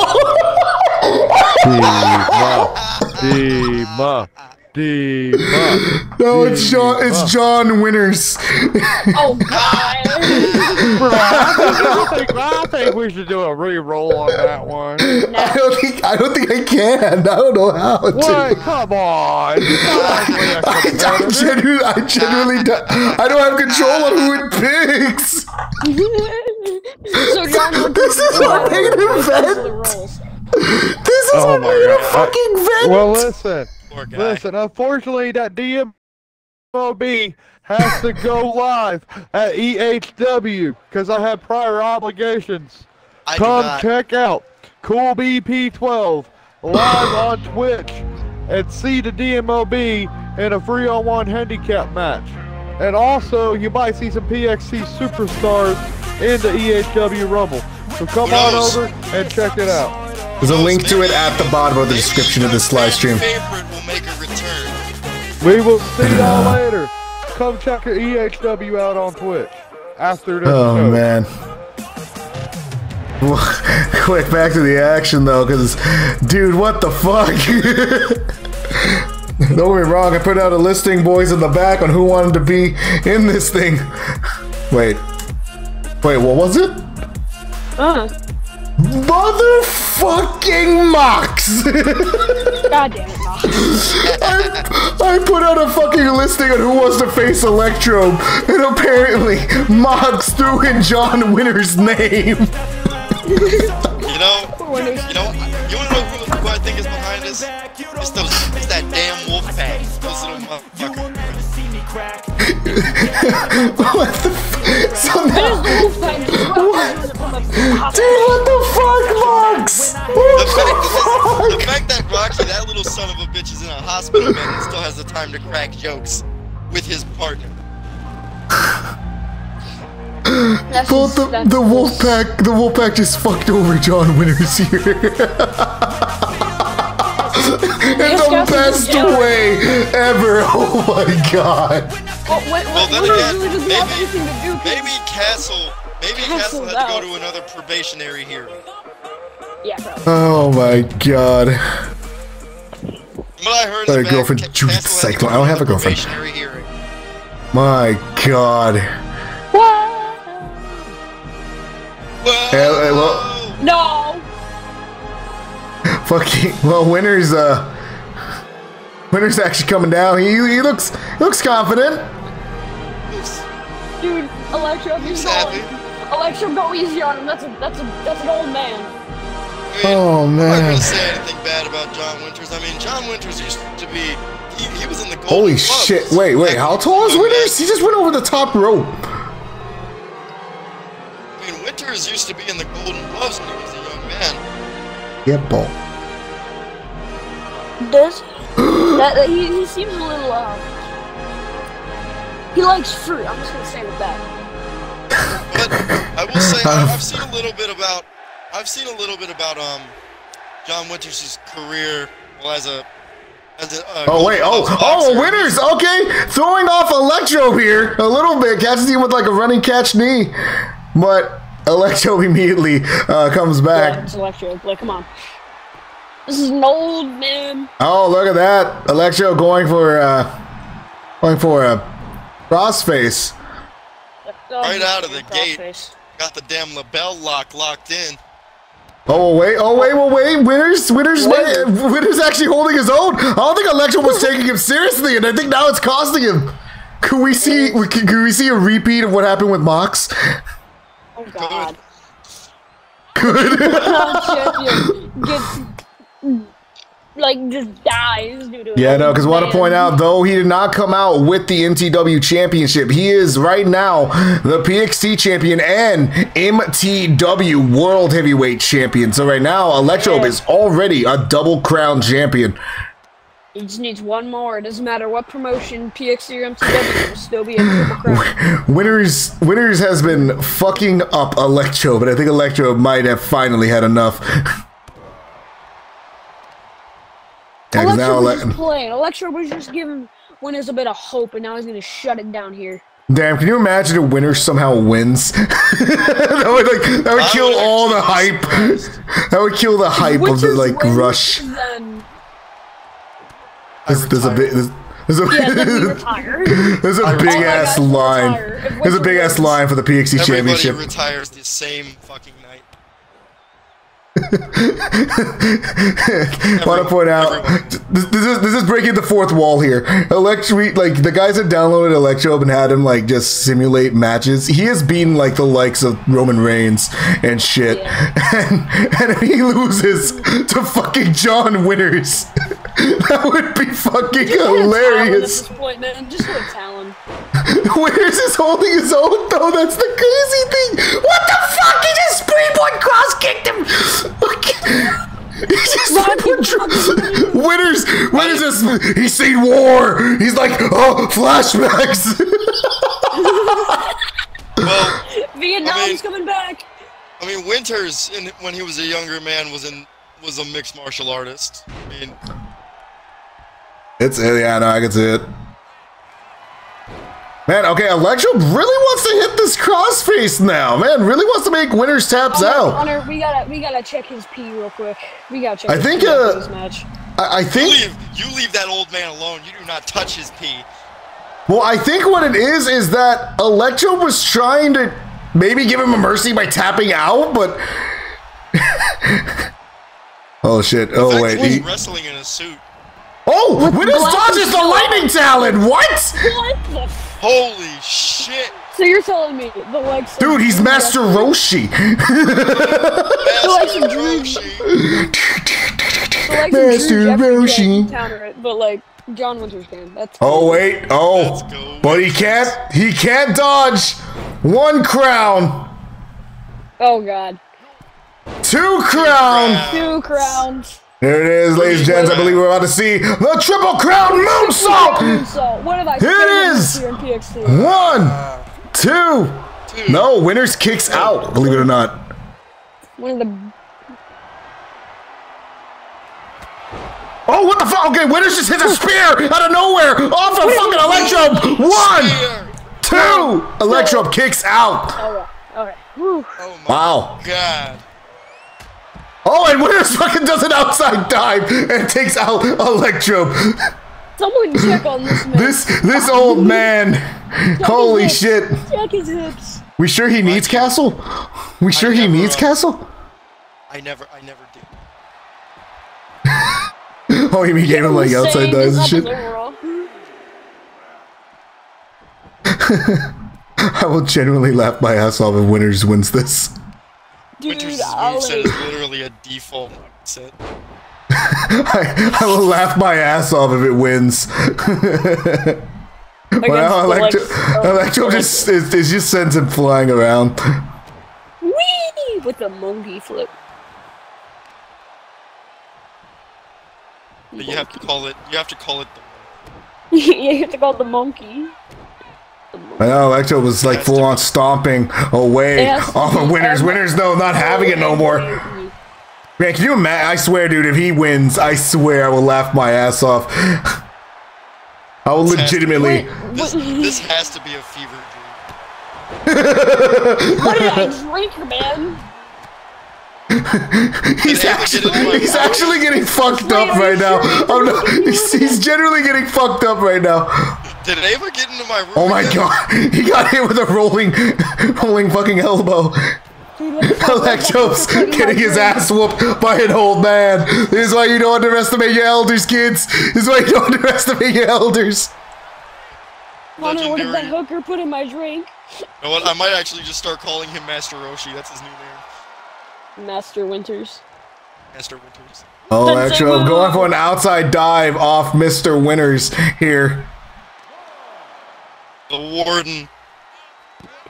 D-Mob. No, it's John Winters. Oh God! I think we should do a re-roll on that one. No. I don't think I can. I don't know how to. What? Come on! I don't have control of who it picks. So John, this is our main event. This is our main fucking event. Well, listen, unfortunately that DMOB has to go live at EHW because I have prior obligations. Come check out Cool BP12 live on Twitch and see the DMOB in a 3-on-1 handicap match. And also you might see some PXT superstars in the EHW Rumble. So come on over and check it out. There's a link to it at the bottom of the description of this live stream. Will make a return. We will see y'all later. Come check your EHW out on Twitch after this. Oh show. Man! Quick, back to the action though, because dude, what the fuck? Don't get me wrong. I put out a listing, boys, in the back on who wanted to be in this thing. Wait, what was it? Motherfucking Mox! God damn it, Mox. I put out a fucking listing on who wants to face Electro, and apparently Mox threw in John Winter's name. You wanna know who I think is behind us? It's that damn wolf pack. Those little motherfuckers. What the fuck? Dude, what the fuck, Mox? X. The fact that Rocky, that little son of a bitch, is in a hospital bed and still has the time to crack jokes with his partner. Both the Wolfpack just fucked over John Winters here. In the best way ever. Oh my god. Well, then again, maybe Castle had to go to another probationary hearing. Yeah, probably. Oh my god. Well, I heard that girlfriend Judith Cyclone. I don't have a girlfriend. My god. What? Well, no. Fucking well, Winter's actually coming down. He looks confident. Dude, Electrob, he's going. Electrob, go easy on him. That's an old man. I mean, oh man! I'm not gonna say anything bad about John Winters. I mean, John Winters used to be—he was in the Golden Holy Club. Shit! Wait! How tall is Winters? He just went over the top rope. I mean, Winters used to be in the Golden Gloves when he was a young man. Yeah, ball. Does he seems a little he likes fruit. I'm just gonna say with that. But I will say I've seen a little bit about. I've seen a little bit about John Winters' career as a Winters, okay, throwing off Electrob here a little bit, catches him with like a running catch knee, but Electrob immediately comes back. Yeah, it's Electrob, like come on, this is an old man. Oh look at that, Electrob going for a crossface. Right out of the gate, got the damn label lock locked in. Oh wait! Winters actually holding his own. I don't think Electrob was taking him seriously, and I think now it's costing him. Could we see a repeat of what happened with Mox? Oh God! Good. Like just dies due to no, because I want to point out, though he did not come out with the MTW championship, he is right now the PXT champion and MTW world heavyweight champion. So right now Electrob is already a double crown champion. He just needs one more. It doesn't matter what promotion, PXT or MTW, will still be a double crown. Winters has been fucking up Electrob, but I think Electrob might have finally had enough. Yeah, Electrob was just playing. Electrob was just giving Winters a bit of hope, and now he's gonna shut it down here. Damn! Can you imagine if Winters somehow wins? that would kill all the hype. That would kill the hype of the rush. There's a big ass line for the PXT championship. Everybody retires the same fucking night. I want to point out this is breaking the fourth wall here. The guys have downloaded Electrob and had him just simulate matches. He has beaten like the likes of Roman Reigns and shit, and he loses to fucking John Winters. That would be fucking hilarious. Just let it tell him. Winters is holding his own though. That's the crazy thing. What the fuck? He just springboard cross kicked him. He's seen war. He's like, oh, flashbacks. Vietnam's coming back. I mean, Winters, when he was a younger man, was a mixed martial artist. I mean, I can see it. Man, okay, Electrob really wants to hit this crossface now. Man, really wants to make Winters taps out. Hunter, we gotta check his pee real quick. We gotta check. This match. I think you leave that old man alone. You do not touch his pee. Well, I think what it is that Electrob was trying to maybe give him a mercy by tapping out, but oh shit! Oh wait, he's wrestling in a suit. Oh, Winters dodges the lightning talon. What? What the fuck? Holy shit! So you're telling me the legs? Dude, he's Master Roshi. Master Roshi. Counter it, but like John Winters can. That's but he can't. He can't dodge one crown. Oh god. Two crowns. There it is, ladies and gents. I believe we're about to see the triple crown moonsault. What have I seen? Here it is. Here in PXT. One, two. No, winners kicks out. Believe it or not. Oh, what the fuck? Okay, Winters just hit a spear out of nowhere off of fucking Electrob. One, two. Electrob kicks out. All right. Whew. Oh my God. Oh, and Winters fucking does an outside dive and takes out Electrob. Someone check on this man. This old man. Holy shit. Check his hips. We sure he needs Castle? We sure he needs Castle? I never do. Oh, he gave him like outside dives and shit. I will genuinely laugh my ass off if Winters wins this. Dude, Winters' moveset is literally a default moveset. I will laugh my ass off if it wins. Wow, Electro just sends him flying around. Whee! With the monkey flip. But you have to call it. You have to call it the monkey. I know, Electrob was like full on stomping away off of Winters. Winters, though, not having it no more. Man, can you imagine? I swear, dude, if he wins, I swear I will laugh my ass off. I will legitimately. This has to be a fever dream. What did I drink, man? he's actually getting fucked up right now. Oh no, he's generally getting fucked up right now. Did Ava get into my room? Oh my god, he got hit with a rolling fucking elbow. Electrob's getting his ass whooped by an old man. This is why you don't underestimate your elders, kids. This is why you don't underestimate your elders. Legendary. What did that hooker put in my drink? You know what? I might actually just start calling him Master Roshi. That's his new name. Master Winters. Oh, Electrob going for an outside dive off Mr. Winters here. The warden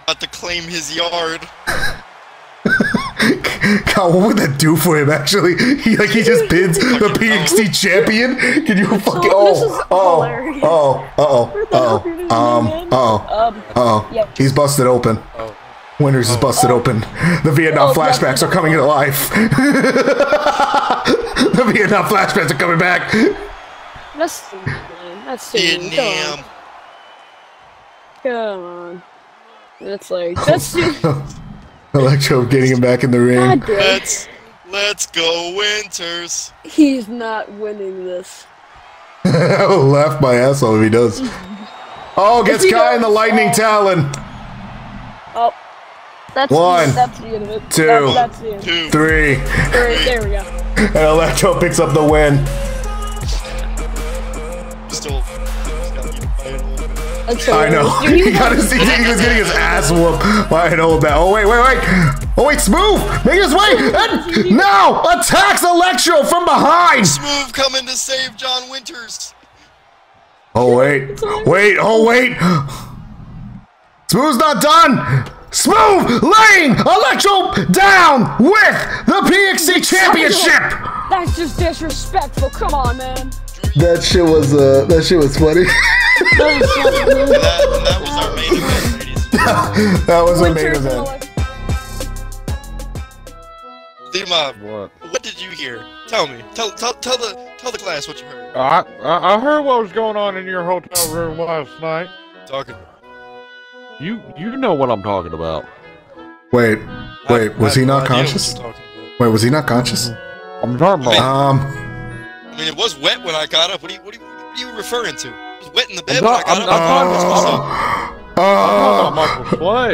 about to claim his yard. God, what would that do for him? Actually, he just pins the PXT champion. Can you fucking? Oh. He's busted open. Winters is busted open. The Vietnam flashbacks are coming to life. The Vietnam flashbacks are coming back. That's stupid, man. That's stupid. Vietnam. Come on. That's like... That's stupid. Electrob getting him back in the ring. Let's go, Winters. He's not winning this. I will laugh my ass off if he does. Oh, gets caught in the lightning talon. Oh. That's that's the end of it. Two, three. There we go. And Electrob picks up the win. I know. He was getting his ass whooped by an old man. Oh wait. Oh wait, Smooth making his way and now attacks Electrob from behind. Smooth coming to save John Winters. Oh wait. Smooth's not done. Smooth laying Electrob down with the PXT championship. That's just disrespectful. Come on, man. That shit was funny. that was our main event, ladies. That was our main event. D-Mob, what did you hear? Tell me. Tell the class what you heard. I heard what was going on in your hotel room last night. Talking. You know what I'm talking about. Wait, was he not conscious? Wait, was he not conscious? I'm talking about. I mean, it was wet when I got up. What are you referring to? It was wet in the bed when I got up.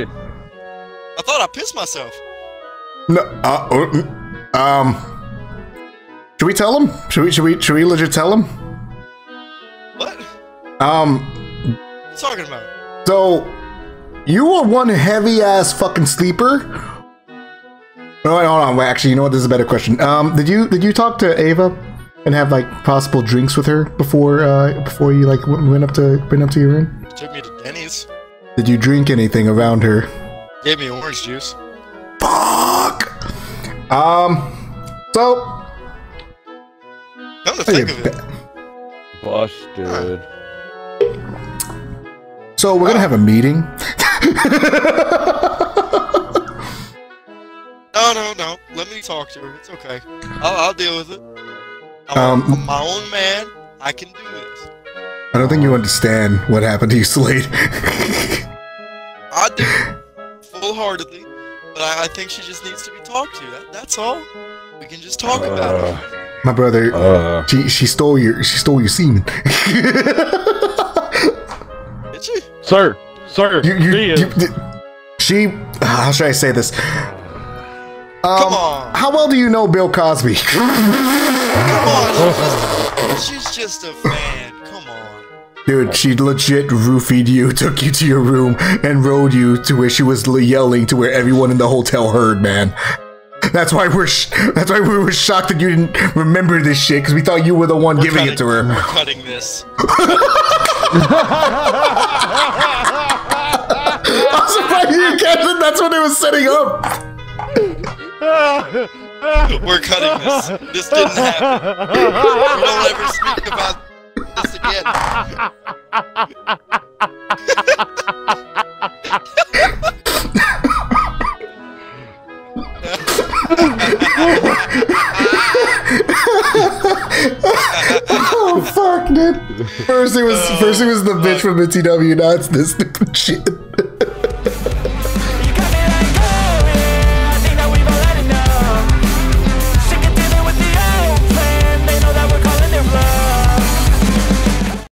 I thought I pissed myself. Michael Slade. I thought I pissed myself. No. Should we tell him? Should we legit tell him? What? What are you talking about? So. You were one heavy ass fucking sleeper. No, hold on. Wait, actually, you know what? This is a better question. Did you talk to Ava and have like possible drinks with her before you like went up to your room? She took me to Denny's. Did you drink anything around her? Gave me orange juice. Fuck. So. Come to think of it. Busted. So we're gonna have a meeting. No. Let me talk to her. It's okay. I'll deal with it. I'm my own man. I can do this. I don't think you understand what happened to you, Slade. I do, full-heartedly, but I think she just needs to be talked to. That's all. We can just talk about it. My brother, she stole your semen. Did she? Sir, she. How should I say this? Come on. How well do you know Bill Cosby? Come on, she's just a fan. Come on. Dude, she legit roofied you, took you to your room, and rode you to where she was yelling to where everyone in the hotel heard, man. That's why we were shocked that you didn't remember this shit, because we thought you were the one giving it to her. We're cutting this. I'm surprised you guessed it. That's what it was setting up. We're cutting this. This didn't happen. We don't ever speak about this again. Oh fuck, dude! First it was the bitch from MTW. Now it's this stupid shit.